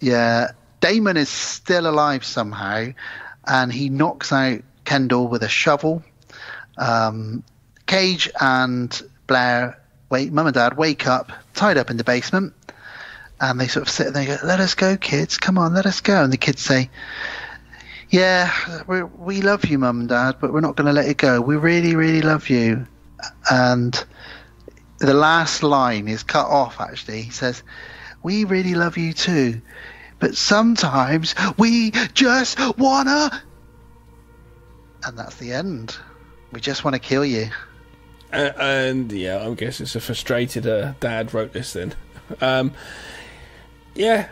Yeah. Damon is still alive somehow, and he knocks out Kendall with a shovel. Cage and Blair, mum and dad, wake up, tied up in the basement, and they sort of sit there and go, let us go, kids. Come on, let us go. And the kids say, yeah, we love you, mum and dad, but we're not going to let it go. We really, really love you. And the last line is cut off, actually. He says, we really love you too, but sometimes we just wanna... And that's the end. We just want to kill you. And yeah, I guess it's a frustrated dad wrote this then. I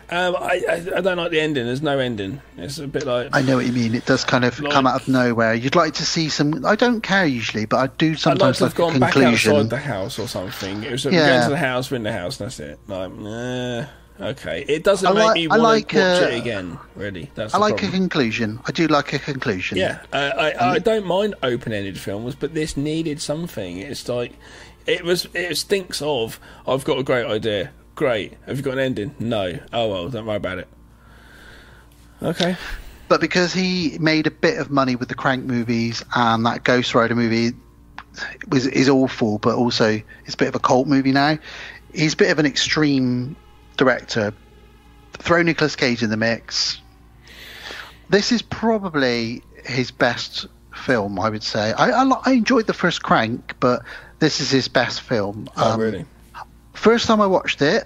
don't like the ending. There's no ending. It's a bit like... I know what you mean. It does kind of come out of nowhere. You'd like to see some... I don't care usually, but I do sometimes like a conclusion. I'd like to have gone back outside the house or something. It was like, Go into the house, we're in the house, and that's it. Like, okay. It doesn't make me want to watch it again, really. That's a conclusion. I do like a conclusion. Yeah. I don't mind open-ended films, but this needed something. It's like... It stinks of, I've got a great idea. Great. Have you got an ending? No. Oh, well, don't worry about it. Okay. But because he made a bit of money with the Crank movies, and that Ghost Rider movie is awful, but also it's a bit of a cult movie now. He's a bit of an extreme director. Throw Nicolas Cage in the mix. This is probably his best film, I would say. I enjoyed the first Crank, but this is his best film. Oh, really? First time I watched it,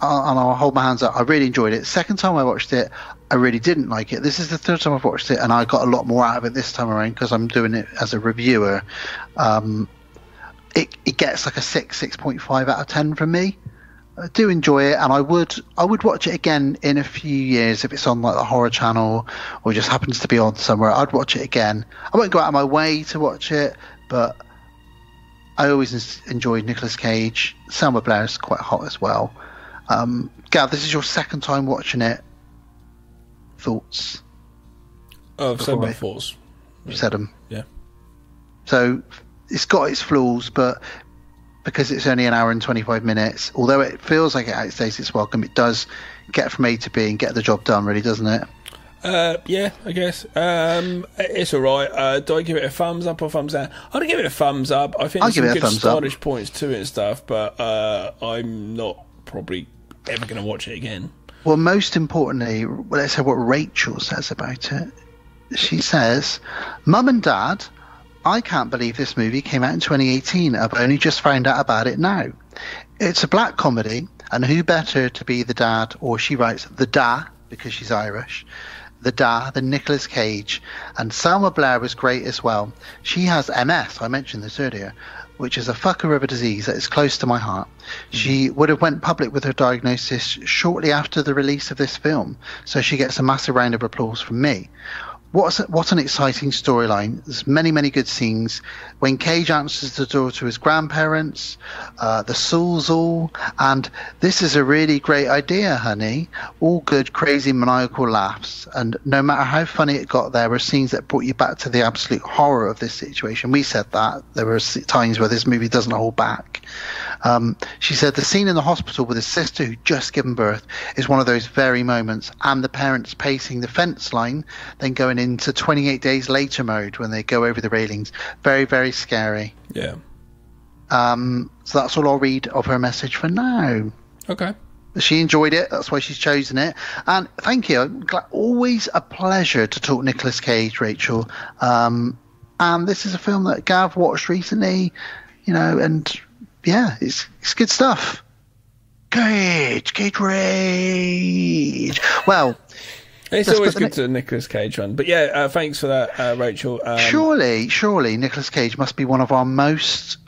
and I'll hold my hands up, I really enjoyed it. Second time I watched it, I really didn't like it. This is the third time I've watched it, and I got a lot more out of it this time around because I'm doing it as a reviewer. It gets like a 6.5 out of 10 from me. I do enjoy it, and I would watch it again in a few years if it's on like the horror channel or just happens to be on somewhere. I'd watch it again. I won't go out of my way to watch it, but... I always enjoyed Nicolas Cage. Selma Blair is quite hot as well. Gav, this is your second time watching it. Thoughts? Oh, I've said my thoughts. You said them. Yeah. So it's got its flaws, but because it's only an hour and 25 minutes, although it feels like it outstays its welcome, it does get from A to B and get the job done, really, doesn't it? Yeah, I guess. It's alright. Do I give it a thumbs up or thumbs down? I'd give it a thumbs up. I think there's some good stylish points to it and stuff, but I'm not probably ever going to watch it again. Well, most importantly, let's hear what Rachel says about it. She says, Mum and Dad, I can't believe this movie came out in 2018. I've only just found out about it now. It's a black comedy, and who better to be the dad, or she writes, the da, because she's Irish, than Nicolas Cage. And Selma Blair was great as well. She has MS, I mentioned this earlier, which is a fucker of a disease that is close to my heart. She would have went public with her diagnosis shortly after the release of this film, so she gets a massive round of applause from me. What an exciting storyline. There's many, many good scenes. When Cage answers the door to his grandparents, the souls all, and this is a really great idea, honey. All good, crazy, maniacal laughs. And no matter how funny it got, there were scenes that brought you back to the absolute horror of this situation. We said that. There were times where this movie doesn't hold back. She said the scene in the hospital with his sister who'd just given birth is one of those very moments, and the parents pacing the fence line, then going into 28 days later mode when they go over the railings. Very, very scary. Yeah. So that's all I'll read of her message for now. Okay. She enjoyed it. That's why she's chosen it. And thank you. Always a pleasure to talk Nicolas Cage, Rachel. And this is a film that Gav watched recently, you know, and... yeah, it's good stuff. Cage rage. Well, it's always good to Nicolas Cage one. But yeah, thanks for that, Rachel. Surely Nicolas Cage must be one of our most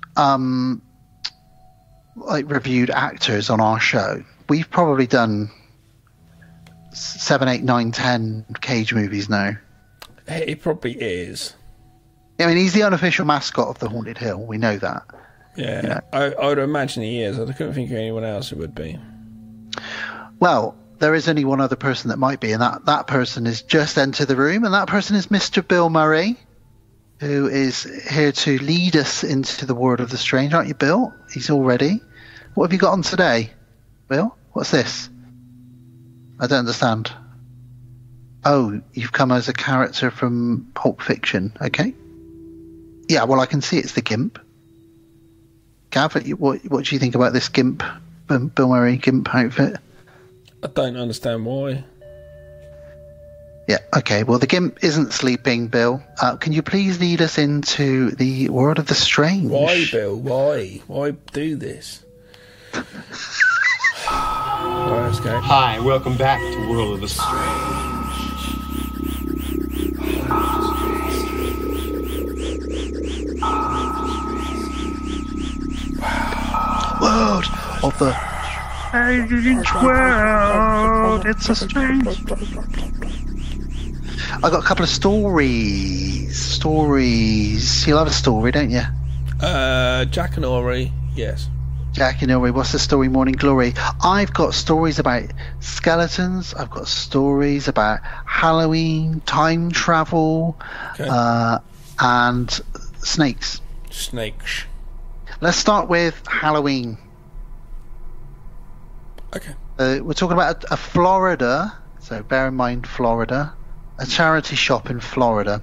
reviewed actors on our show. We've probably done 7, 8, 9, 10 Cage movies now. It probably is. I mean, he's the unofficial mascot of the Haunted Hill. We know that. Yeah, you know? I would imagine he is. I couldn't think of anyone else who would be. Well, there is only one other person that might be, and that person has just entered the room, and that person is Mr. Bill Murray, who is here to lead us into the world of the strange. Aren't you, Bill? He's all ready. What have you got on today, Bill? What's this? I don't understand. Oh, you've come as a character from Pulp Fiction, okay? Yeah, well, I can see it's the Gimp. Gav, what do you think about this Gimp, Bill Murray Gimp outfit? I don't understand why. Yeah, okay, well, the Gimp isn't sleeping, Bill. Can you please lead us into the world of the strange? Why, Bill? Why? Why do this? All right, let's go. Hi, welcome back to World of the Strange. World of the Strange World. It's a strange. I got a couple of stories. Stories. You love a story, don't you? Jack and Ori. Yes. Jack, you know, what's the story, Morning Glory? I've got stories about skeletons. I've got stories about Halloween, time travel, okay, and snakes. Snakes. Let's start with Halloween. Okay. We're talking about a Florida, so bear in mind Florida, a charity shop in Florida,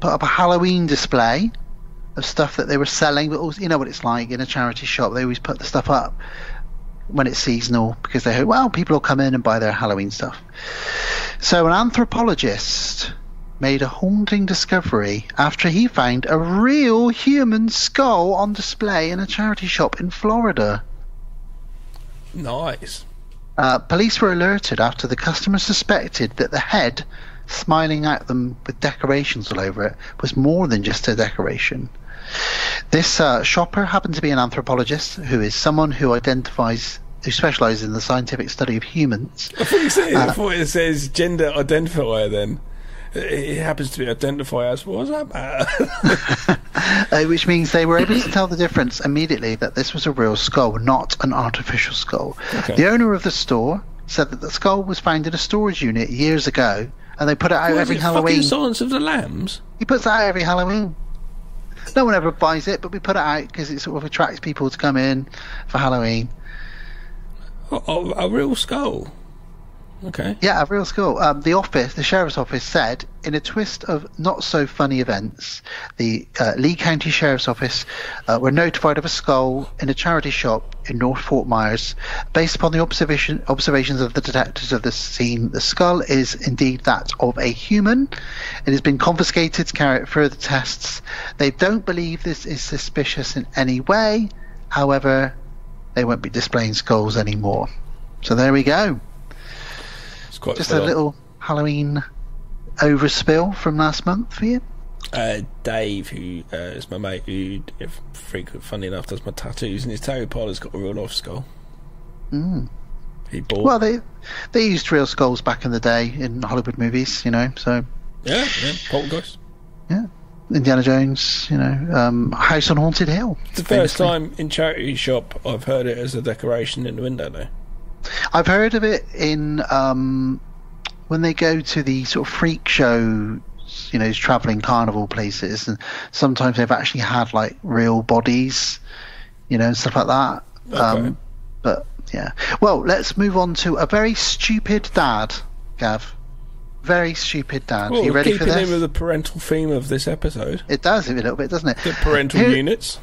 put up a Halloween display of stuff that they were selling, but also, you know what it's like in a charity shop, they always put the stuff up when it's seasonal because they hope, well, people will come in and buy their Halloween stuff. So an anthropologist made a haunting discovery after he found a real human skull on display in a charity shop in Florida. Nice. Police were alerted after the customer suspected that the head smiling at them with decorations all over it was more than just a decoration. This shopper happened to be an anthropologist, who is someone who specialises in the scientific study of humans. I thought it says gender identifier then. It happens to be identified as, what does that matter? Which means they were able to tell the difference immediately that this was a real skull, not an artificial skull. Okay. The owner of the store said that the skull was found in a storage unit years ago, and they put it out every Halloween. The Silence of the Lambs? He puts it out every Halloween. No one ever buys it, but we put it out because it sort of attracts people to come in for Halloween. A real skull? Okay. Yeah, a real skull. The sheriff's office said, in a twist of not-so-funny events, the Lee County Sheriff's Office were notified of a skull in a charity shop in North Fort Myers. Based upon the observations of the detectives of the scene, the skull is indeed that of a human. It has been confiscated to carry out further tests. They don't believe this is suspicious in any way. However, they won't be displaying skulls anymore. So there we go. Just a little Halloween overspill from last month for you. Dave, who is my mate, who, funny enough, does my tattoos, and his tattoo parlour's got a real life skull. Mm. He bought. Well, they used real skulls back in the day in Hollywood movies, you know. So yeah, Poltergeist. Yeah, Indiana Jones, you know, House on Haunted Hill. It's the first time in charity shop I've heard it as a decoration in the window though. I've heard of it in when they go to the sort of freak shows, you know, travelling carnival places, and sometimes they've actually had like real bodies, you know, and stuff like that. Okay. But yeah, well, let's move on to a very stupid dad, Gav. Very stupid dad. Well, are you ready for this? Keeping in with the parental theme of this episode. It does a little bit, doesn't it? The parental units.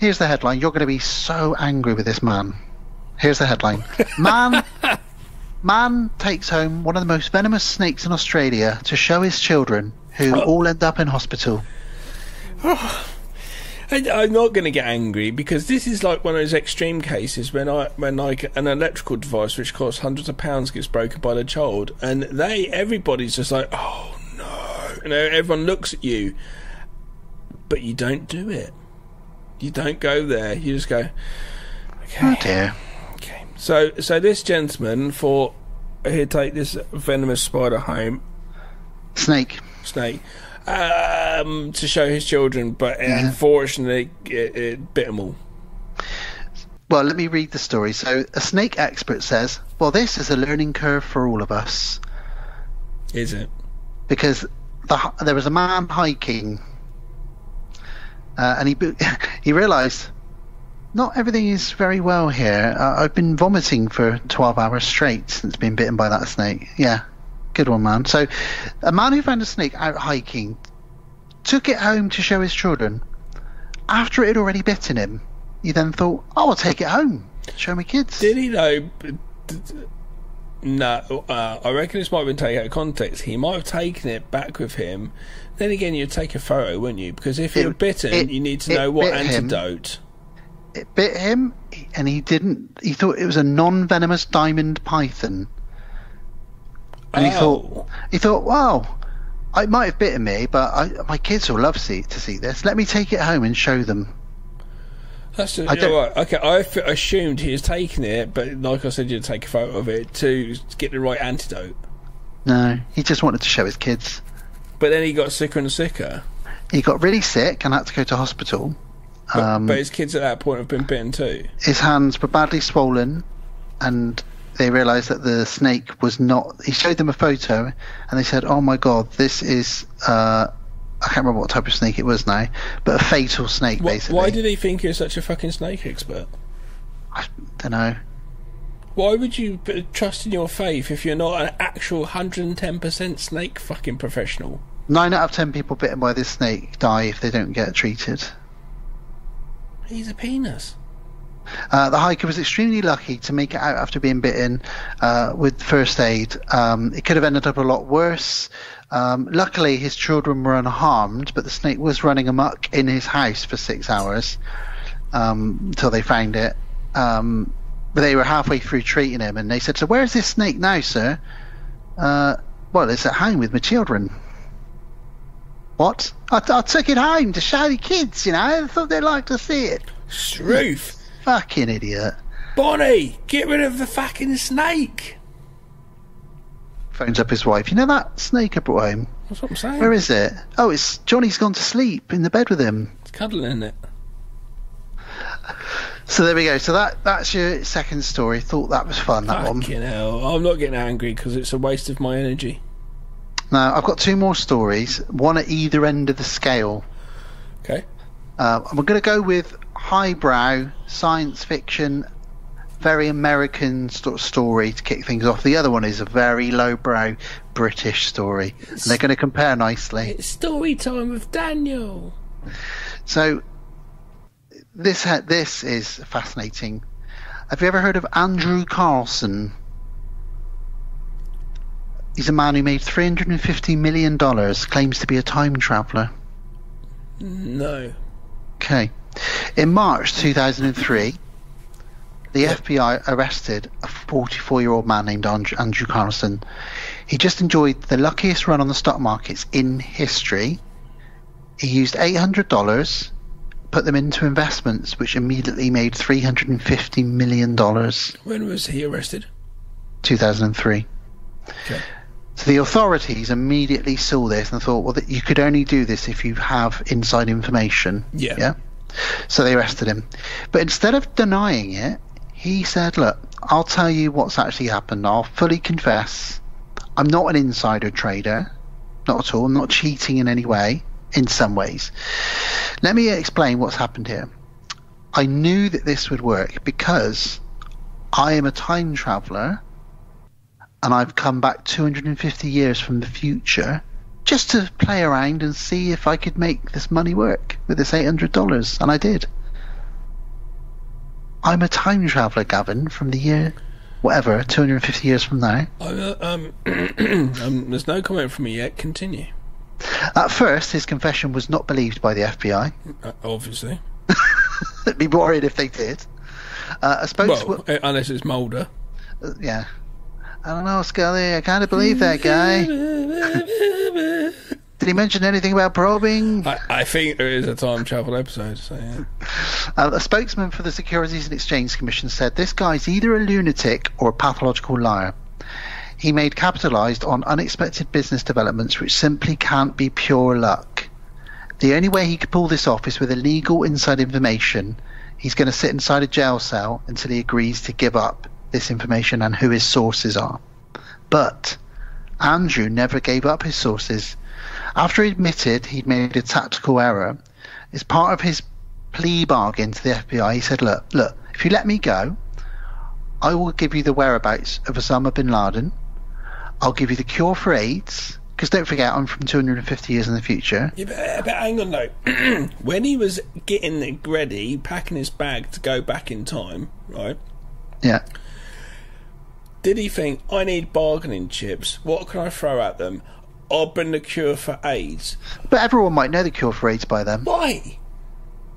Here's the headline. You're going to be so angry with this man. Here's the headline. Man takes home one of the most venomous snakes in Australia to show his children, who all end up in hospital. Oh, I'm not going to get angry, because this is like one of those extreme cases when an electrical device which costs hundreds of pounds gets broken by the child, and everybody's just like, oh no, you know, everyone looks at you, but you don't do it. You don't go there. You just go, okay. Oh dear. So this gentleman thought, here, take this venomous spider home. Snake. To show his children, but unfortunately it bit them all. Well, let me read the story. So a snake expert says, well, this is a learning curve for all of us. Is it? Because there was a man hiking, and he realised not everything is very well here. I've been vomiting for 12 hours straight since being bitten by that snake. Yeah, good one, man. So a man who found a snake out hiking took it home to show his children. After it had already bitten him, he then thought, oh, I'll take it home, show my kids. Did he though? No, I reckon this might have been taken out of context. He might have taken it back with him. Then again, you'd take a photo, wouldn't you? Because if you're bitten, you need to know what antidote. It bit him, and he didn't. He thought it was a non-venomous diamond python, and he thought, wow, it might have bitten me, but my kids will love to see this. Let me take it home and show them. That's a, right. Okay, I assumed he was taking it, but like I said, you'd take a photo of it to get the right antidote. No, he just wanted to show his kids. But then he got sicker and sicker. He got really sick and had to go to hospital. But his kids at that point have been bitten too. His hands were badly swollen, and they realised that the snake was not... He showed them a photo, and they said, oh my god, this is... I can't remember what type of snake it was now, but a fatal snake, basically. Why did he think he was such a fucking snake expert? I don't know. Why would you trust in your faith if you're not an actual 110% snake fucking professional? 9 out of 10 people bitten by this snake die if they don't get treated. He's a penis. The hiker was extremely lucky to make it out after being bitten with first aid. It could have ended up a lot worse. Luckily, his children were unharmed, but the snake was running amok in his house for 6 hours until they found it. But they were halfway through treating him, and they said, so where's this snake now, sir? Well, it's at home with my children. What? I took it home to show the kids, you know? I thought they'd like to see it. Shroof. Fucking idiot. Bonnie, get rid of the fucking snake. Phones up his wife. You know that snake I brought home? That's what I'm saying. Where is it? Oh, it's Johnny's gone to sleep in the bed with him. It's cuddling it. So there we go. So that's your second story. Thought that was fun. That fucking one. Fucking hell! I'm not getting angry because it's a waste of my energy. Now I've got 2 more stories. One at either end of the scale. Okay. And we're going to go with highbrow science fiction. Very American sort of story to kick things off. The other one is a very lowbrow British story. And they're going to compare nicely. It's story time with Daniel. So this is fascinating. Have you ever heard of Andrew Carlson? He's a man who made $350 million, claims to be a time traveller. No. Okay. In March 2003... the FBI arrested a 44-year-old man named Andrew Carlson. He just enjoyed the luckiest run on the stock markets in history. He used $800, put them into investments, which immediately made $350 million. When was he arrested? 2003. Okay. So the authorities immediately saw this and thought, well, you could only do this if you have inside information. Yeah. Yeah? So they arrested him. But instead of denying it, he said, look, I'll tell you what's actually happened. I'll fully confess. I'm not an insider trader. Not at all. I'm not cheating in any way, in some ways. Let me explain what's happened here. I knew that this would work because I am a time traveler and I've come back 250 years from the future just to play around and see if I could make this money work with this $800. And I did. I'm a time traveller, Gavin, from the year, whatever, 250 years from now. There's no comment from me yet. Continue. At first, his confession was not believed by the FBI. Obviously. I'd be worried if they did. Unless it's Mulder. Yeah. I don't know, Scully. I kind of believe that guy. Did he mention anything about probing? I think there is a time travel episode, so yeah. A spokesman for the Securities and Exchange Commission said this guy's either a lunatic or a pathological liar. He made capitalized on unexpected business developments which simply can't be pure luck. The only way he could pull this off is with illegal inside information. He's going to sit inside a jail cell until he agrees to give up this information and who his sources are. But Andrew never gave up his sources. After he admitted he'd made a tactical error, as part of his plea bargain to the FBI, he said, look, if you let me go, I will give you the whereabouts of Osama bin Laden. I'll give you the cure for AIDS, because don't forget, I'm from 250 years in the future. Yeah, but hang on, though. When he was getting ready, packing his bag to go back in time, right? Yeah. Did he think, I need bargaining chips? What can I throw at them? I'll bring the cure for AIDS. But everyone might know the cure for AIDS by then. Why?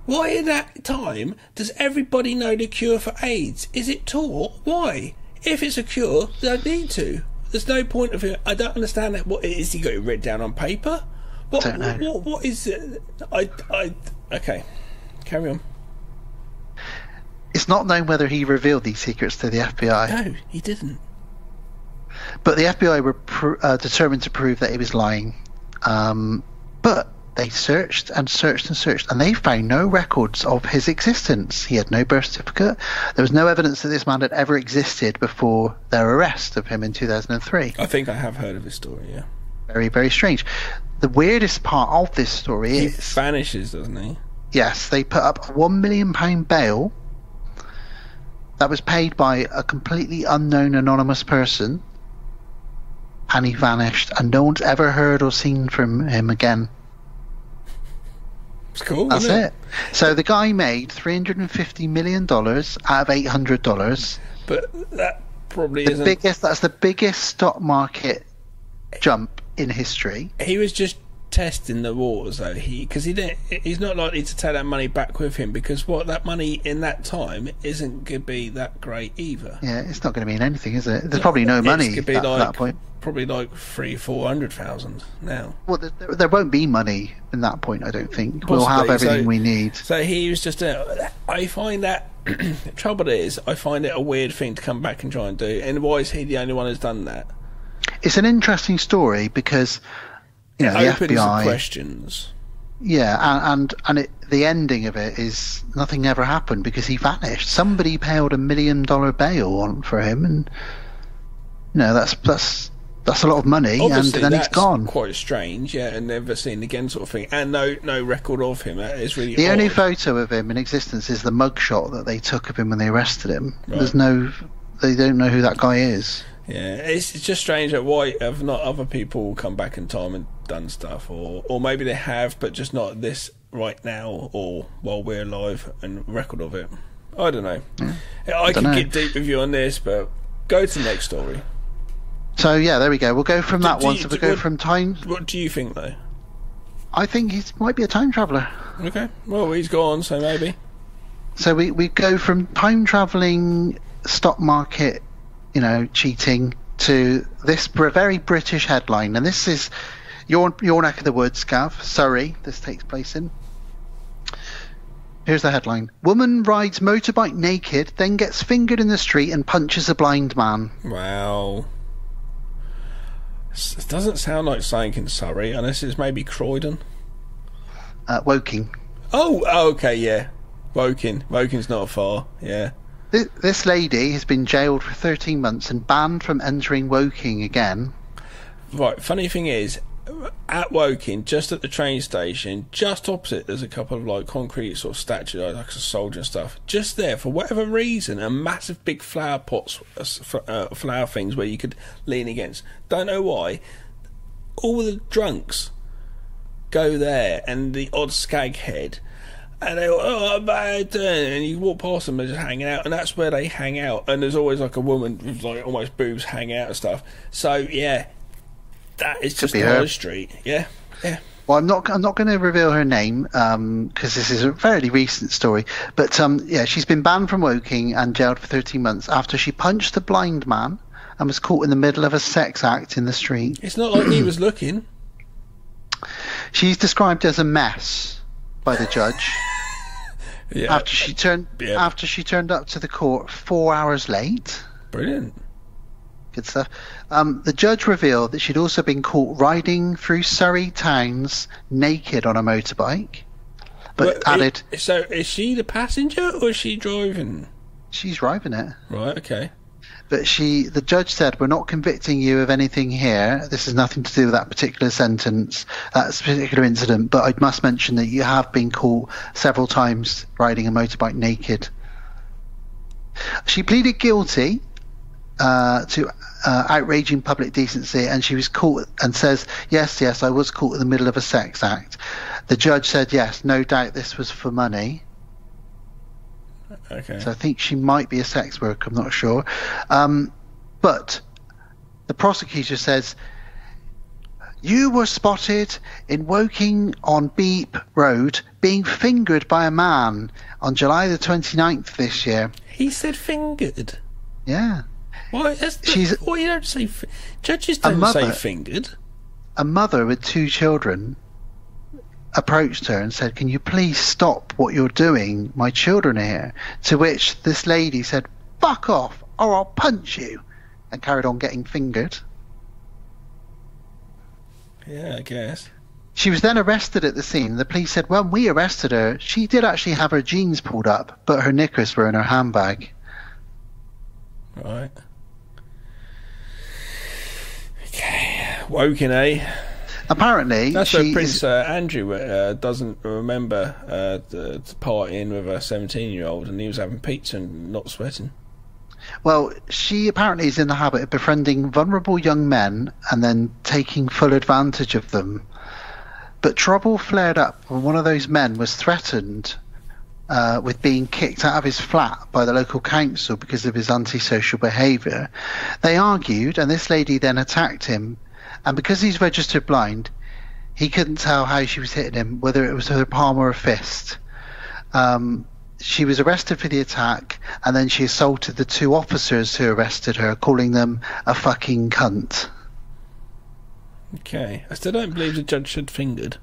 Why at that time does everybody know the cure for AIDS? Is it taught? Why? If it's a cure, they don't need to. There's no point of it. I don't understand that. What is he got it written down on paper? What, I don't know. What is it? Okay, carry on. It's not known whether he revealed these secrets to the FBI. No, he didn't. But the FBI were determined to prove that he was lying. But they searched and searched and searched, and they found no records of his existence. He had no birth certificate. There was no evidence that this man had ever existed before their arrest of him in 2003. I think I have heard of this story, yeah. Very, very strange. The weirdest part of this story is... He vanishes, doesn't he? Yes, they put up a £1 million bail that was paid by a completely unknown anonymous person, and he vanished, and no one's ever heard or seen from him again. It's cool. That's it. So the guy made $350 million out of $800. But that probably isn't biggest. That's the biggest stock market jump in history. He was just testing the waters, though. He's not likely to take that money back with him, because what that money in that time isn't going to be that great either. Yeah, it's not going to mean anything, is it? There's probably no money at that point. Probably like 300,000-400,000 now. Well, there won't be money in that point, I don't think. Possibly. We'll have everything we need. So he was just I find that the trouble is, I find it a weird thing to come back and try and do. And why is he the only one who's done that? It's an interesting story because you know it the opens FBI questions. Yeah, and the ending of it is nothing ever happened because he vanished. Somebody paid $1 million bail for him, and you know that's a lot of money. Obviously, and then he's gone. Quite strange, yeah, and never seen again, sort of thing. And no record of him. That is really the odd. Only photo of him in existence is the mugshot that they took of him when they arrested him. Right. There's no, they don't know who that guy is. Yeah, it's just strange that why have not other people come back in time and done stuff, or maybe they have, but just not this right now, or while we're alive and record of it. I don't know. Yeah, I could get deep with you on this, but go to the next story. So yeah, there we go. We'll go from that one. So we'll go from time. What do you think, though? I think he might be a time traveller. Okay. Well, he's gone, so maybe. So we go from time travelling, stock market, you know, cheating, to this very British headline, and this is your neck of the woods, Gav. Surrey. This takes place in. Here's the headline: Woman rides motorbike naked, then gets fingered in the street and punches a blind man. Wow. It doesn't sound like something in Surrey, unless it's maybe Croydon. Woking. Oh, okay, yeah. Woking. Woking's not far, yeah. This lady has been jailed for 13 months and banned from entering Woking again. Right, funny thing is, at Woking, just at the train station, just opposite, there's a couple of like concrete sort of statues, like a soldier and stuff. Just there, for whatever reason, a massive big flower pots, flower things where you could lean against. Don't know why. All the drunks go there, and the odd skaghead, and they go, oh, bad turn, and you walk past them, they're just hanging out, and that's where they hang out. And there's always like a woman with like almost boobs hanging out and stuff. So yeah. That is just her street, yeah, yeah. Well, I'm not going to reveal her name because this is a fairly recent story. But yeah, she's been banned from Woking and jailed for 13 months after she punched a blind man and was caught in the middle of a sex act in the street. It's not like he was looking. She's described as a mess by the judge. Yeah. After she turned up to the court 4 hours late. Brilliant. Good stuff. The judge revealed that she'd also been caught riding through Surrey towns naked on a motorbike, but added... So is she the passenger or is she driving? She's driving it. Right, okay. But the judge said, "We're not convicting you of anything here. This has nothing to do with that particular sentence, that particular incident. But I must mention that you have been caught several times riding a motorbike naked." She pleaded guilty to outraging public decency, and she was caught and says, yes, I was caught in the middle of a sex act. The judge said, yes, no doubt this was for money. Okay. So I think she might be a sex worker, I'm not sure. But the prosecutor says, you were spotted in Woking on Beep Road being fingered by a man on July the 29th this year. He said fingered? Yeah. Why? Well, you don't say... Judges don't say fingered. A mother with two children approached her and said, "Can you please stop what you're doing? My children are here." To which this lady said, "Fuck off or I'll punch you," and carried on getting fingered. Yeah, I guess. She was then arrested at the scene. The police said, when we arrested her, she did actually have her jeans pulled up, but her knickers were in her handbag. Right. Okay. Woking, eh? Apparently, that's where Prince Andrew doesn't remember partying with a 17-year-old, and he was having pizza and not sweating. Well, she apparently is in the habit of befriending vulnerable young men and then taking full advantage of them. But trouble flared up when one of those men was threatened with being kicked out of his flat by the local council because of his antisocial behaviour. They argued, and this lady then attacked him. And because he's registered blind, he couldn't tell how she was hitting him, whether it was her palm or a fist. She was arrested for the attack, and then she assaulted the two officers who arrested her, calling them a fucking cunt. Okay. I still don't believe the judge should fingered.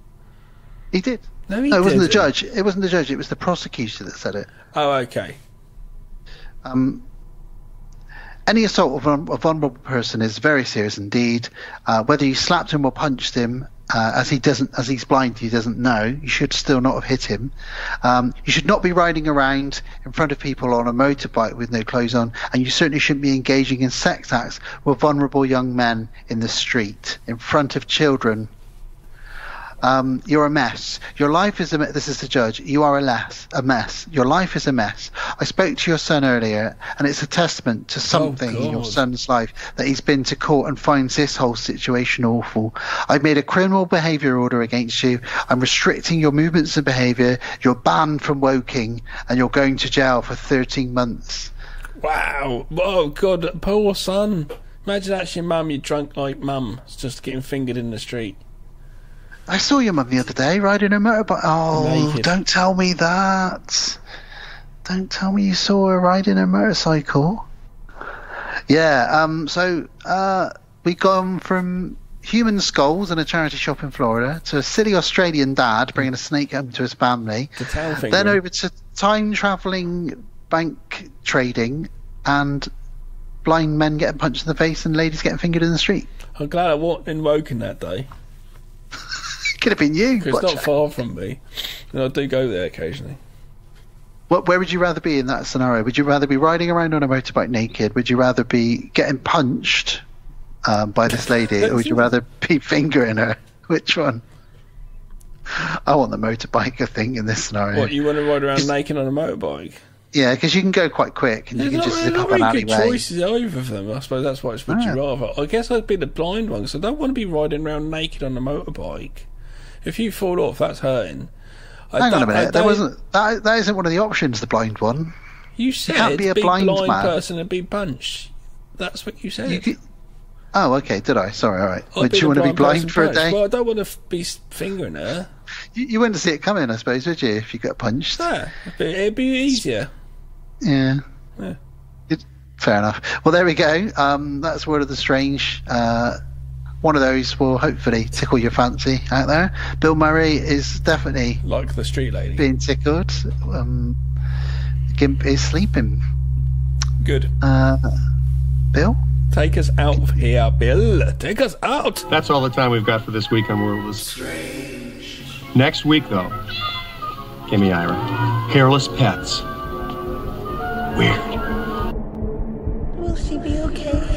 He did. No, he didn't. No, it wasn't the judge. It wasn't the judge. It was the prosecutor that said it. Oh, okay. Any assault of a vulnerable person is very serious indeed. Whether you slapped him or punched him, as he's blind, he doesn't know. You should still not have hit him. You should not be riding around in front of people on a motorbike with no clothes on, and you certainly shouldn't be engaging in sex acts with vulnerable young men in the street, in front of children. You're a mess. Your life is a mess. This is the judge. You are a mess. Your life is a mess. I spoke to your son earlier, and it's a testament to something in your son's life that he's been to court and finds this whole situation awful. I've made a criminal behaviour order against you. I'm restricting your movements and behaviour. You're banned from Woking, and you're going to jail for 13 months. Wow. Oh, God. Poor son. Imagine that's your mum, you drunk like mum. It's just getting fingered in the street. I saw your mum the other day riding her motorbike. Oh, naked. Don't tell me that. Don't tell me you saw her riding her motorcycle. Yeah, so we've gone from human skulls in a charity shop in Florida to a silly Australian dad bringing a snake home to his family. Then over to time-travelling bank trading and blind men getting punched in the face and ladies getting fingered in the street. I'm glad I wasn't in Woking that day. Could have been you. It's not far from me, and I do go there occasionally. Where would you rather be in that scenario? Would you rather be riding around on a motorbike naked? Would you rather be getting punched by this lady, or would you rather be fingering her? Which one? I want the motorbike, I think, in this scenario. What, you want to ride around naked on a motorbike? Yeah, because you can go quite quick, and you can just zip up an alleyway. There's not really good choices either of them. I suppose that's why it's would you rather. I guess I'd be the blind one, because I don't want to be riding around naked on a motorbike. If you fall off, that's hurting. Hang on a minute. That isn't one of the options, the blind one. You said you can't be a blind man. Person and be punched. That's what you said. Oh, okay, did I? Sorry, all right. Would you want to be blind for a day? Well, I don't want to be fingering her. You wouldn't see it coming, I suppose, would you, if you got punched? Yeah, it'd be easier. Yeah. Fair enough. Well, there we go. That's World of the Strange. One of those will hopefully tickle your fancy out there. Bill Murray is definitely like the street lady being tickled. Gimp is sleeping. Good. Bill? Take us out of here, Bill. Take us out. That's all the time we've got for this week on World is Strange. Next week, though, give me Ira. Careless Pets. Weird. Will she be okay?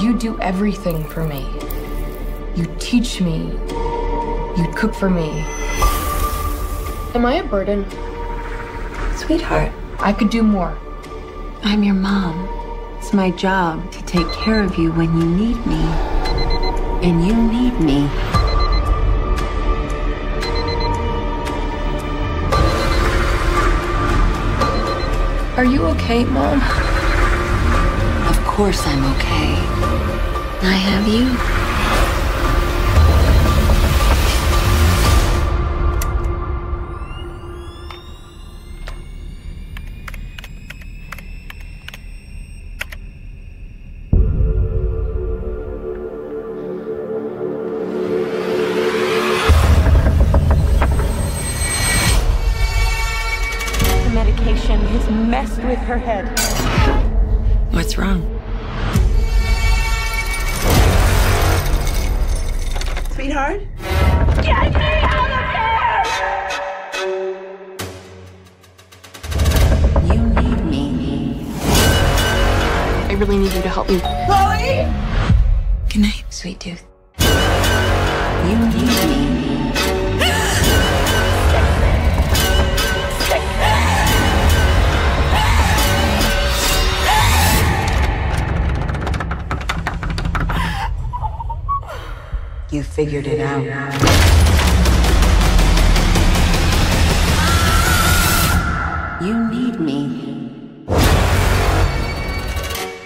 You do everything for me. You teach me. You cook for me. Am I a burden? Sweetheart, I could do more. I'm your mom. It's my job to take care of you when you need me. And you need me. Are you okay, Mom? Of course I'm okay. I have you. Her head. What's wrong? Sweetheart? Get me out of here! You need me. I really need you to help me. Chloe! Good night, sweet tooth. You need me. You figured it out. You need me.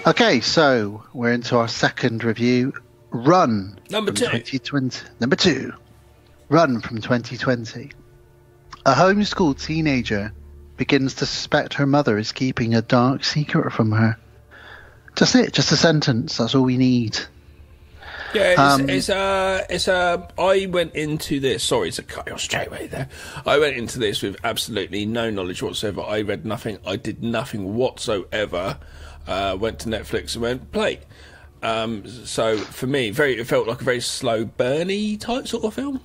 Okay, so we're into our second review. Run. Number two. 2020. Number two. Run from 2020. A homeschooled teenager begins to suspect her mother is keeping a dark secret from her. That's it. Just a sentence. That's all we need. Yeah, I went into this. Sorry, it's a cut off straight away there. I went into this with absolutely no knowledge whatsoever. I read nothing. I did nothing whatsoever. Went to Netflix and went play. So for me, it felt like a very slow burny type sort of film.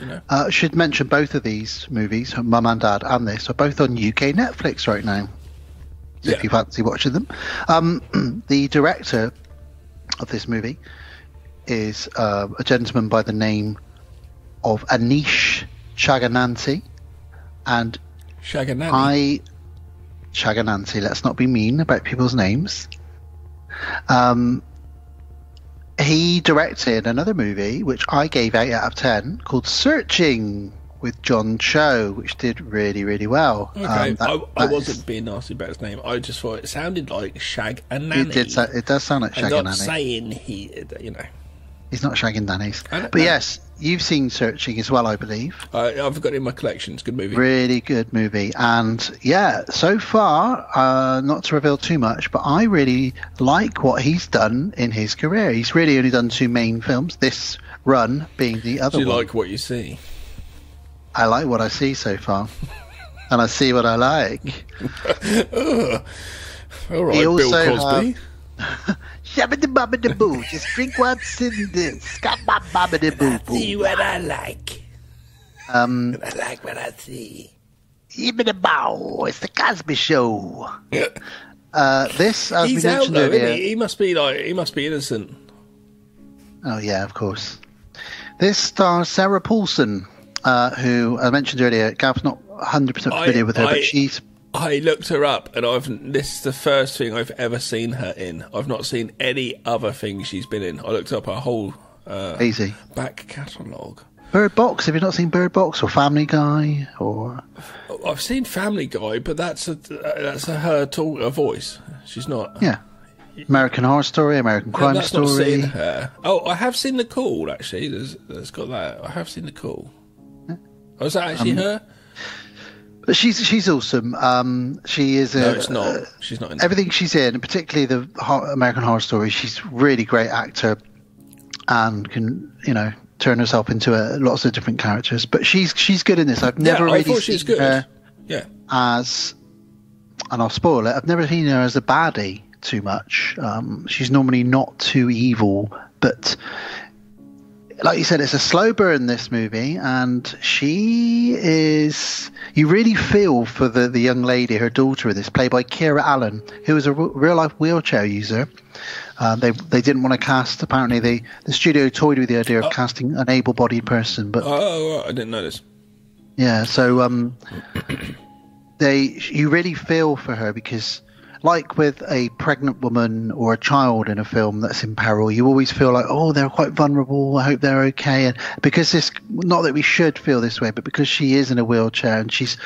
You know. I should mention both of these movies, Mum and Dad, and this are both on UK Netflix right now. So yeah. If you fancy watching them, the director of this movie is a gentleman by the name of Anish Chagananti, and Chagananti. Let's not be mean about people's names. He directed another movie which I gave 8 out of 10 called Searching with John Cho, which did really, really well. Okay, I wasn't being nasty about his name. I just thought it sounded like Shag and Nanny. It does sound like Shag and Nanny. I'm not saying he, you know. He's not shagging nannies. But yes, you've seen Searching as well, I believe. I've got it in my collection. It's a good movie. Really good movie. And yeah, so far, not to reveal too much, but I really like what he's done in his career. He's really only done 2 main films, this run being the other one. Do you like what you see? I like what I see so far, and I see what I like. All right, Bill Cosby. Shabba-dabba-dabba-boo. Just drink what's in this. Scabba-babba-dabba-boo. See what I like. I like what I see. Even the bow. It's the Cosby Show. This, as he's we mentioned out, though, earlier, he must be innocent. Oh yeah, of course. This stars Sarah Paulson. Who I mentioned earlier, Gav's not 100% familiar with her, but she's... I looked her up, and this is the first thing I've ever seen her in. I've not seen any other thing she's been in. I looked up her whole back catalogue. Bird Box, have you not seen Bird Box, or Family Guy, or... I've seen Family Guy, but that's her voice. She's not... Yeah. American Horror Story, American Crime Story. Not seen her. Oh, I have seen The Call, actually. There's got that. I have seen The Call. Oh, is that actually her? But she's awesome. She is. No, it's not. She's not in everything she's in, particularly the American Horror Story. She's a really great actor, and can, you know, turn herself into lots of different characters. But she's good in this. I've never really seen her as, and I'll spoil it, I've never seen her as a baddie too much. She's normally not too evil, but like you said, it's a slow burn, this movie, and she is... You really feel for the young lady, her daughter in this, played by Keira Allen, who is a real-life wheelchair user. They didn't want to cast... Apparently, the studio toyed with the idea of casting an able-bodied person, but... Oh, I didn't know this. Yeah, so you really feel for her because... Like with a pregnant woman or a child in a film that's in peril, you always feel like, oh, they're quite vulnerable, I hope they're okay. And because this, not that we should feel this way, but because she is in a wheelchair and she's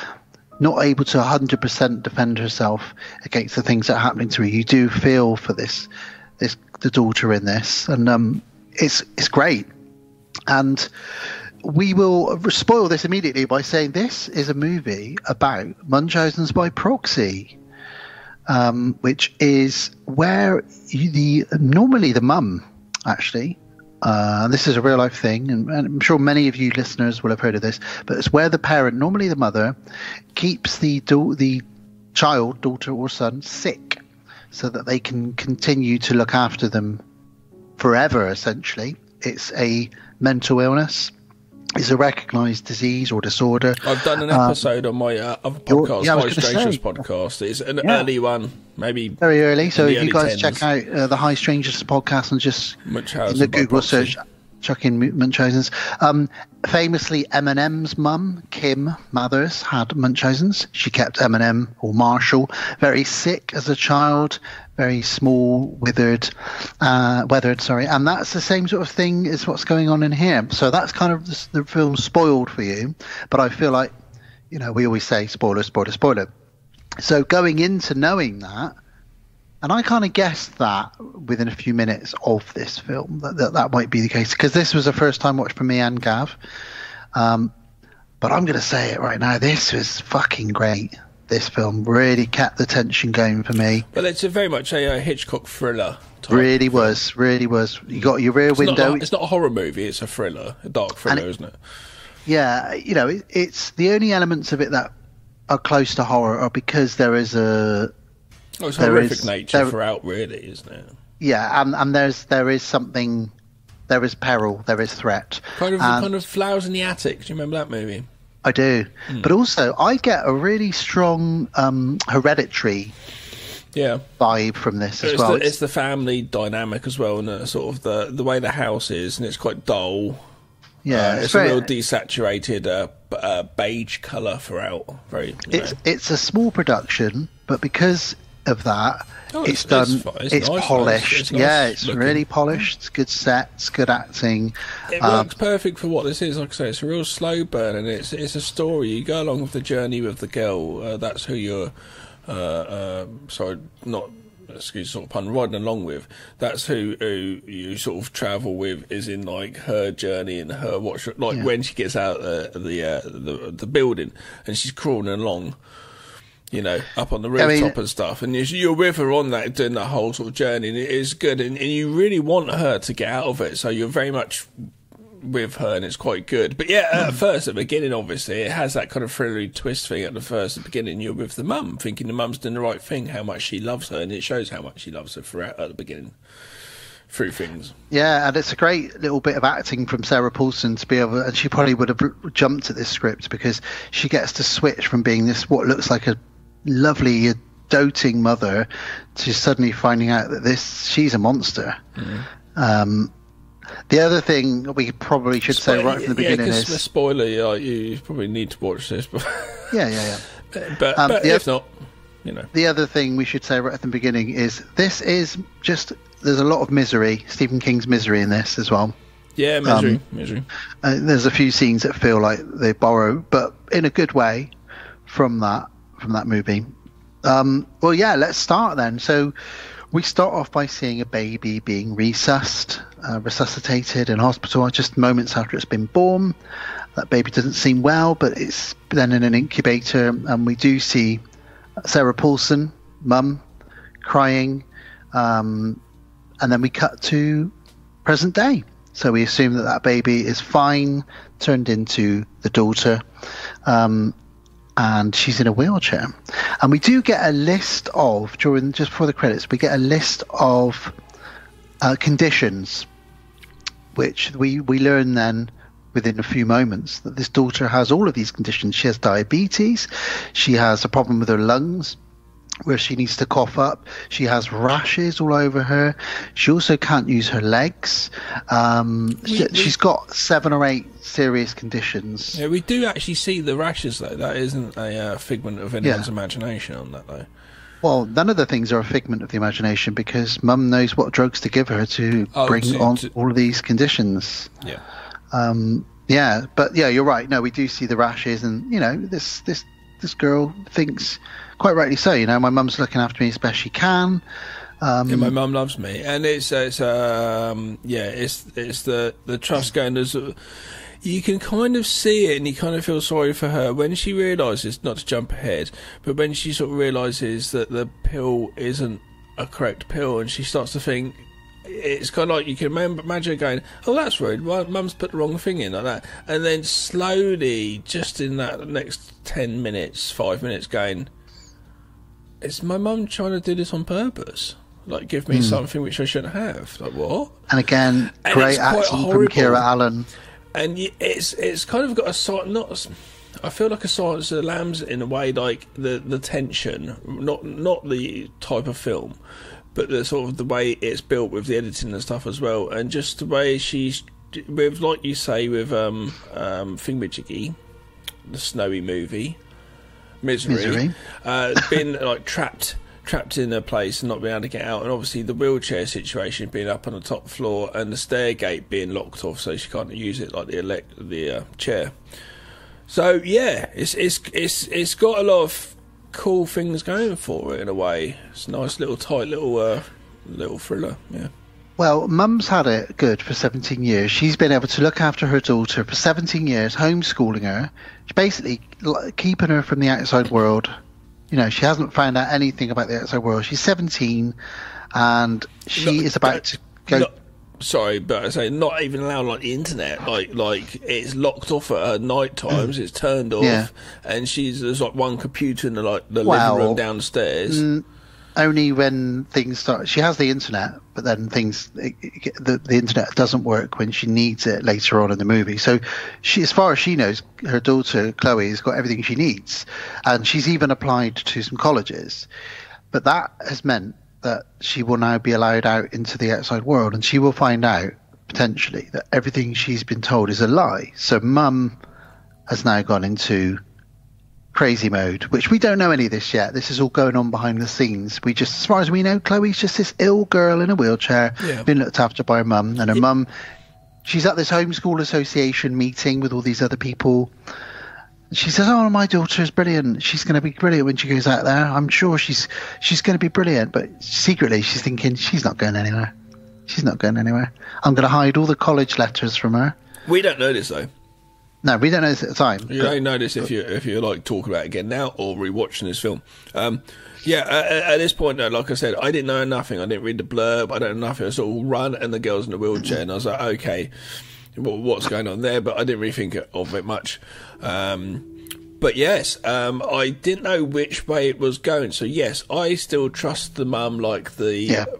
not able to 100% defend herself against the things that are happening to her, you do feel for the daughter in this. And it's great. And we will spoil this immediately by saying this is a movie about Munchausen's by proxy. Which is where normally the mum, actually, this is a real life thing, and I'm sure many of you listeners will have heard of this, but it's where the parent, normally the mother, keeps the child, daughter or son, sick so that they can continue to look after them forever, essentially. It's a mental illness. It's a recognised disease or disorder. I've done an episode on my other podcast, High Strangers podcast. It's an early one, maybe very early. So if you guys check out the High Strangers podcast and just in the Google search, chuck in Munchausen's. Famously, Eminem's mum, Kim Mathers, had Munchausen's. She kept Eminem, or Marshall, very sick as a child, very small, weathered, and that's the same sort of thing as what's going on in here. So that's kind of the film spoiled for you, but I feel like, you know, we always say spoiler, spoiler, spoiler. So going into knowing that, and I kind of guessed that within a few minutes of this film, that might be the case, because this was a first-time watch for me and Gav. But I'm going to say it right now, this was fucking great. This film really kept the tension going for me. Well, it's very much a Hitchcock thriller. Really was. You got your rear window. It's not a horror movie, it's a thriller, a dark thriller, isn't it? Yeah, you know, it's the only elements of it that are close to horror are because there is a... Oh, it's horrific nature throughout, really, isn't it? Yeah, and there is something, there is peril, there is threat. Kind of Flowers in the Attic. Do you remember that movie? I do, but also I get a really strong Hereditary vibe from this as well. It's the family dynamic as well, and sort of the way the house is, and it's quite dull. Yeah, it's a real desaturated beige colour throughout. It's a small production, but because of that, it's done. It's nice, polished. It's nice looking. Really polished. It's good sets, good acting. It works perfect for what this is. Like I say, it's a real slow burn, and it's a story. You go along with the journey with the girl. That's who you're. Riding along with. That's who you sort of travel with. Is in like her journey and her when she gets out the building and she's crawling along. You know, up on the rooftop and stuff, and you're with her on that, doing that whole sort of journey, and it is good, and you really want her to get out of it, so you're very much with her, and it's quite good. But at first, at the beginning, obviously, it has that kind of thrillery twist thing. At the beginning, you're with the mum, thinking the mum's doing the right thing, how much she loves her, and it shows how much she loves her throughout at the beginning. Through things, and it's a great little bit of acting from Sarah Paulson to be able, and she probably would have jumped at this script because she gets to switch from being this what looks like a lovely doting mother to suddenly finding out that she's a monster. The other thing we probably should say right from the beginning is the spoiler. You probably need to watch this. But if not, you know. The other thing we should say right at the beginning is this is just. There's a lot of misery, Stephen King's Misery in this as well. Yeah, Misery. There's a few scenes that feel like they borrow, but in a good way, from that movie. Let's start then. So we start off by seeing a baby being resuscitated in hospital just moments after it's been born. That baby doesn't seem well, but it's then in an incubator, and we do see Sarah Paulson, mum, crying, and then we cut to present day. So we assume that that baby is fine, turned into the daughter, and she's in a wheelchair. And we do get a list of, during, just before the credits, we get a list of conditions, which we learn then within a few moments that this daughter has all of these conditions. She has diabetes, she has a problem with her lungs, where she needs to cough up. She has rashes all over her. She also can't use her legs. She's got 7 or 8 serious conditions. Yeah, we do actually see the rashes, though. That isn't a figment of anyone's imagination on that, though. Well, none of the things are a figment of the imagination, because Mum knows what drugs to give her to bring on all of these conditions. Yeah. But yeah, you're right. No, we do see the rashes, and, you know, this girl thinks, quite rightly so, you know, my mum's looking after me as best she can. My mum loves me, and it's the trust going. You can kind of see it, and you kind of feel sorry for her when she realises, not to jump ahead, but when she sort of realises that the pill isn't a correct pill, and she starts to think. It's kind of like you can imagine going, oh, that's rude, well, Mum's put the wrong thing in, like that. And then slowly, just in that next 10 minutes, 5 minutes, going, is my mum trying to do this on purpose? Like, give me something which I shouldn't have. Like, what? And again, and great action from Keira Allen. And it's kind of got a sort not. I feel like a Silence of the Lambs in a way, like the tension, not the type of film, but the sort of the way it's built with the editing and stuff as well, and just the way she's with, like you say, with Thingamajiggy, the snowy movie, Misery. Being like trapped in a place and not being able to get out, and obviously the wheelchair situation being up on the top floor and the stairgate being locked off, so she can't use it like the chair. So yeah, it's got a lot of cool things going for it in a way. It's a nice little tight little little thriller. Yeah. Well, Mum's had it good for 17 years. She's been able to look after her daughter for 17 years, homeschooling her, basically keeping her from the outside world. You know, she hasn't found out anything about the outside world. She's 17, and she is about to go. Sorry, but I say not even allowed like the internet, like it's locked off at her night times. It's turned off, and there's like one computer in the living room downstairs. Only when things start, she has the internet, but then the internet doesn't work when she needs it later on in the movie. So, as far as she knows, her daughter Chloe has got everything she needs, and she's even applied to some colleges, but that has meant that she will now be allowed out into the outside world, and she will find out potentially that everything she's been told is a lie. So Mum has now gone into crazy mode, which we don't know any of this yet. This is all going on behind the scenes. We just, as far as we know, Chloe's just this ill girl in a wheelchair, being looked after by her mum, and her mum, she's at this homeschool association meeting with all these other people. She says, oh, my daughter is brilliant. She's going to be brilliant when she goes out there. I'm sure she's going to be brilliant. But secretly, she's thinking, she's not going anywhere. She's not going anywhere. I'm going to hide all the college letters from her. We don't know this, though. No, we don't know this at the time. You don't know this if you're like talking about it again now or rewatching this film. At this point, though, like I said, I didn't know nothing. I didn't read the blurb. I don't know nothing. I saw Run and the girls in the wheelchair, and I was like, okay, what's going on there? But I didn't really think of it much. But yes, I didn't know which way it was going. So yes, I still trust the mum like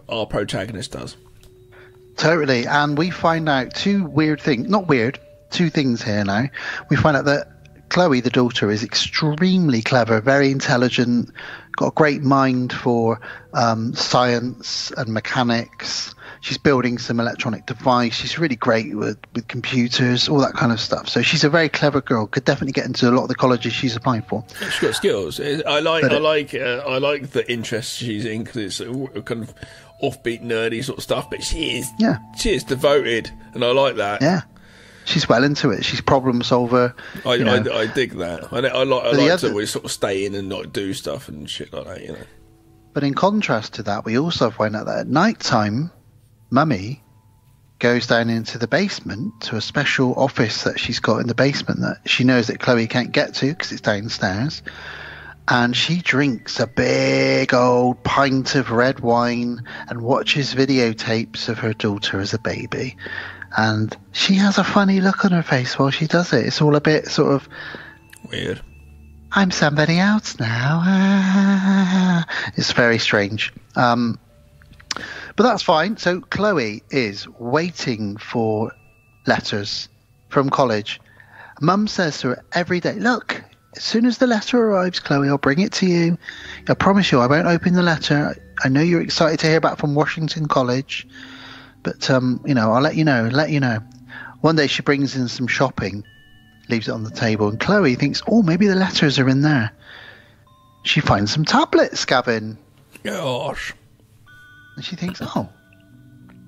our protagonist does. Totally. And we find out two things here now. We find out that Chloe, the daughter, is extremely clever, very intelligent, got a great mind for science and mechanics. She's building some electronic device. She's really great with computers, all that kind of stuff. So she's a very clever girl. Could definitely get into a lot of the colleges she's applying for. She's got skills. I like the interest she's in, because it's kind of offbeat, nerdy sort of stuff. But she is devoted, and I like that. Yeah. She's well into it. She's problem solver. I dig that. I like to always sort of stay in and not do stuff and shit like that, you know. But in contrast to that, we also find out that at night time, Mummy goes down into the basement to a special office that she's got in the basement that she knows that Chloe can't get to because it's downstairs. And she drinks a big old pint of red wine and watches videotapes of her daughter as a baby. and she has a funny look on her face while she does it. It's all a bit sort of weird. I'm somebody else now. It's very strange. But that's fine. So Chloe is waiting for letters from college. Mum says to her every day, look, as soon as the letter arrives, Chloe, I'll bring it to you. I promise you I won't open the letter. I know you're excited to hear back from Washington College, but, you know, I'll let you know, One day she brings in some shopping, leaves it on the table, and Chloe thinks, oh, maybe the letters are in there. She finds some tablets, Gavin. Gosh. And she thinks, oh,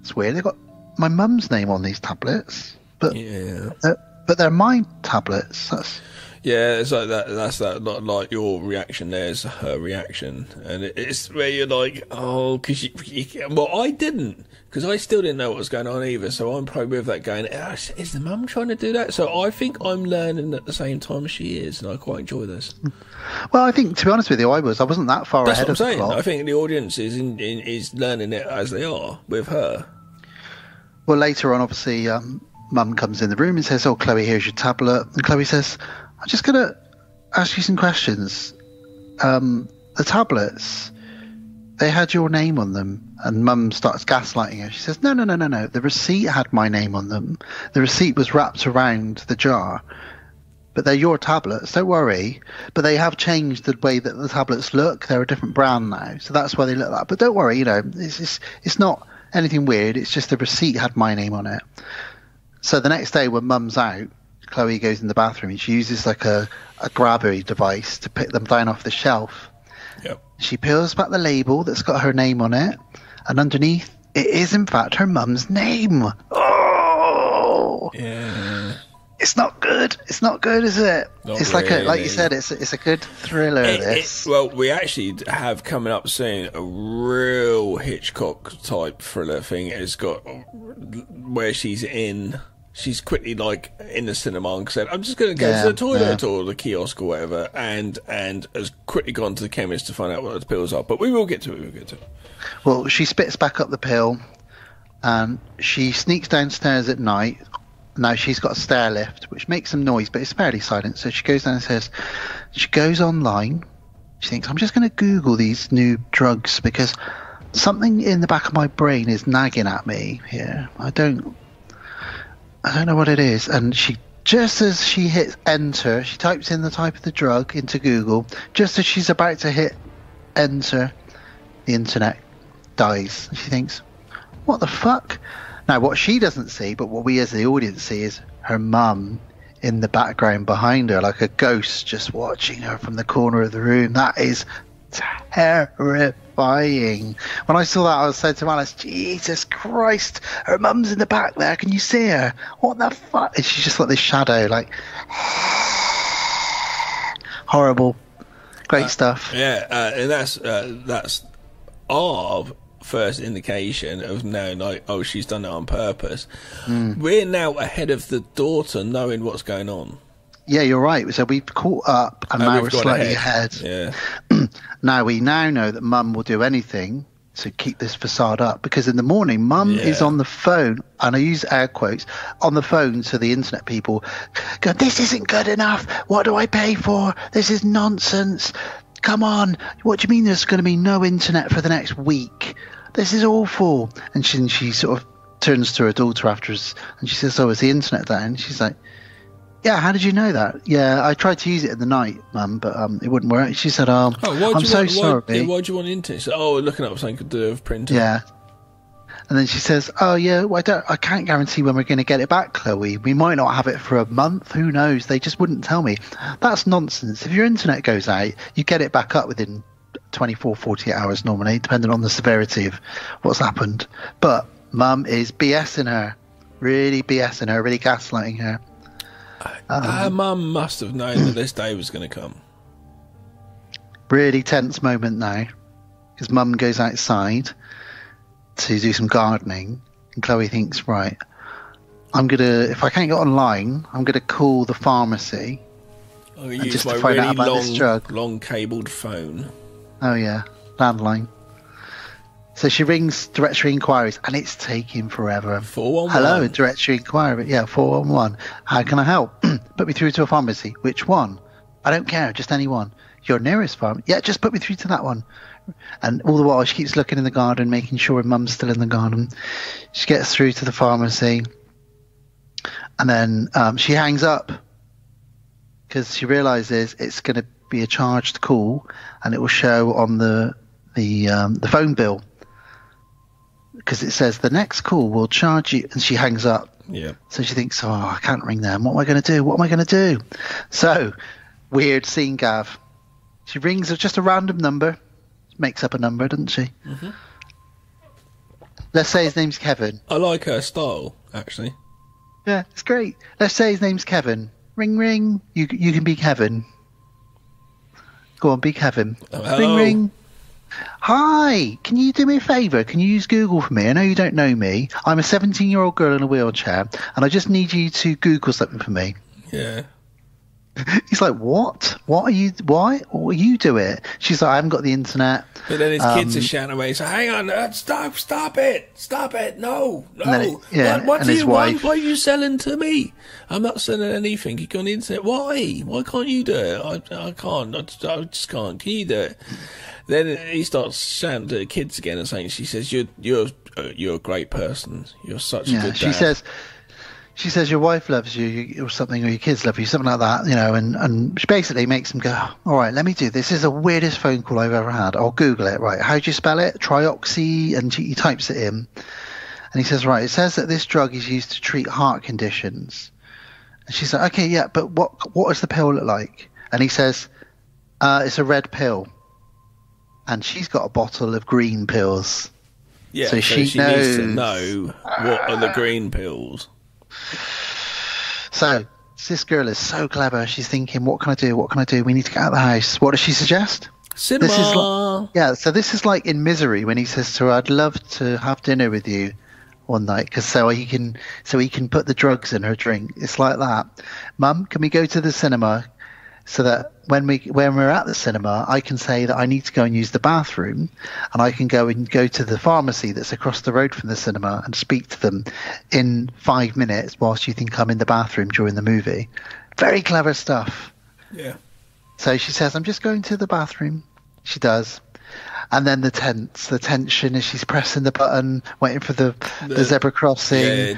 it's weird. They've got my mum's name on these tablets, but yeah. But they're my tablets. That's... Yeah, it's like that. That's that. Like your reaction. There's her reaction, and it's where you're like, oh, because you. Well, I didn't, because I still didn't know what was going on either. So I'm probably with that going, oh, is the mum trying to do that? So I think I'm learning at the same time as she is, and I quite enjoy this. Well, I think, to be honest with you, I wasn't that far ahead of the plot. That's what I'm saying. I think the audience is learning it as they are with her. Well, later on, obviously. Mum comes in the room and says, oh, Chloe, here's your tablet. And Chloe says, I'm just going to ask you some questions. The tablets, they had your name on them. And Mum starts gaslighting her. She says, no. The receipt had my name on them. The receipt was wrapped around the jar. But they're your tablets, don't worry. But they have changed the way that the tablets look. They're a different brand now. So that's why they look like. But don't worry, you know, it's not anything weird. It's just the receipt had my name on it. So the next day when Mum's out, Chloe goes in the bathroom and she uses like a grabbery device to pick them down off the shelf. Yep. She peels back the label that's got her name on it, and underneath it is in fact her mum's name. Oh! Yeah. It's not good. It's not good, is it? Not it's really. Like you said, it's a good thriller. Well, we actually have coming up soon a real Hitchcock type thriller thing. It's got where she's quickly like in the cinema and said, "I'm just going to go to the toilet or the kiosk or whatever," and has quickly gone to the chemist to find out what the pills are. But we will get to it. Well, she spits back up the pill, and she sneaks downstairs at night. Now she's got a stair lift, which makes some noise, but it's fairly silent. So she goes downstairs. She goes online. She thinks, I'm just going to Google these new drugs because something in the back of my brain is nagging at me here. I don't know what it is. And she, just as she hits enter, she types in the type of the drug into Google. Just as she's about to hit enter, the internet dies. She thinks, what the fuck? Now, what she doesn't see, but what we as the audience see, is her mum in the background behind her, like a ghost just watching her from the corner of the room. That is terrifying. When I saw that, I said to Alice, Jesus Christ, her mum's in the back there. Can you see her? What the fuck? And she's just like this shadow, like... horrible. Great stuff. Yeah, and that's of... first indication of knowing, like, oh, she's done it on purpose. We're now ahead of the daughter knowing what's going on. Yeah, you're right. So we've caught up and now we're slightly ahead. Yeah. Now we know that Mum will do anything to keep this facade up, because in the morning Mum is on the phone, and I use air quotes, on the phone to the internet people going, this isn't good enough, what do I pay for, this is nonsense, come on, what do you mean there's going to be no internet for the next week? This is awful. And she sort of turns to her daughter afterwards and she says, oh, is the internet down? She's like, yeah, how did you know that? Yeah, I tried to use it in the night, Mum, but it wouldn't work. She said, sorry. Why do you want internet? Said, oh, we're looking up something to do with printing. Yeah. And then she says, oh, yeah, well, I can't guarantee when we're going to get it back, Chloe. We might not have it for a month. Who knows? They just wouldn't tell me. That's nonsense. If your internet goes out, you get it back up within 24, 48 hours normally, depending on the severity of what's happened. But Mum is BSing her, really gaslighting her. Her mum must have known that this day was going to come. Really tense moment now, because Mum goes outside to do some gardening, and Chloe thinks, right, if I can't get online, I'm going to call the pharmacy just to find out about this drug. Long cabled phone. Oh yeah, landline. So she rings Directory Inquiries, and it's taking forever. 411. Hello, Directory Inquiry. Yeah, 411. How can I help? Put me through to a pharmacy. Which one? I don't care, just any one. Your nearest farm? Yeah, just put me through to that one. And all the while, she keeps looking in the garden, making sure her mum's still in the garden. She gets through to the pharmacy, and then she hangs up because she realizes it's going to be a charged call, and it will show on the phone bill because it says the next call will charge you, and she hangs up. Yeah. So she thinks, oh, I can't ring them. What am I going to do? What am I going to do? So weird scene, Gav. She rings just a random number. Makes up a number, doesn't she? Mm-hmm. Let's say his name's Kevin. I like her style, actually. Yeah, it's great. Let's say his name's Kevin. Ring, ring. You can be Kevin. Go on, be Kevin. Oh, ring, ring. Hi, can you do me a favour? Can you use Google for me? I know you don't know me. I'm a 17-year-old girl in a wheelchair, and I just need you to Google something for me. Yeah. He's like, what? What are you? Why? Or you do it? She's like, I haven't got the internet. But then his kids are shouting away. So hang on, stop it! No! Yeah, what do you want? Why are you selling to me? I'm not selling anything. You go on the internet. Why? Why can't you do it? I can't. I just can't. Can you do it? Then he starts shouting to the kids again and saying, she says, you're a great person. You're such a good dad. She says. She says your wife loves you or something, or your kids love you, something like that, you know, and she basically makes them go, all right, let me do this. This is the weirdest phone call I've ever had. I'll Google it. Right, how do you spell it? Trioxy, and he types it in. And he says, right, it says that this drug is used to treat heart conditions. And she's like, okay, yeah, but what does the pill look like? And he says, it's a red pill. And she's got a bottle of green pills. Yeah, so she needs to know what are the green pills. So this girl is so clever. She's thinking, what can I do? What can I do? We need to get out of the house. What does she suggest? Cinema. This is like, yeah, so this is like in Misery when he says to her, I'd love to have dinner with you one night because so he can put the drugs in her drink. It's like that. Mum, can we go to the cinema so that when we're at the cinema, I can say that I need to go and use the bathroom, and I can go to the pharmacy that's across the road from the cinema and speak to them in 5 minutes whilst you think I'm in the bathroom during the movie. Very clever stuff. Yeah. So she says, I'm just going to the bathroom. She does. And then the tension as she's pressing the button, waiting for the zebra crossing. Yeah.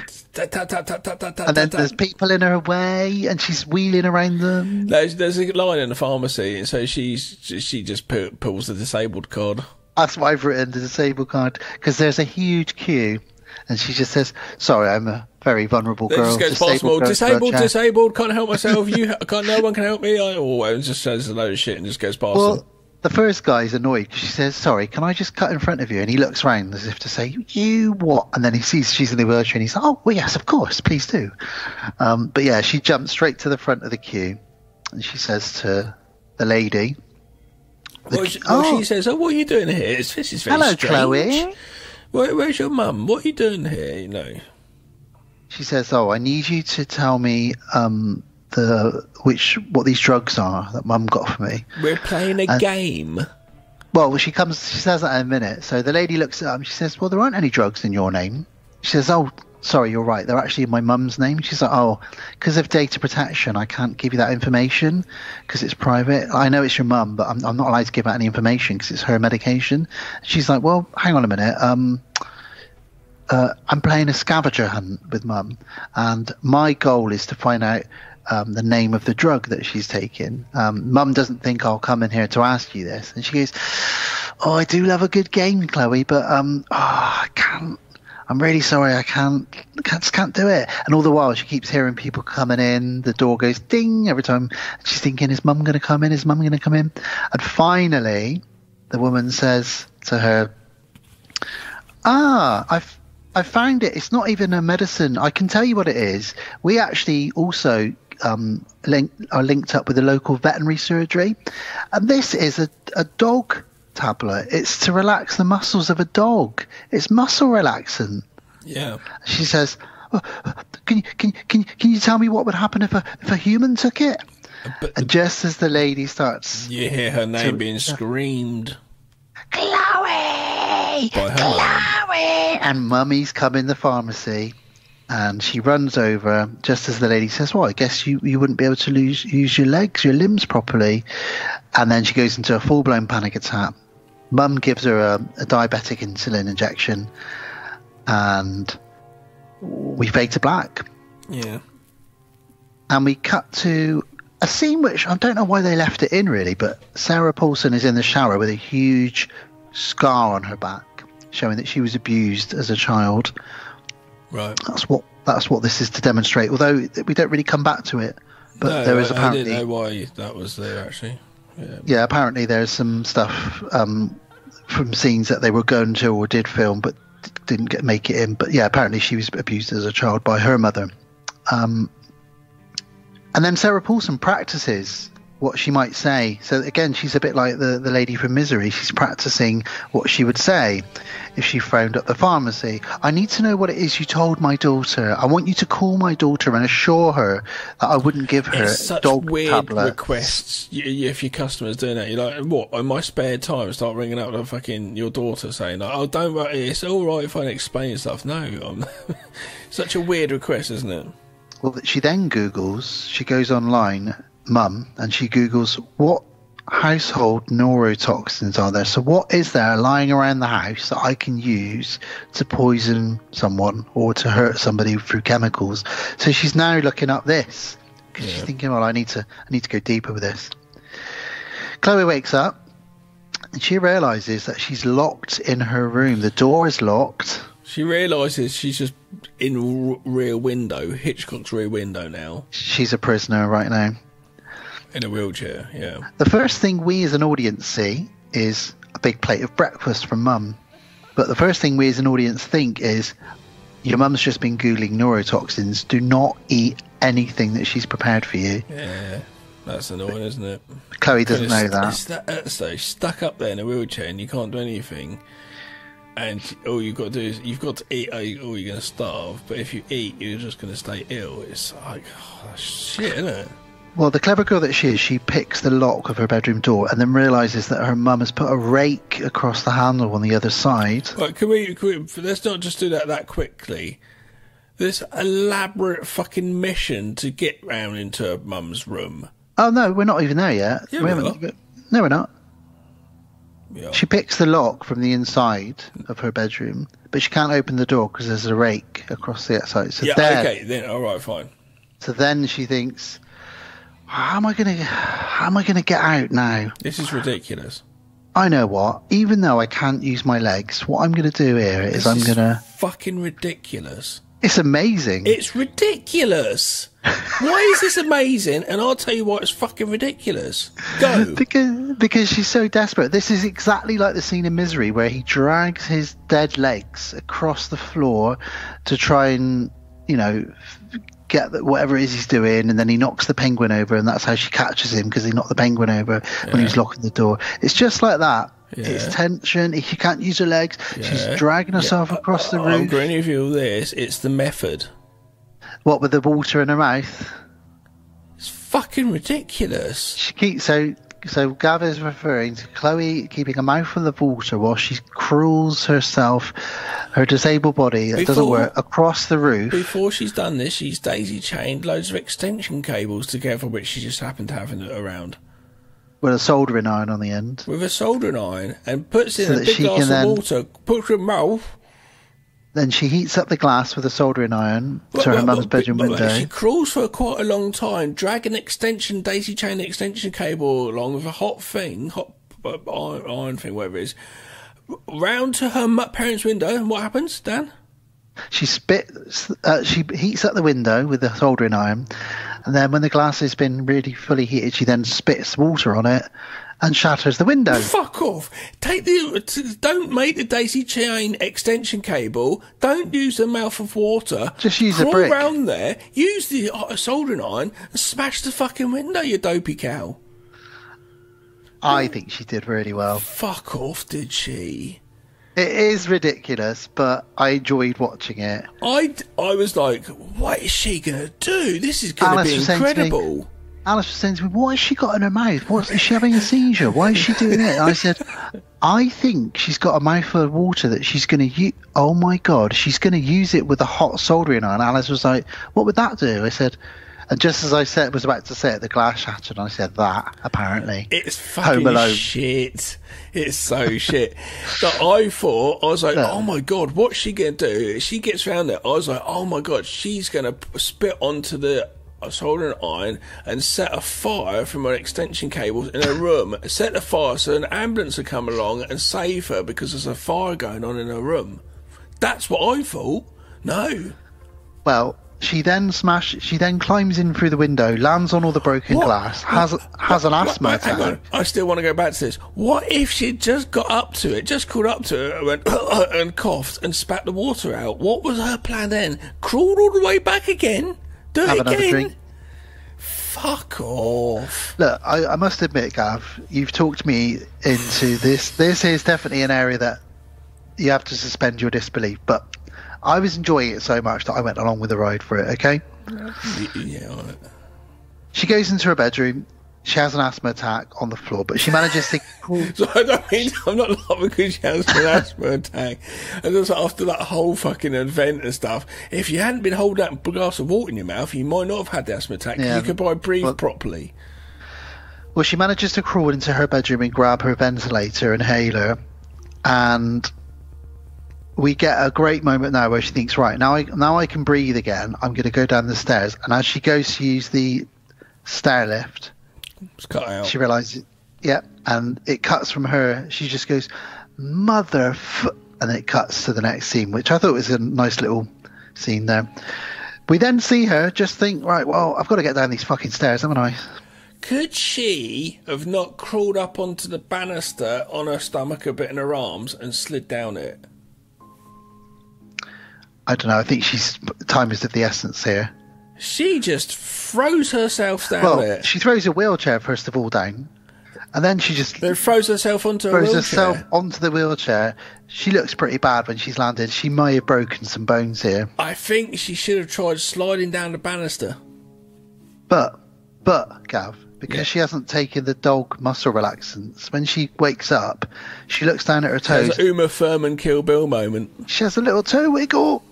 And then there's people in her way, and she's wheeling around them. There's a line in the pharmacy, and so she just pulls the disabled card. That's why I've written the disabled card, because there's a huge queue, and she just says, sorry, I'm a very vulnerable girl. Just goes disabled, can't help myself, no one can help me. And just says a load of shit and just goes past them. The first guy's annoyed because she says, sorry, can I just cut in front of you? And he looks round as if to say, you what? And then he sees she's in the wheelchair and he's like, oh, well, yes, of course, please do. But yeah, she jumps straight to the front of the queue and she says to the lady. She says, oh, what are you doing here? This is very strange. Hello, Chloe. Where's your mum? What are you doing here? You know. She says, oh, I need you to tell me... what these drugs are that Mum got for me. We're playing a game. Well, she says that in a minute. So the lady looks up and she says, well, there aren't any drugs in your name. She says, oh, sorry, you're right. They're actually in my mum's name. She's like, oh, because of data protection, I can't give you that information because it's private. I know it's your mum, but I'm not allowed to give out any information because it's her medication. She's like, well, hang on a minute. I'm playing a scavenger hunt with Mum, and my goal is to find out the name of the drug that she's taking. Mum doesn't think I'll come in here to ask you this, and she goes, "Oh, I do love a good game, Chloe, but I can't. I'm really sorry, I can't do it." And all the while, she keeps hearing people coming in. The door goes ding every time. She's thinking, "Is Mum going to come in? Is Mum going to come in?" And finally, the woman says to her, "Ah, I found it. It's not even a medicine. I can tell you what it is. We actually also." Are linked up with the local veterinary surgery, and this is a dog tablet. It's to relax the muscles of a dog. It's muscle relaxant. Yeah. She says, oh, can you tell me what would happen if a human took it? But and just as the lady starts, you hear her name being screamed, Chloe. Glory! Glory! And Mummy's come in the pharmacy, and she runs over just as the lady says, well, I guess you wouldn't be able to use your legs, your limbs properly. And then she goes into a full-blown panic attack. Mum gives her a diabetic insulin injection, and we fade to black. Yeah. And we cut to a scene which I don't know why they left it in, really, but Sarah Paulson is in the shower with a huge scar on her back, showing that she was abused as a child. Right. That's what this is to demonstrate, although we don't really come back to it. But no, there is apparently... I didn't know why that was there, actually. Yeah, apparently there is some stuff from scenes that they were going to or did film but didn't make it in. But yeah, apparently she was abused as a child by her mother. And then Sarah Paulson practices what she might say. So again, she's a bit like the lady from Misery. She's practicing what she would say if she phoned up the pharmacy. I need to know what it is you told my daughter. I want you to call my daughter and assure her that I wouldn't give her dog weird tablets. Requests. If your customer's doing that, you're like, what? In my spare time, start ringing up the fucking your daughter saying, like, "Oh, don't worry, it's all right if I explain stuff." No, such a weird request, isn't it? Well, she then Googles. She goes online. Mum, and she Googles what household neurotoxins are there. So what is there lying around the house that I can use to poison someone or to hurt somebody through chemicals? So she's now looking up this because she's thinking, well, I need to go deeper with this. Chloe wakes up and she realizes that she's locked in her room. The door is locked. She realises she's just in rear window, Hitchcock's rear window now. She's a prisoner right now. In a wheelchair, yeah. The first thing we as an audience see is a big plate of breakfast from Mum. But the first thing we as an audience think is, your mum's just been Googling neurotoxins. Do not eat anything that she's prepared for you. Yeah, that's annoying, isn't it? Chloe doesn't know that. So stuck up there in a wheelchair and you can't do anything. And all you've got to do is, you've got to eat, or you're going to starve. But if you eat, you're just going to stay ill. It's like, oh, that's shit, isn't it? Well, the clever girl that she is, she picks the lock of her bedroom door and then realises that her mum has put a rake across the handle on the other side. Right, can we, let's not just do that quickly. This elaborate fucking mission to get round into her mum's room. Oh, no, we're not even there yet. Yeah, we haven't. No, we're not. Yeah. She picks the lock from the inside of her bedroom, but she can't open the door because there's a rake across the outside. So yeah, okay, then, all right, fine. So then she thinks... How am I gonna get out now? This is ridiculous. I know what. Even though I can't use my legs, what I'm gonna do here is fucking ridiculous. It's amazing. It's ridiculous. Why is this amazing? And I'll tell you why it's fucking ridiculous. Go. Because she's so desperate. This is exactly like the scene in Misery where he drags his dead legs across the floor to try and, you know, get whatever it is he's doing, and then he knocks the penguin over, and that's how she catches him, because he knocked the penguin over when he was locking the door. It's just like that. Yeah. It's tension. She can't use her legs. Yeah. She's dragging herself across the roof. I'm going to review this. It's the method. What, with the water in her mouth? It's fucking ridiculous. She keeps so Gav is referring to Chloe keeping a mouthful of water while she crawls herself, her disabled body that doesn't work, across the roof. Before she's done this, she's daisy-chained loads of extension cables together, which she just happened to have around. With a soldering iron on the end. With a soldering iron, and puts in a big glass of water, puts her mouth... Then she heats up the glass with a soldering iron to her mum's bedroom window. She crawls for quite a long time, dragging daisy chain extension cable along with a hot iron thing, whatever it is, round to her parents' window. And what happens, Dan? She heats up the window with the soldering iron, and then when the glass has been really fully heated, she then spits water on it and shatters the window. Fuck off. Don't make the daisy chain extension cable. Don't use the mouth of water. Just use a brick. Crawl around there, use the soldering iron, and smash the fucking window, you dopey cow. I think she did really well. Fuck off, did she? It is ridiculous, but I enjoyed watching it. I was like, what is she going to do? This is going to be incredible. Alice was saying to me, what has she got in her mouth? Is she having a seizure? Why is she doing it? And I said, I think she's got a mouthful of water that she's going to use. Oh, my God. She's going to use it with a hot soldering iron. Alice was like, what would that do? I said, and just as I said, was about to say it, the glass shattered. And I said that, apparently. It's fucking shit. It's so shit. That I thought, I was like, no. Oh, my God, what's she going to do? She gets round there. I was like, oh, my God, she's going to spit onto the... I was holding an iron and set a fire from her extension cables in her room. Set a fire so an ambulance would come along and save her because there's a fire going on in her room. That's what I thought. No. Well, she then climbs in through the window, lands on all the broken glass, has an asthma attack. Hang on. I still want to go back to this. What if she just got up to it, just called up to her and went and coughed and spat the water out? What was her plan then? Crawled all the way back again? Do have it another again. Drink. Fuck off. Look, I must admit, Gav, you've talked me into this. This is definitely an area that you have to suspend your disbelief, but I was enjoying it so much that I went along with the ride for it, okay? Yeah, all right. She goes into her bedroom. She has an asthma attack on the floor, but she manages to... So I don't mean, I'm not laughing because she has an asthma attack. And just after that whole fucking event and stuff, if you hadn't been holding that glass of water in your mouth, you might not have had the asthma attack because you could probably breathe properly. Well, she manages to crawl into her bedroom and grab her ventilator inhaler, and we get a great moment now where she thinks, right, now I can breathe again. I'm going to go down the stairs. And as she goes to use the stair lift... It's cut out. She realises, and it cuts from her. She just goes, mother f... And it cuts to the next scene, which I thought was a nice little scene there. We then see her just think, right, well, I've got to get down these fucking stairs, haven't I? Could she have not crawled up onto the banister on her stomach a bit in her arms and slid down it? I don't know. I think she's... Time is of the essence here. She just throws herself down there. She throws a wheelchair, first of all, down. And then she just... Then throws herself onto a wheelchair. Throws herself onto the wheelchair. She looks pretty bad when she's landed. She may have broken some bones here. I think she should have tried sliding down the banister. But, Gav, because she hasn't taken the dog muscle relaxants, when she wakes up, she looks down at her toes. It's an Uma Thurman Kill Bill moment. She has a little toe wiggle.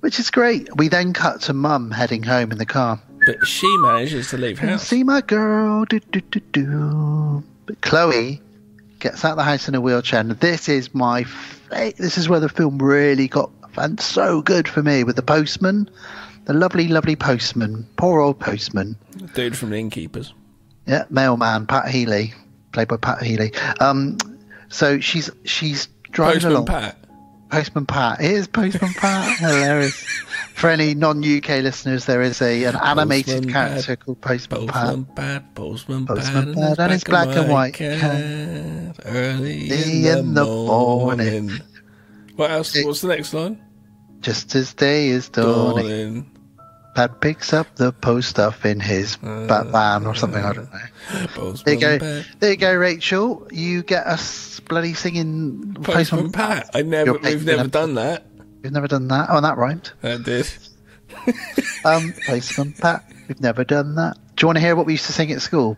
Which is great. We then cut to Mum heading home in the car. But she manages to leave house. See my girl. Do, do, do, do. But Chloe gets out of the house in a wheelchair. And this is where the film really got so good for me, with the postman. The lovely, lovely postman. Poor old postman. The dude from The Innkeepers. Yeah, mailman, Pat Healy. Played by Pat Healy. So she's driving along. Postman Pat. Postman Pat. It is Postman Pat. Hilarious. For any non-UK listeners, there is an animated character called Postman Pat. Postman Pat. And it's black and white cat. Early in the morning. What else? What's the next line? Just as day is dawning. Pat picks up the post stuff in his Batman or something, I don't know. There you go, Rachel. You get us bloody singing Postman Pat. We've never done that. We've never done that. Oh, that rhymed. That did. Postman Pat. We've never done that. Do you want to hear what we used to sing at school?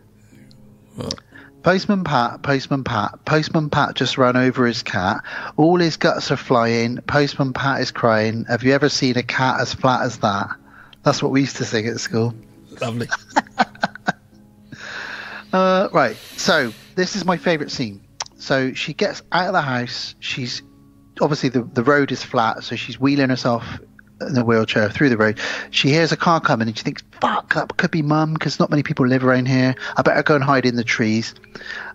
What? Postman Pat, Postman Pat, Postman Pat just ran over his cat. All his guts are flying. Postman Pat is crying. Have you ever seen a cat as flat as that? That's what we used to sing at school. Lovely. Right, so this is my favourite scene. So she gets out of the house. She's obviously the road is flat, so she's wheeling herself in a wheelchair through the road. She hears a car coming and she thinks, fuck, that could be Mum, because not many people live around here. I better go and hide in the trees.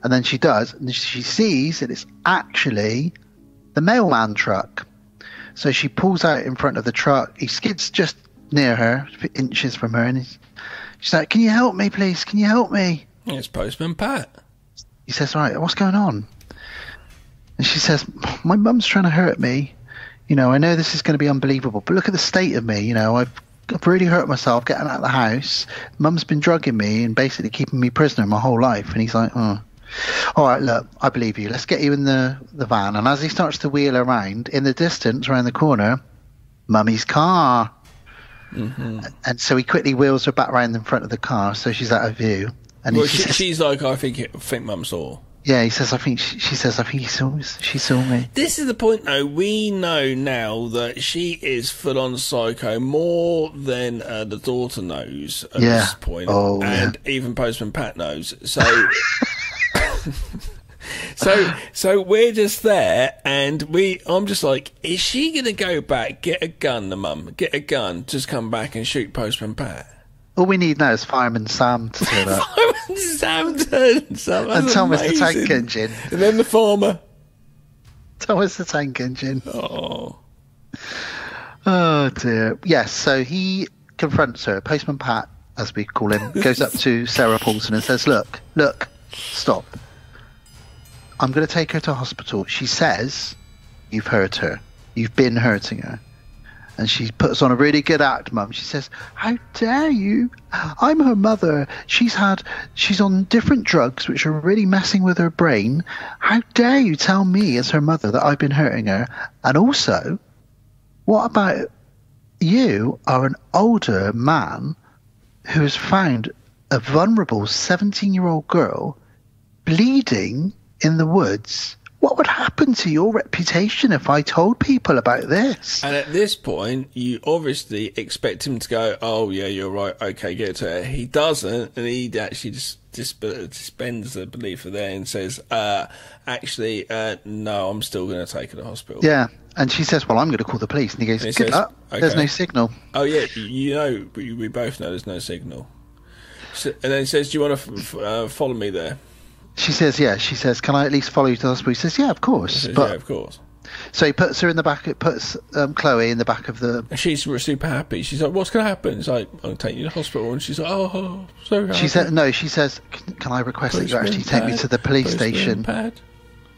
And then she does, and she sees that it's actually the mailman truck. So she pulls out in front of the truck. He skids just near her, inches from her, and she's like, can you help me, please? Can you help me? It's Postman Pat. He says, right, what's going on? And she says, my mum's trying to hurt me. You know, I know this is going to be unbelievable, but look at the state of me. You know, I've really hurt myself getting out of the house. Mum's been drugging me and basically keeping me prisoner my whole life. And he's like, oh, all right, look, I believe you. Let's get you in the van. And as he starts to wheel around, in the distance, around the corner, Mummy's car. Mm-hmm. And so he quickly wheels her back round in front of the car, so she's out of view. And she's like, I think Mum saw. Yeah, he says, she says, I think she saw me. This is the point, though. We know now that she is full-on psycho, more than the daughter knows at this point. Oh, and even Postman Pat knows. So... So we're just there, and I'm just like, is she going to go back, get a gun, the mum, get a gun, just come back and shoot Postman Pat? All we need now is Fireman Sam to do that. Fireman Sam turns up. And Thomas the Tank Engine. And then the farmer. Thomas the Tank Engine. Oh. Oh, dear. Yes, so he confronts her. Postman Pat, as we call him, goes up to Sarah Paulson and says, look, stop. I'm going to take her to hospital. She says, you've hurt her. You've been hurting her. And she puts on a really good act, Mum. She says, how dare you? I'm her mother. She's on different drugs, which are really messing with her brain. How dare you tell me as her mother that I've been hurting her? And also, what about you are an older man who has found a vulnerable 17-year-old girl bleeding in the woods? What would happen to your reputation if I told people about this? And at this point, you obviously expect him to go, oh, yeah, you're right, okay, get to her. He doesn't, and he actually just suspends the believer there and says, no, I'm still going to take her to hospital. Yeah, and she says, well, I'm going to call the police. And he goes, good luck, okay. There's no signal. Oh, yeah, you know, we both know there's no signal. So, and then he says, do you want to follow me there? She says, yeah. She says, can I at least follow you to the hospital? He says, yeah, of course. Says, yeah, of course. So he puts her in the back, Chloe in the back of the... She's super happy. She's like, what's going to happen? It's like, I'll take you to the hospital. And she's like, oh, so happy. She said, no, she says, can I request that you actually take me to the police station? Take me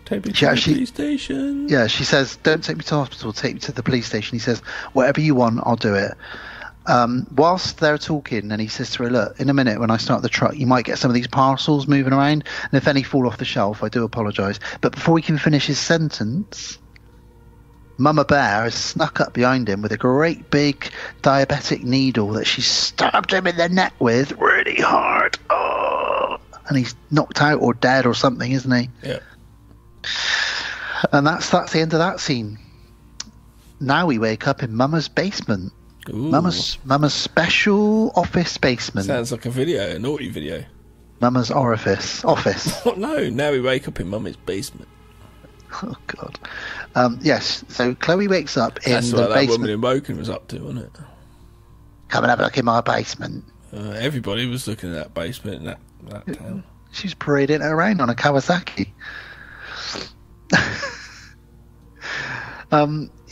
to the police station. Yeah, she says, don't take me to the hospital, take me to the police station. He says, whatever you want, I'll do it. Whilst they're talking, and he says to her, look, in a minute when I start the truck, you might get some of these parcels moving around, and if any fall off the shelf, I do apologise. But before he can finish his sentence, Mama Bear has snuck up behind him with a great big diabetic needle that she stabbed him in the neck with really hard. Oh, and he's knocked out or dead or something, isn't he? Yeah. And that's the end of that scene. Now we wake up in Mama's basement. Ooh. Mama's special office basement. Sounds like a video, a naughty video. Mama's office. Oh, no, now we wake up in Mama's basement. Oh, God. Yes, so Chloe wakes up in the basement. That's what that woman in Woking was up to, wasn't it? Come and have a look in my basement. Everybody was looking at that basement in that town. She's parading around on a Kawasaki.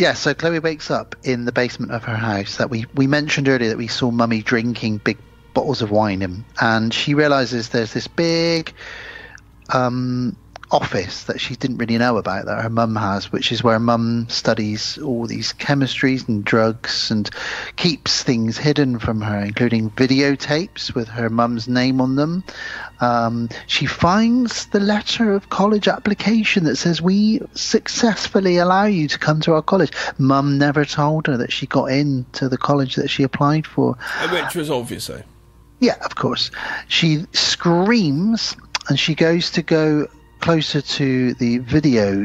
Yeah, so Chloe wakes up in the basement of her house that we mentioned earlier, that we saw Mummy drinking big bottles of wine in, and she realises there's this big office that she didn't really know about that her mum has, which is where Mum studies all these chemistries and drugs and keeps things hidden from her, including videotapes with her mum's name on them. She finds the letter of college application that says, we successfully allow you to come to our college. Mum never told her that she got into the college that she applied for, which was obviously... Yeah, of course. She screams, and she goes to go closer to the video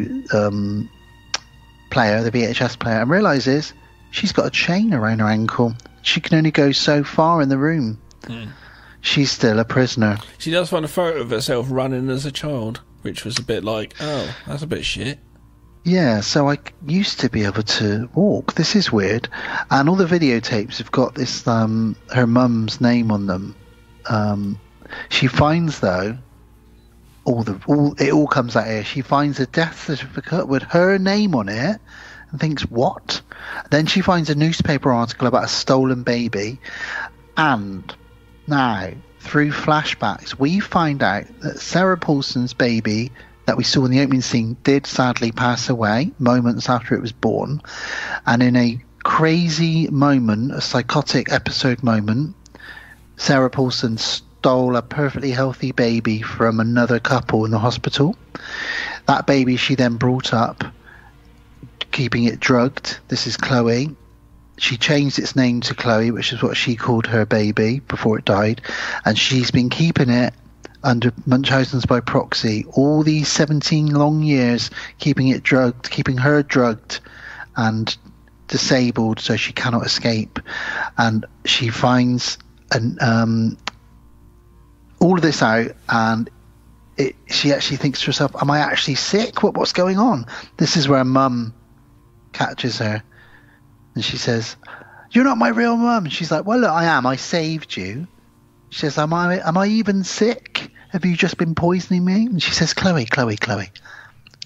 player, the VHS player, and realises she's got a chain around her ankle. She can only go so far in the room. Mm. She's still a prisoner. She does find a photo of herself running as a child, which was a bit like, oh, that's a bit shit. Yeah, so I used to be able to walk. This is weird. And all the videotapes have got this her mum's name on them. She finds, though... It all comes out here. She finds a death certificate with her name on it and thinks, what? Then she finds a newspaper article about a stolen baby. And now, through flashbacks, we find out that Sarah Paulson's baby that we saw in the opening scene did sadly pass away moments after it was born. And in a crazy moment, a psychotic episode moment, Sarah Paulson stole a perfectly healthy baby from another couple in the hospital. That baby she then brought up, keeping it drugged. This is Chloe. She changed its name to Chloe, which is what she called her baby before it died, and she's been keeping it under Munchausen's by proxy, all these 17 long years, keeping her drugged and disabled so she cannot escape. And she finds all of this out, and she actually thinks to herself, am I actually sick? What's going on? This is where mum catches her, and she says, you're not my real mum. She's like, well, look, I am. I saved you. She says, am I even sick? Have you just been poisoning me? And she says, Chloe,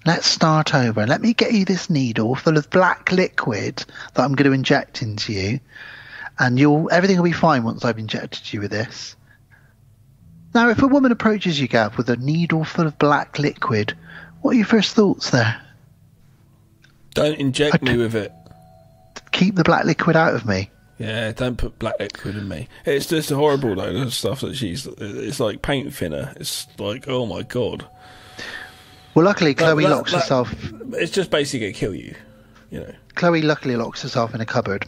let's start over. Let me get you this needle full of black liquid that I'm going to inject into you, and everything will be fine once I've injected you with this. Now, if a woman approaches you, Gav, with a needle full of black liquid, what are your first thoughts there? Don't inject me with it. Keep the black liquid out of me. Yeah, don't put black liquid in me. It's just horrible, though, the stuff that it's like paint thinner. It's like, oh my god. Well, luckily, Chloe locks herself... It's just basically going to kill you, you know. Chloe luckily locks herself in a cupboard,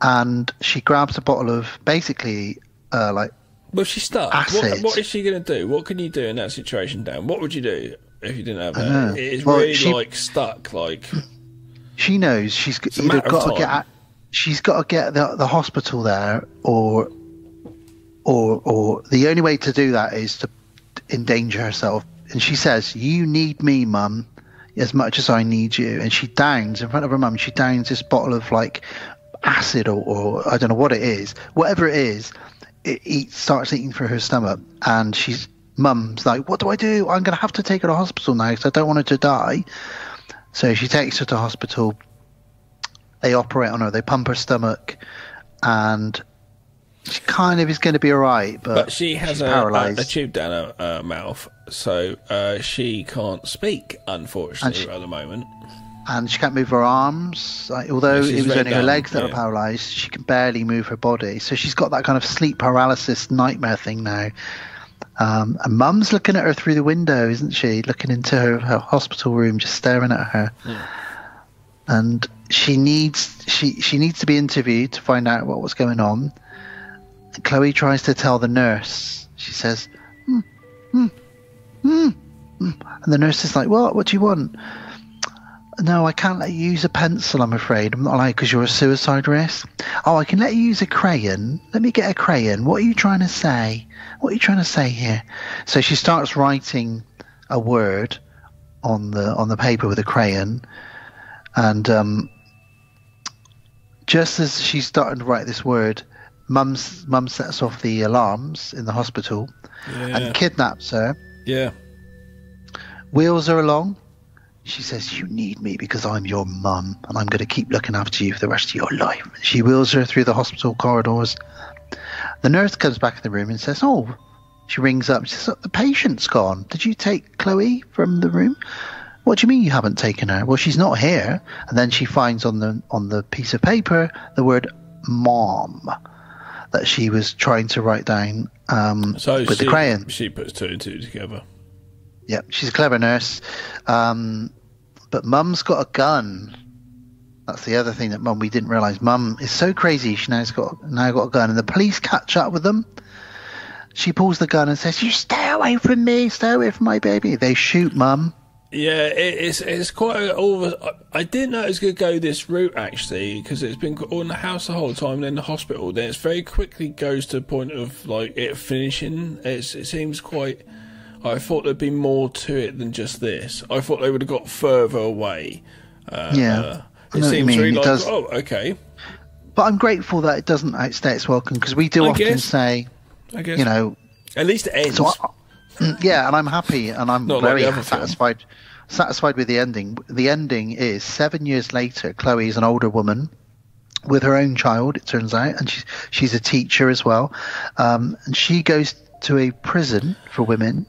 and she grabs a bottle of, basically, like... Well, she's stuck. What is she going to do? What can you do in that situation, Dan? What would you do if you didn't have that? It's really, like, stuck, like... She knows she's either got to get... She's got to get the hospital there, or the only way to do that is to endanger herself. And she says, you need me, mum, as much as I need you. And she downs, in front of her mum, she downs this bottle of, like, acid or I don't know what it is. Whatever it is, it starts eating through her stomach. And mum's like, what do I do? I'm going to have to take her to hospital now because I don't want her to die. So she takes her to hospital. They operate on her, they pump her stomach, and she kind of is going to be alright, but she has a tube down her mouth, so she can't speak, unfortunately, at the moment. And she can't move her arms, like, although it was only her legs that were paralysed, she can barely move her body, so she's got that kind of sleep paralysis nightmare thing now. And mum's looking at her through the window, isn't she? Looking into her hospital room, just staring at her. Yeah. And she needs to be interviewed to find out what was going on. And Chloe tries to tell the nurse. She says, and the nurse is like, what do you want? No, I can't let you use a pencil, I'm afraid. I'm not allowed because you're a suicide risk. Oh, I can let you use a crayon. Let me get a crayon. What are you trying to say? What are you trying to say here? So she starts writing a word on the paper with a crayon. And just as she's starting to write this word, Mum sets off the alarms in the hospital and kidnaps her. Yeah. Wheels her along. She says, you need me because I'm your mum and I'm going to keep looking after you for the rest of your life. She wheels her through the hospital corridors. The nurse comes back in the room and says, she rings up. She says, the patient's gone. Did you take Chloe from the room? What do you mean you haven't taken her? Well, she's not here. And then she finds on the piece of paper the word "mom" that she was trying to write down with the crayon. She puts two and two together. Yep, she's a clever nurse. But Mum's got a gun. That's the other thing that we didn't realise. Mum is so crazy. She now got a gun, and the police catch up with them. She pulls the gun and says, "You stay away from me. Stay away from my baby." They shoot Mum. Yeah, it's quite over. I didn't know it was going to go this route, actually, because it's been on the house the whole time, then the hospital. Then it very quickly goes to the point of like it finishing. It seems quite. I thought there'd be more to it than just this. I thought they would have got further away. It seems really like, oh, okay. But I'm grateful that it doesn't outstay its welcome, because we do often say, you know, at least it ends. So yeah, and I'm happy, and I'm very satisfied with the ending. The ending is 7 years later, Chloe's an older woman with her own child, it turns out, and she's a teacher as well. And she goes to a prison for women.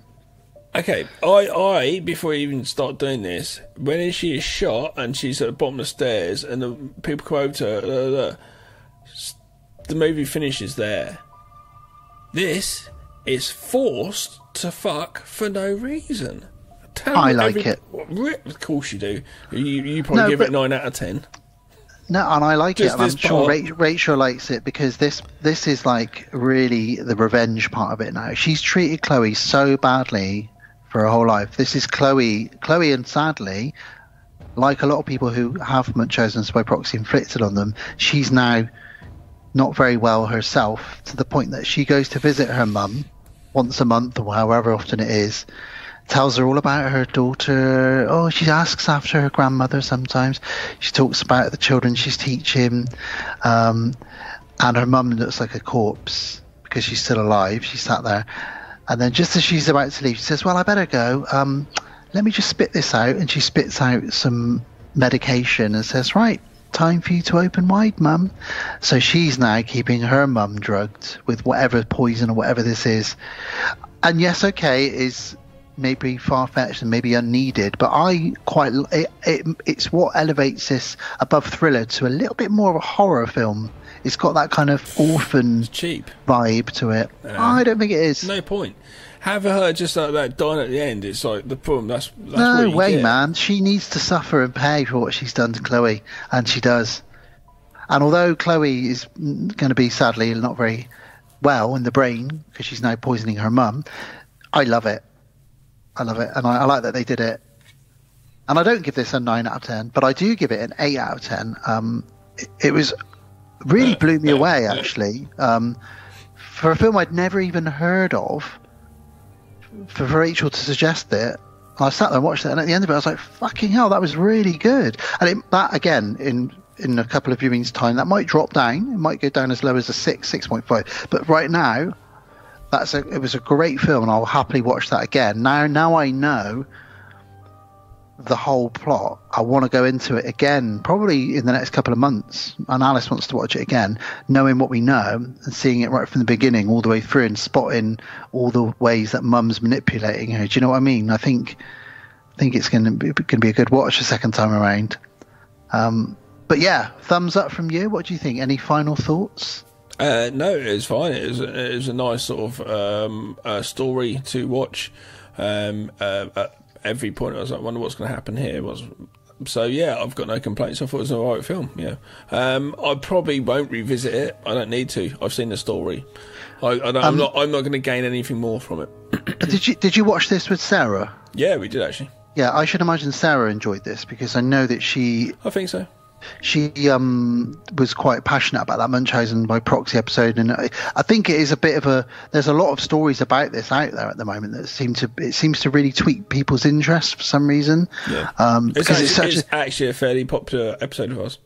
Okay, I before you even start doing this, when she is shot and she's at the bottom of the stairs and the people come over to her, the movie finishes there. This is forced to fuck for no reason. I like it. Of course you do. You probably give it 9 out of 10. No, and I like it. And I'm sure Rachel likes it, because this is like really the revenge part of it now. She's treated Chloe so badly for her whole life. This is Chloe, and sadly, like a lot of people who have Munchausen's by proxy inflicted on them, she's now not very well herself, to the point that she goes to visit her mum once a month or however often it is, tells her all about her daughter. Oh, she asks after her grandmother sometimes. She talks about the children she's teaching. And her mum looks like a corpse because she's still alive. She sat there. And then just as she's about to leave, she says, well, I better go. Let me just spit this out. And she spits out some medication and says, right, time for you to open wide, mum. So she's now keeping her mum drugged with whatever poison or whatever this is. And yes, okay, it is maybe far-fetched and maybe unneeded, but I quite it's what elevates this above thriller to a little bit more of a horror film. It's got that kind of orphan cheap vibe to it. I don't think it is. No point. Have her just like that dying at the end. It's like the problem. That's no way, get. Man. She needs to suffer and pay for what she's done to Chloe, and she does. And although Chloe is going to be sadly not very well in the brain because she's now poisoning her mum, I love it. I love it, and I like that they did it. And I don't give this a 9 out of 10, but I do give it an 8 out of 10. It was really blew me away, actually. For a film I'd never even heard of, for Rachel to suggest it, I sat there and watched it, and at the end of it, I was like, fucking hell, that was really good. And that, again, in a couple of viewings' time, that might drop down. It might go down as low as a 6, 6.5. But right now, it was a great film, and I'll happily watch that again. Now I know the whole plot. I want to go into it again, probably in the next couple of months. And Alice wants to watch it again, knowing what we know and seeing it right from the beginning all the way through, and spotting all the ways that Mum's manipulating her. Do you know what I mean? I think it's going to be a good watch the second time around. But yeah, thumbs up from you. What do you think? Any final thoughts? No, it was fine. It was a nice sort of story to watch. At every point, I was like, I wonder what's going to happen here. So yeah, I've got no complaints. I thought it was an alright film. Yeah, I probably won't revisit it. I don't need to. I've seen the story. I'm not going to gain anything more from it. Did you watch this with Sarah? Yeah, we did actually. Yeah, I should imagine Sarah enjoyed this, because I know that she. I think so. She was quite passionate about that Munchausen by proxy episode, and I think it is a bit of a. There's a lot of stories about this out there at the moment that seems to really tweak people's interest for some reason. Yeah, because it's actually a fairly popular episode of ours.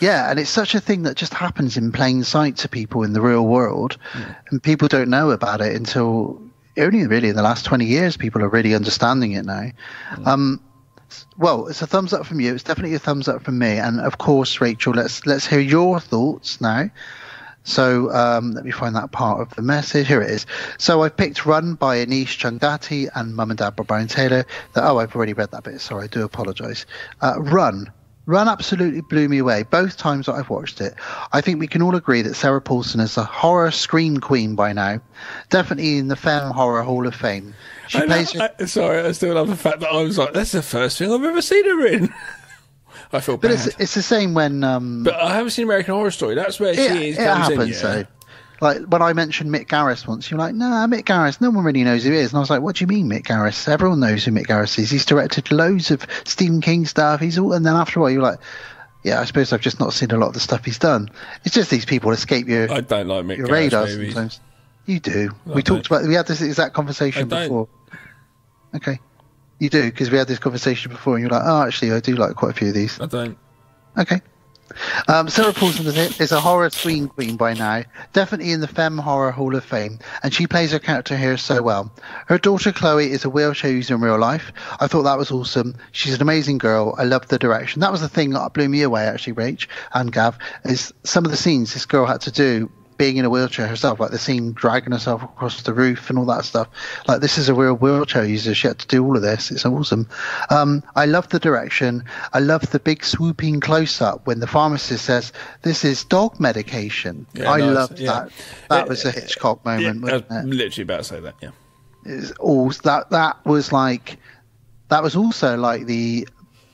Yeah, and it's such a thing that just happens in plain sight to people in the real world, and people don't know about it until only really in the last 20 years people are really understanding it now. Well, it's a thumbs up from you. It's definitely a thumbs up from me. And of course, Rachel, let's hear your thoughts now. So let me find that part of the message. Here it is. So I've picked Run by Anish Chagananti and Mum and Dad by Brian Taylor. Oh, I've already read that bit. Sorry, I do apologise. Run absolutely blew me away both times that I've watched it. I think we can all agree that Sarah Paulson is a horror scream queen by now. Definitely in the Femme Horror Hall of Fame. Sorry, I still love the fact that I was like, that's the first thing I've ever seen her in. I feel bad. But it's the same when... but I haven't seen American Horror Story. That's where she comes in. Like, when I mentioned Mick Garris once, you're like, nah, Mick Garris, no one really knows who he is. And I was like, what do you mean, Mick Garris? Everyone knows who Mick Garris is. He's directed loads of Stephen King stuff. And then after a while, you're like, yeah, I suppose I've just not seen a lot of the stuff he's done. It's just these people escape your I don't like Mick your Garris radar movies. Sometimes. You do. We had this exact conversation before. Okay. You do, because we had this conversation before, and you're like, oh, actually, I do like quite a few of these. I don't. Okay. Sarah Paulson is a horror screen queen by now, definitely in the Femme Horror Hall of Fame, and she plays her character here so well. Her daughter Chloe is a wheelchair user in real life. I thought that was awesome. She's an amazing girl. I loved the direction. That was the thing that blew me away, actually, Rach and Gav, is some of the scenes this girl had to do being in a wheelchair herself, like the scene dragging herself across the roof and all that stuff. Like, this is a real wheelchair user. She had to do all of this. It's awesome. I love the direction. I love the big swooping close-up when the pharmacist says, this is dog medication. Yeah, I loved that. That was a Hitchcock moment, wasn't it? I was literally about to say that, yeah. It's all, that was also like the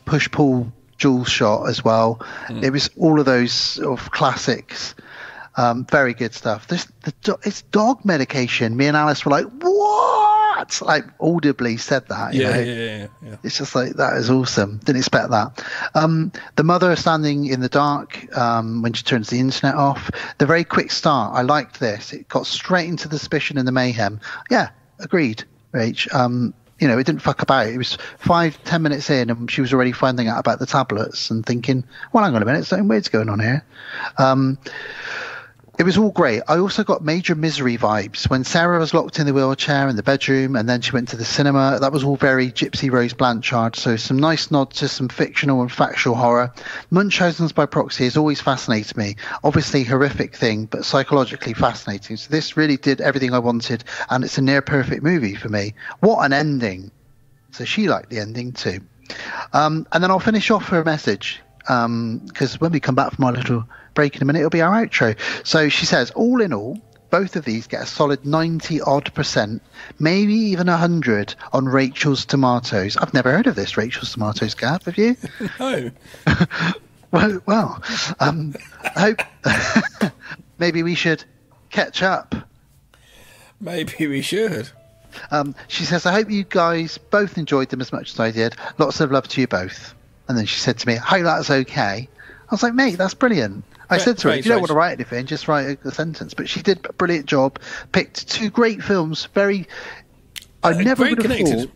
push-pull dual shot as well. It was all of those sort of classics. Very good stuff. It's dog medication. Me and Alice were like, what? Like, audibly said that. You know? It's just like, that is awesome. Didn't expect that. The mother standing in the dark when she turns the internet off. The very quick start. I liked this. It got straight into the suspicion and the mayhem. Yeah, agreed, Rach. You know, it didn't fuck about. It was 5-10 minutes in and she was already finding out about the tablets and thinking, well, hang on a minute, something weird's going on here. It was all great. I also got major Misery vibes. When Sarah was locked in the wheelchair in the bedroom and then she went to the cinema, that was all very Gypsy Rose Blanchard. So some nice nods to some fictional and factual horror. Munchausen's by proxy has always fascinated me. Obviously horrific thing, but psychologically fascinating. So this really did everything I wanted, and it's a near-perfect movie for me. What an ending. So she liked the ending too. And then I'll finish off her message, because when we come back from our little break in a minute, it'll be our outro. So she says, all in all, both of these get a solid 90-odd%, maybe even 100 on Rachel's Tomatoes. I've never heard of this, Rachel's Tomatoes, Gav, have you? No. well, I hope maybe we should catch up. Maybe we should. She says, I hope you guys both enjoyed them as much as I did. Lots of love to you both. And then she said to me, I hope that's okay. I was like, mate, that's brilliant. I said to her, if you don't want to write anything, just write a sentence. But she did a brilliant job, picked two great films, very... I never would have thought...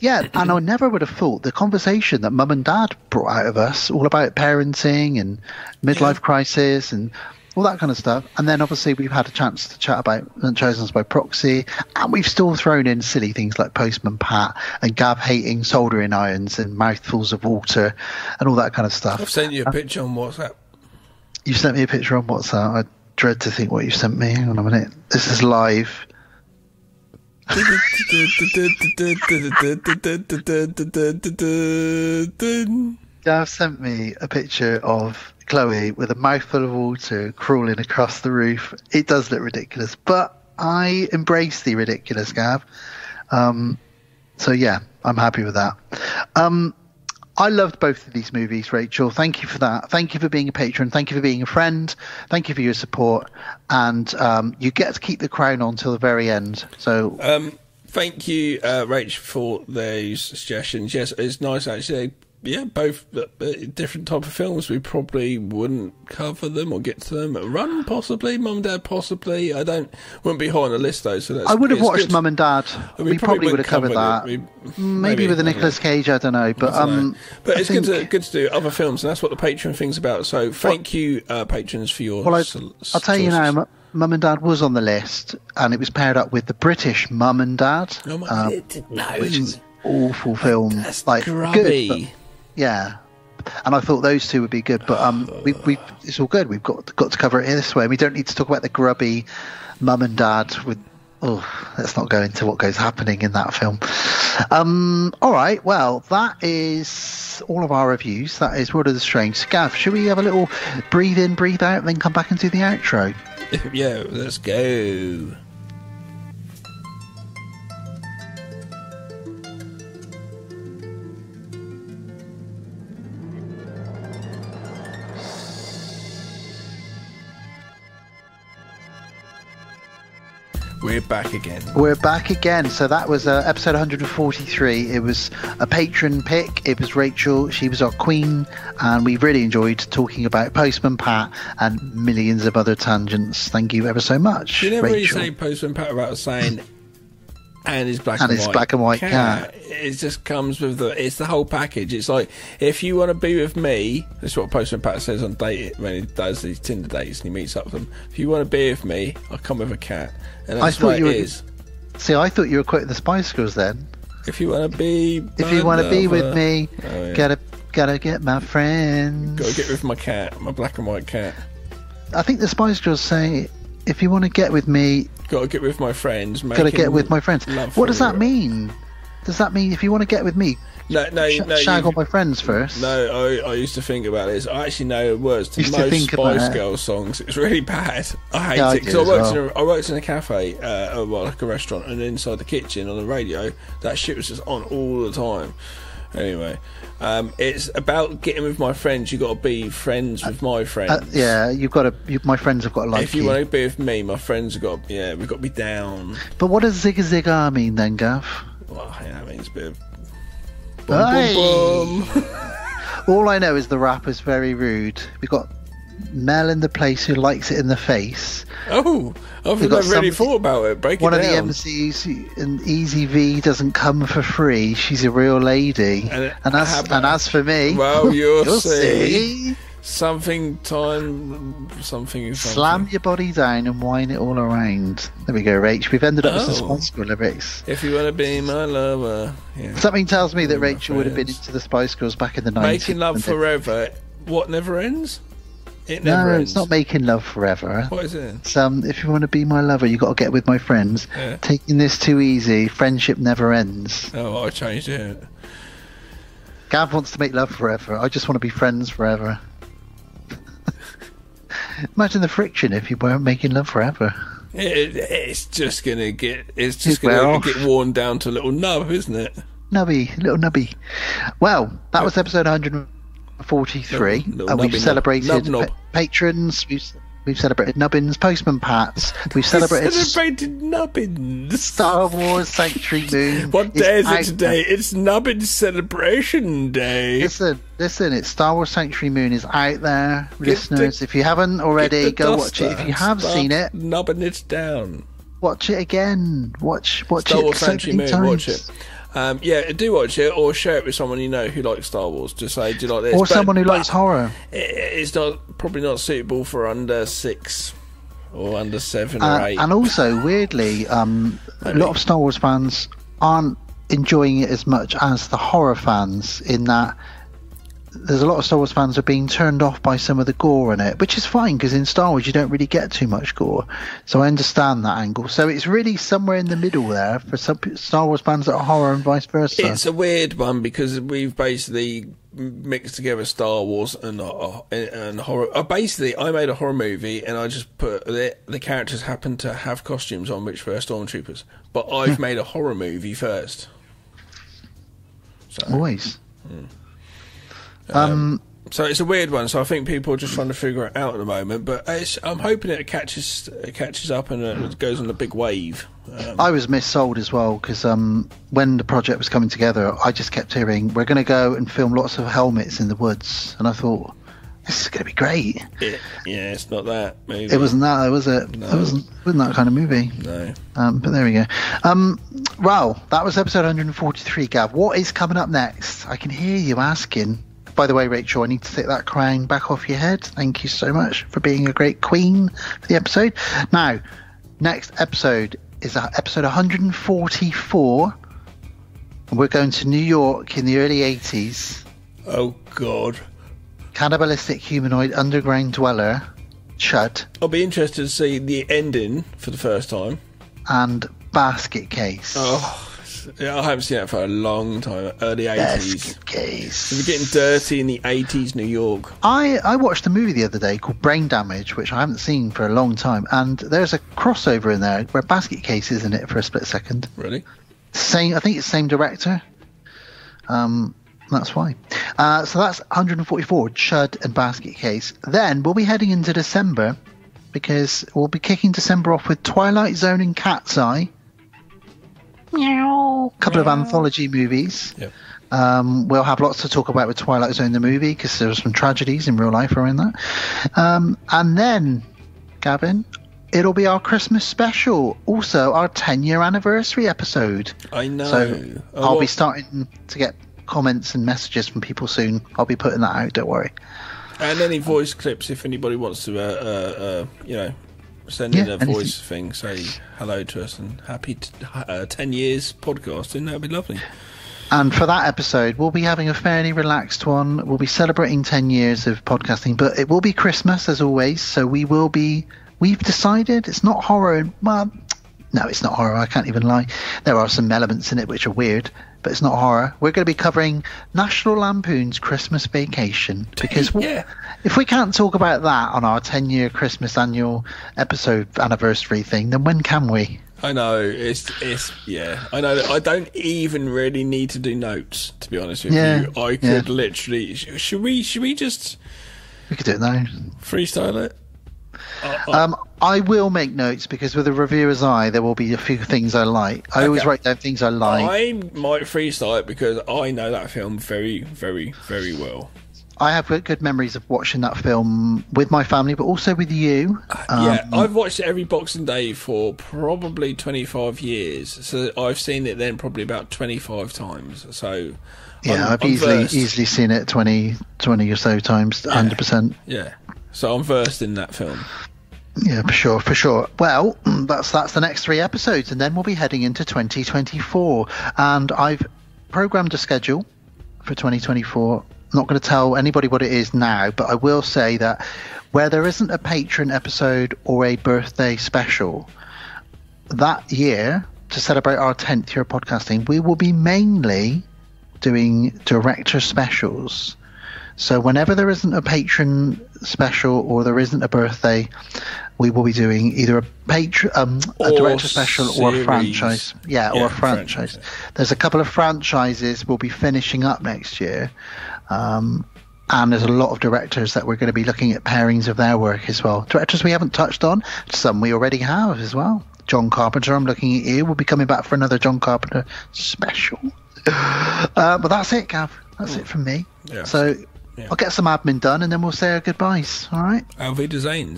Yeah, and I never would have thought the conversation that Mum and Dad brought out of us, all about parenting and midlife crisis and all that kind of stuff. And then, obviously, we've had a chance to chat about Munchausen's by proxy, and we've still thrown in silly things like Postman Pat and Gav hating soldering irons and mouthfuls of water and all that kind of stuff. I've sent you a picture on WhatsApp. You sent me a picture on WhatsApp. I dread to think what you sent me. Hang on a minute. This is live. Gav sent me a picture of Chloe with a mouthful of water crawling across the roof. It does look ridiculous, but I embrace the ridiculous, Gav. So yeah, I'm happy with that. I loved both of these movies, Rachel. Thank you for that. Thank you for being a patron. Thank you for being a friend. Thank you for your support. And you get to keep the crown on till the very end. So thank you, Rach, for those suggestions. Yes, it's nice actually. Yeah, both different type of films. We probably wouldn't cover them or get to them. Run, possibly. Mum and Dad, possibly. I don't. Wouldn't be high on the list though. So that's, I would have watched Mum and Dad. We probably would have covered that. Maybe with a Nicolas Cage. I don't know. But but it's good to do other films, and that's what the Patreon thing's about. So thank you, patrons, for your. Well, I'll tell you now. Mum and Dad was on the list, and it was paired up with the British Mum and Dad. Oh my God! Which is awful film. That's like grubby. Good, yeah, and I thought those two would be good, but we it's all good. We've got to cover it this way. We don't need to talk about the grubby Mum and Dad with. Oh, let's not go into what goes happening in that film. All right, well, that is all of our reviews. That is World of the Strange. Gav, should we have a little breathe in, breathe out, and then come back and do the outro? Yeah, let's go. We're back again. We're back again. So that was episode 143. It was a patron pick. It was Rachel. She was our queen. And we really enjoyed talking about Postman Pat and millions of other tangents. Thank you ever so much, Rachel. You never really say Postman Pat without saying, and his black and white black and white cat. It just comes with the... It's the whole package. It's like, if you want to be with me... That's what Postman Pat says on date when he does these Tinder dates and he meets up with them. If you want to be with me, I'll come with a cat. And that's what it is. See, I thought you were quoting the Spice Girls then. If you want to be... If you want to be with me, gotta get my friends. Gotta get with my cat, my black and white cat. I think the Spice Girls say, if you want to get with me... Gotta get with my friends. Gotta get with my friends. What does that mean? Does that mean if you want to get with me, no, shag on my friends first? No, I used to think about this. I actually know words to most Spice Girls songs. It's really bad. I hate it. Because I worked in a cafe, well, like a restaurant, and inside the kitchen on the radio, that shit was just on all the time. Anyway, it's about getting with my friends. You've got to be friends with my friends. Yeah, you've got to. My friends have got to like you. If you want to be with me, my friends have got. Yeah, we've got to be down. But what does zigga zigga mean then, Gav? Well, yeah, it means a bit of boom, boom, boom. All I know is the rap is very rude. We got Mel in the place who likes it in the face. Oh, I've never really thought about it. Break it down. One of the MCs, an Easy V doesn't come for free. She's a real lady. And as for me, well, you'll see. Something. Slam your body down and whine it all around. There we go, Rach. We've ended up with some Spice Girl lyrics. If you want to be my lover. Yeah. Something tells me that Rachel would have been into the Spice Girls back in the 90s. Making love forever. What never ends? It never ends. It's not making love forever. What is it? It's, if you want to be my lover, you got to get with my friends. Yeah. Taking this too easy, friendship never ends. Oh, I changed it. Gav wants to make love forever. I just want to be friends forever. Imagine the friction if you weren't making love forever. It's just gonna get. It's just gonna get worn down to a little nub, isn't it? Nubby, little nubby. Well, that was episode 143, and we've celebrated patrons, we've celebrated nubbins, postman pats, we've celebrated nubbins, Star Wars Sanctuary Moon. What day is it today? It's Nubbins Celebration Day. Listen, it's Star Wars Sanctuary Moon is out there, listeners. If you haven't already, go watch it. If you have seen it, nubbing it down. Watch it again. Watch Star Wars Sanctuary Moon. Watch it. Yeah, do watch it or share it with someone you know who likes Star Wars. Just say, do you like this? Or someone who likes horror. It's probably not suitable for under 6 or under 7 or 8. And also, weirdly, a lot of Star Wars fans aren't enjoying it as much as the horror fans, in that there's a lot of Star Wars fans are being turned off by some of the gore in it, which is fine, because in Star Wars you don't really get too much gore, so I understand that angle. So it's really somewhere in the middle there for some Star Wars fans that are horror and vice versa. It's a weird one because we've basically mixed together Star Wars and horror. Basically, I made a horror movie and I just put the characters happen to have costumes on which were stormtroopers, but I've made a horror movie first. So, always. Yeah. So it's a weird one. So I think people are just trying to figure it out at the moment. But I'm hoping it catches up and it goes on a big wave. I was missold as well, because when the project was coming together, I just kept hearing we're going to go and film lots of helmets in the woods, and I thought this is going to be great. Yeah, it's not that movie. It wasn't that, was it? No. It wasn't that kind of movie. No. But there we go. Well, that was episode 143, Gav. What is coming up next? I can hear you asking. By the way, Rachel, I need to take that crown back off your head. Thank you so much for being a great queen for the episode. Now, next episode is episode 144. And we're going to New York in the early 80s. Oh, God. Cannibalistic humanoid underground dweller, Chud. I'll be interested to see the ending for the first time. And Basket Case. Oh, yeah, I haven't seen that for a long time. Early '80s. We were getting dirty in the 80s, New York. I watched a movie the other day called Brain Damage, which I haven't seen for a long time, and there's a crossover in there where Basket Case is in it for a split second. Really? I think it's the same director. That's why. So that's 144, Chud and Basket Case. Then we'll be heading into December, because we'll be kicking December off with Twilight Zone and Cat's Eye. Couple of anthology movies. Yep. We'll have lots to talk about with Twilight Zone the movie, because there were some tragedies in real life around that. And then, Gavin, it'll be our Christmas special, also our 10-year anniversary episode. I know. So I'll be starting to get comments and messages from people soon. I'll be putting that out. Don't worry. And any voice clips if anybody wants to, send in a voice thing, say hello to us and happy 10 years podcasting. That would be lovely. And for that episode, we'll be having a fairly relaxed one. We'll be celebrating 10 years of podcasting, but it will be Christmas as always, so we've decided it's not horror. Well, no, it's not horror. I can't even lie. There are some elements in it which are weird, but it's not horror. We're going to be covering National Lampoon's Christmas Vacation, because if we can't talk about that on our 10-year Christmas annual episode anniversary thing, then when can we? I know. It's yeah. I know. I don't even really need to do notes, to be honest with you. I could literally. Should we just? We could do it now. Freestyle it. I will make notes because with a reviewer's eye, there will be a few things I like. I always write down things I like. I might freestyle it because I know that film very, very, very well. I have good memories of watching that film with my family, but also with you. I've watched it every Boxing Day for probably 25 years. So I've seen it then probably about 25 times. So yeah, I've easily seen it 20 or so times, 100%. Yeah. So I'm versed in that film. Yeah, for sure, for sure. Well, that's the next 3 episodes, and then we'll be heading into 2024. And I've programmed a schedule for 2024. I'm not going to tell anybody what it is now, but I will say that where there isn't a patron episode or a birthday special, that year, to celebrate our 10th year of podcasting, we will be mainly doing director specials. So whenever there isn't a patron special or there isn't a birthday, we will be doing either a director special series, or a franchise. Yeah, or a franchise. There's a couple of franchises we'll be finishing up next year. And there's a lot of directors that we're going to be looking at pairings of their work as well. Directors we haven't touched on, some we already have as well. John Carpenter, I'm looking at you. We'll be coming back for another John Carpenter special. But that's it, Gav. That's it from me. Yeah. So... yeah. I'll get some admin done and then we'll say our goodbyes, all right? Auf Wiedersehen.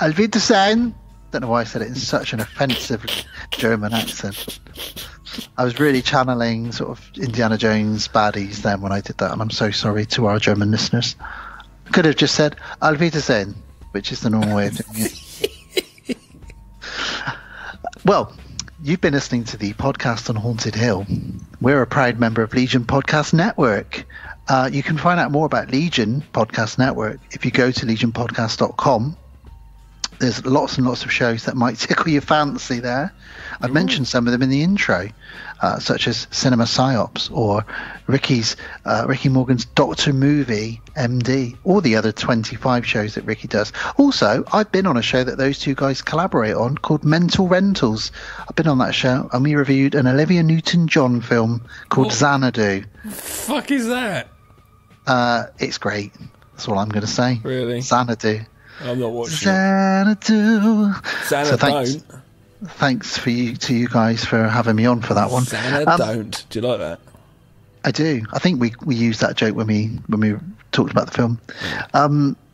Auf Wiedersehen. Don't know why I said it in such an offensive German accent. I was really channeling sort of Indiana Jones baddies then when I did that, and I'm so sorry to our German listeners. I could have just said Auf Wiedersehen, which is the normal way of doing it. Well, you've been listening to the podcast on Haunted Hill. We're a proud member of Legion Podcast Network. You can find out more about Legion Podcast Network if you go to legionpodcast.com. There's lots and lots of shows that might tickle your fancy there. I've mentioned some of them in the intro, such as Cinema PsyOps or Ricky Morgan's Doctor Movie MD, or the other 25 shows that Ricky does. Also, I've been on a show that those two guys collaborate on called Mental Rentals. I've been on that show and we reviewed an Olivia Newton-John film called Xanadu. What the fuck is that? It's great. That's all I'm going to say. Really? Xanadu. I'm not watching Xanadu. So thanks to you guys for having me on for that one. Do you like that? I do. I think we used that joke when we talked about the film.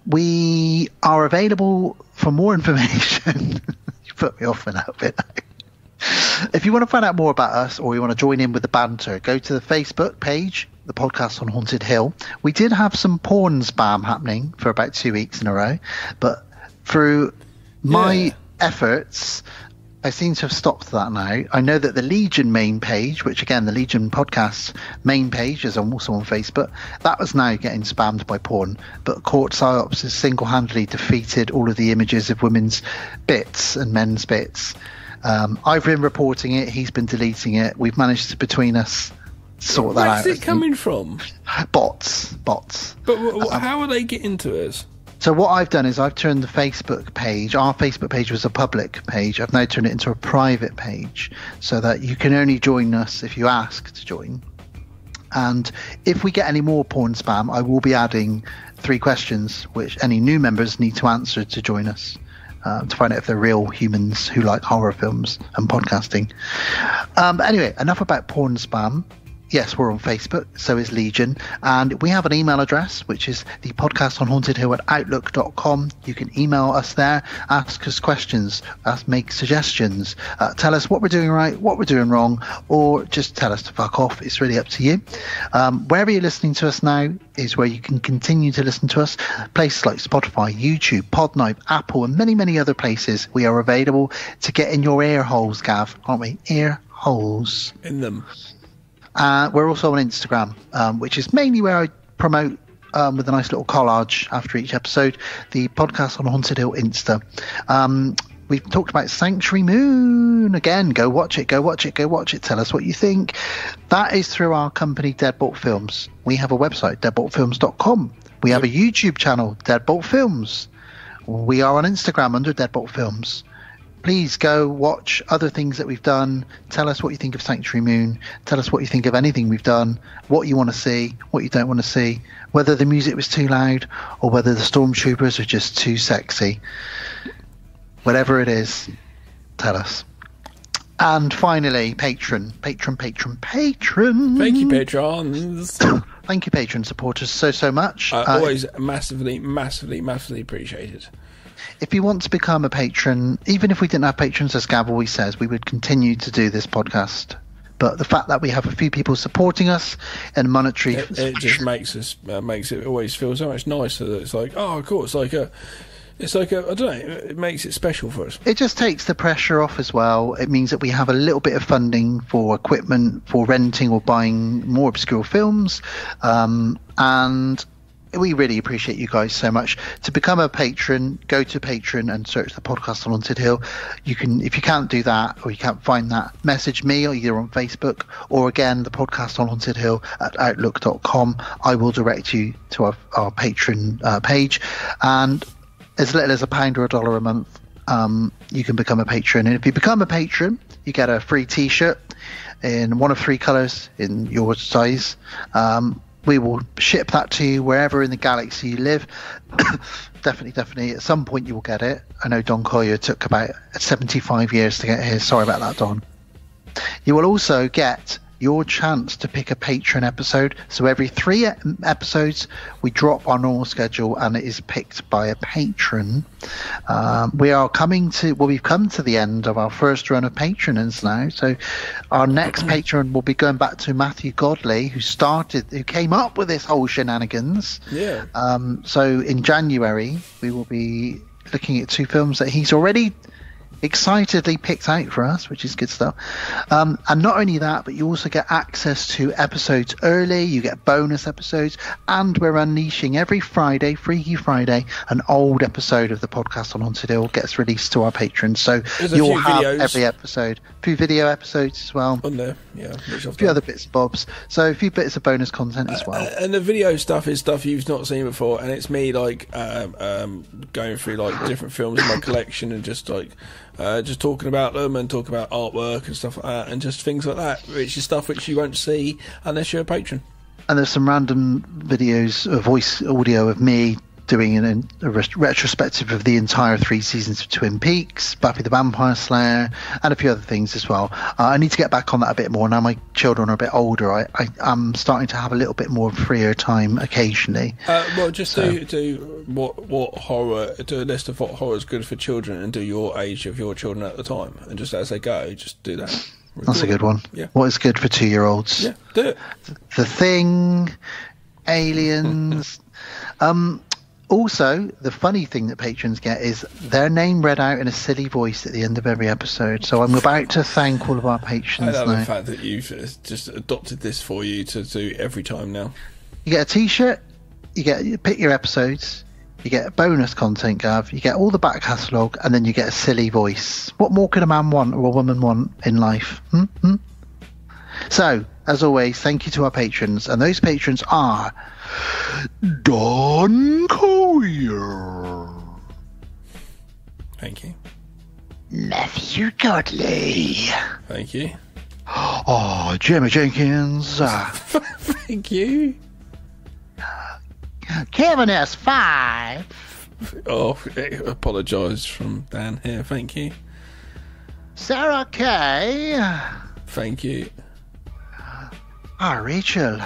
We are available for more information. You put me off in that bit. If you want to find out more about us or you want to join in with the banter, go to the Facebook page, the podcast on Haunted Hill. We did have some porn spam happening for about 2 weeks in a row, but through my efforts, I seem to have stopped that now. I know that the Legion main page, which again, the Legion podcast main page is also on Facebook, that was now getting spammed by porn. But Court PsyOps has single-handedly defeated all of the images of women's bits and men's bits. I've been reporting it. He's been deleting it. We've managed to, between us, sort that out. Where's it coming from? Bots. But how are they getting to us? So what I've done is I've turned the Facebook page. Our Facebook page was a public page. I've now turned it into a private page so that you can only join us if you ask to join. And if we get any more porn spam, I will be adding 3 questions which any new members need to answer to join us. To find out if they're real humans who like horror films and podcasting. Anyway, enough about porn spam. Yes, we're on Facebook, so is Legion. And we have an email address, which is the podcast on Haunted Hill at outlook.com. You can email us there, ask us questions, make suggestions, tell us what we're doing right, what we're doing wrong, or just tell us to fuck off. It's really up to you. Wherever you're listening to us now is where you can continue to listen to us. Places like Spotify, YouTube, Podknife, Apple, and many, many other places. We are available to get in your ear holes, Gav, aren't we? Ear holes. In them. We're also on Instagram, which is mainly where I promote with a nice little collage after each episode, the podcast on Haunted Hill Insta. We've talked about Sanctuary Moon again. Go watch it. Tell us what you think. That is through our company, Deadbolt Films. We have a website, deadboltfilms.com. We have a YouTube channel, Deadbolt Films. We are on Instagram under Deadbolt Films. please go watch other things that we've done. Tell us what you think of Sanctuary Moon. Tell us what you think of anything we've done, what you want to see, what you don't want to see, whether the music was too loud or whether the stormtroopers were just too sexy. Whatever it is, tell us. And finally, patron. Thank you, patrons. Thank you, patron supporters, so much. Always massively appreciated. If you want to become a patron, even if we didn't have patrons, as Gav always says, we would continue to do this podcast. But the fact that we have a few people supporting us in monetary, it just makes it always feel so much nicer. That it's like, oh, cool, it's like a, I don't know, it makes it special for us. It just takes the pressure off as well. It means that we have a little bit of funding for equipment, for renting or buying more obscure films, and we really appreciate you guys so much. To become a patron, go to Patreon and search the podcast on Haunted Hill. You can, if you can't do that or you can't find that, message me or either on Facebook or again the podcast on Haunted Hill at outlook.com. I will direct you to our Patreon page, and as little as £1 or $1 a month, you can become a patron. And if you become a patron, you get a free T-shirt in one of three colours in your size. We will ship that to you wherever in the galaxy you live. Definitely. At some point you will get it. I know Don Collier took about 75 years to get here. Sorry about that, Don. You will also get your chance to pick a Patreon episode. So every 3 episodes, we drop our normal schedule and it is picked by a patron. We've come to the end of our first run of patrons now. So our next patron will be going back to Matthew Godley, who came up with this whole shenanigans. Yeah. So in January, we will be looking at 2 films that he's already excitedly picked out for us, which is good stuff. And not only that, but you also get access to episodes early. You get bonus episodes, and we're unleashing every Friday, Freaky Friday, an old episode of the podcast on Haunted Hill gets released to our patrons. So you'll have every episode, a few video episodes as well on there, yeah, a few other bits and bobs, so a few bits of bonus content as well. And the video stuff is stuff you've not seen before, and it's me like going through like different films in my collection and just talking about them and talk about artwork and stuff like that, and just things like that, which is stuff which you won't see unless you're a patron. And there's some random videos, voice audio of me doing a retrospective of the entire 3 seasons of Twin Peaks, Buffy the Vampire Slayer, and a few other things as well. I need to get back on that a bit more. Now my children are a bit older, I'm starting to have a little bit more freer time occasionally. Do a list of what horror is good for children and do your age of your children at the time, and just as they go, just do that. That's a good one. Yeah. What is good for 2-year-olds? Yeah, do it. The Thing, Aliens. Also, the funny thing that patrons get is their name read out in a silly voice at the end of every episode. So I'm about to thank all of our patrons. I love the fact that you've just adopted this for you to do every time now. You get a T-shirt, you pick your episodes, you get bonus content, Gav, you get all the back catalogue, and then you get a silly voice. What more could a man want or a woman want in life? So, as always, thank you to our patrons, and those patrons are Don Collier. Thank you. Matthew Godley. Thank you. Oh, Jimmy Jenkins. Thank you. Kevin S5. Oh, apologise from Dan here. Thank you. Sarah K. Thank you. Ah, Rachel.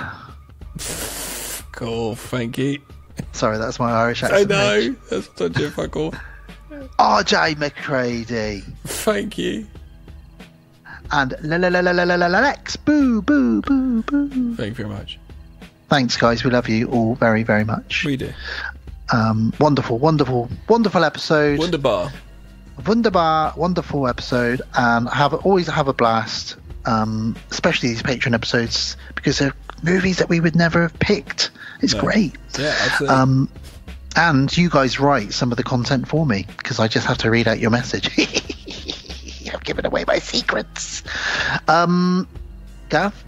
Cool, thank you. Sorry, that's my Irish accent. I know, mate. That's such a fuck off. RJ McCready. Thank you. And Lex. Boo, boo, boo, boo. Thank you very much. Thanks, guys. We love you all very, very much. We do. Wonderful episode. Wonderful episode. And always have a blast. Especially these Patreon episodes, because they're movies that we would never have picked. It's great. Yeah, absolutely. And you guys write some of the content for me, because I just have to read out your message. I've given away my secrets. Gav,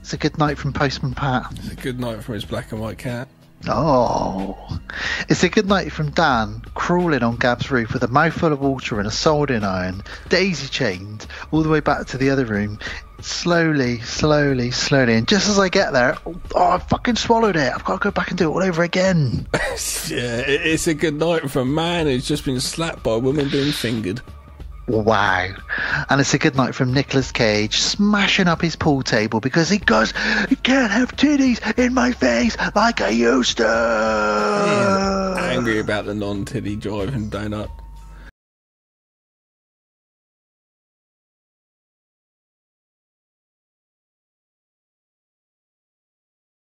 it's a good night from Postman Pat. It's a good night from his black and white cat. Oh, It's a good night from Dan, crawling on Gab's roof with a mouthful of water and a soldering iron, daisy-chained, all the way back to the other room. Slowly, slowly, slowly. And just as I get there, oh, I fucking swallowed it. I've got to go back and do it all over again. Yeah, it's a good night for a man who's just been slapped by a woman being fingered. Wow. And it's a good night from Nicolas Cage, smashing up his pool table because he goes, "You can't have titties in my face like I used to." He's angry about the non-titty driving donut.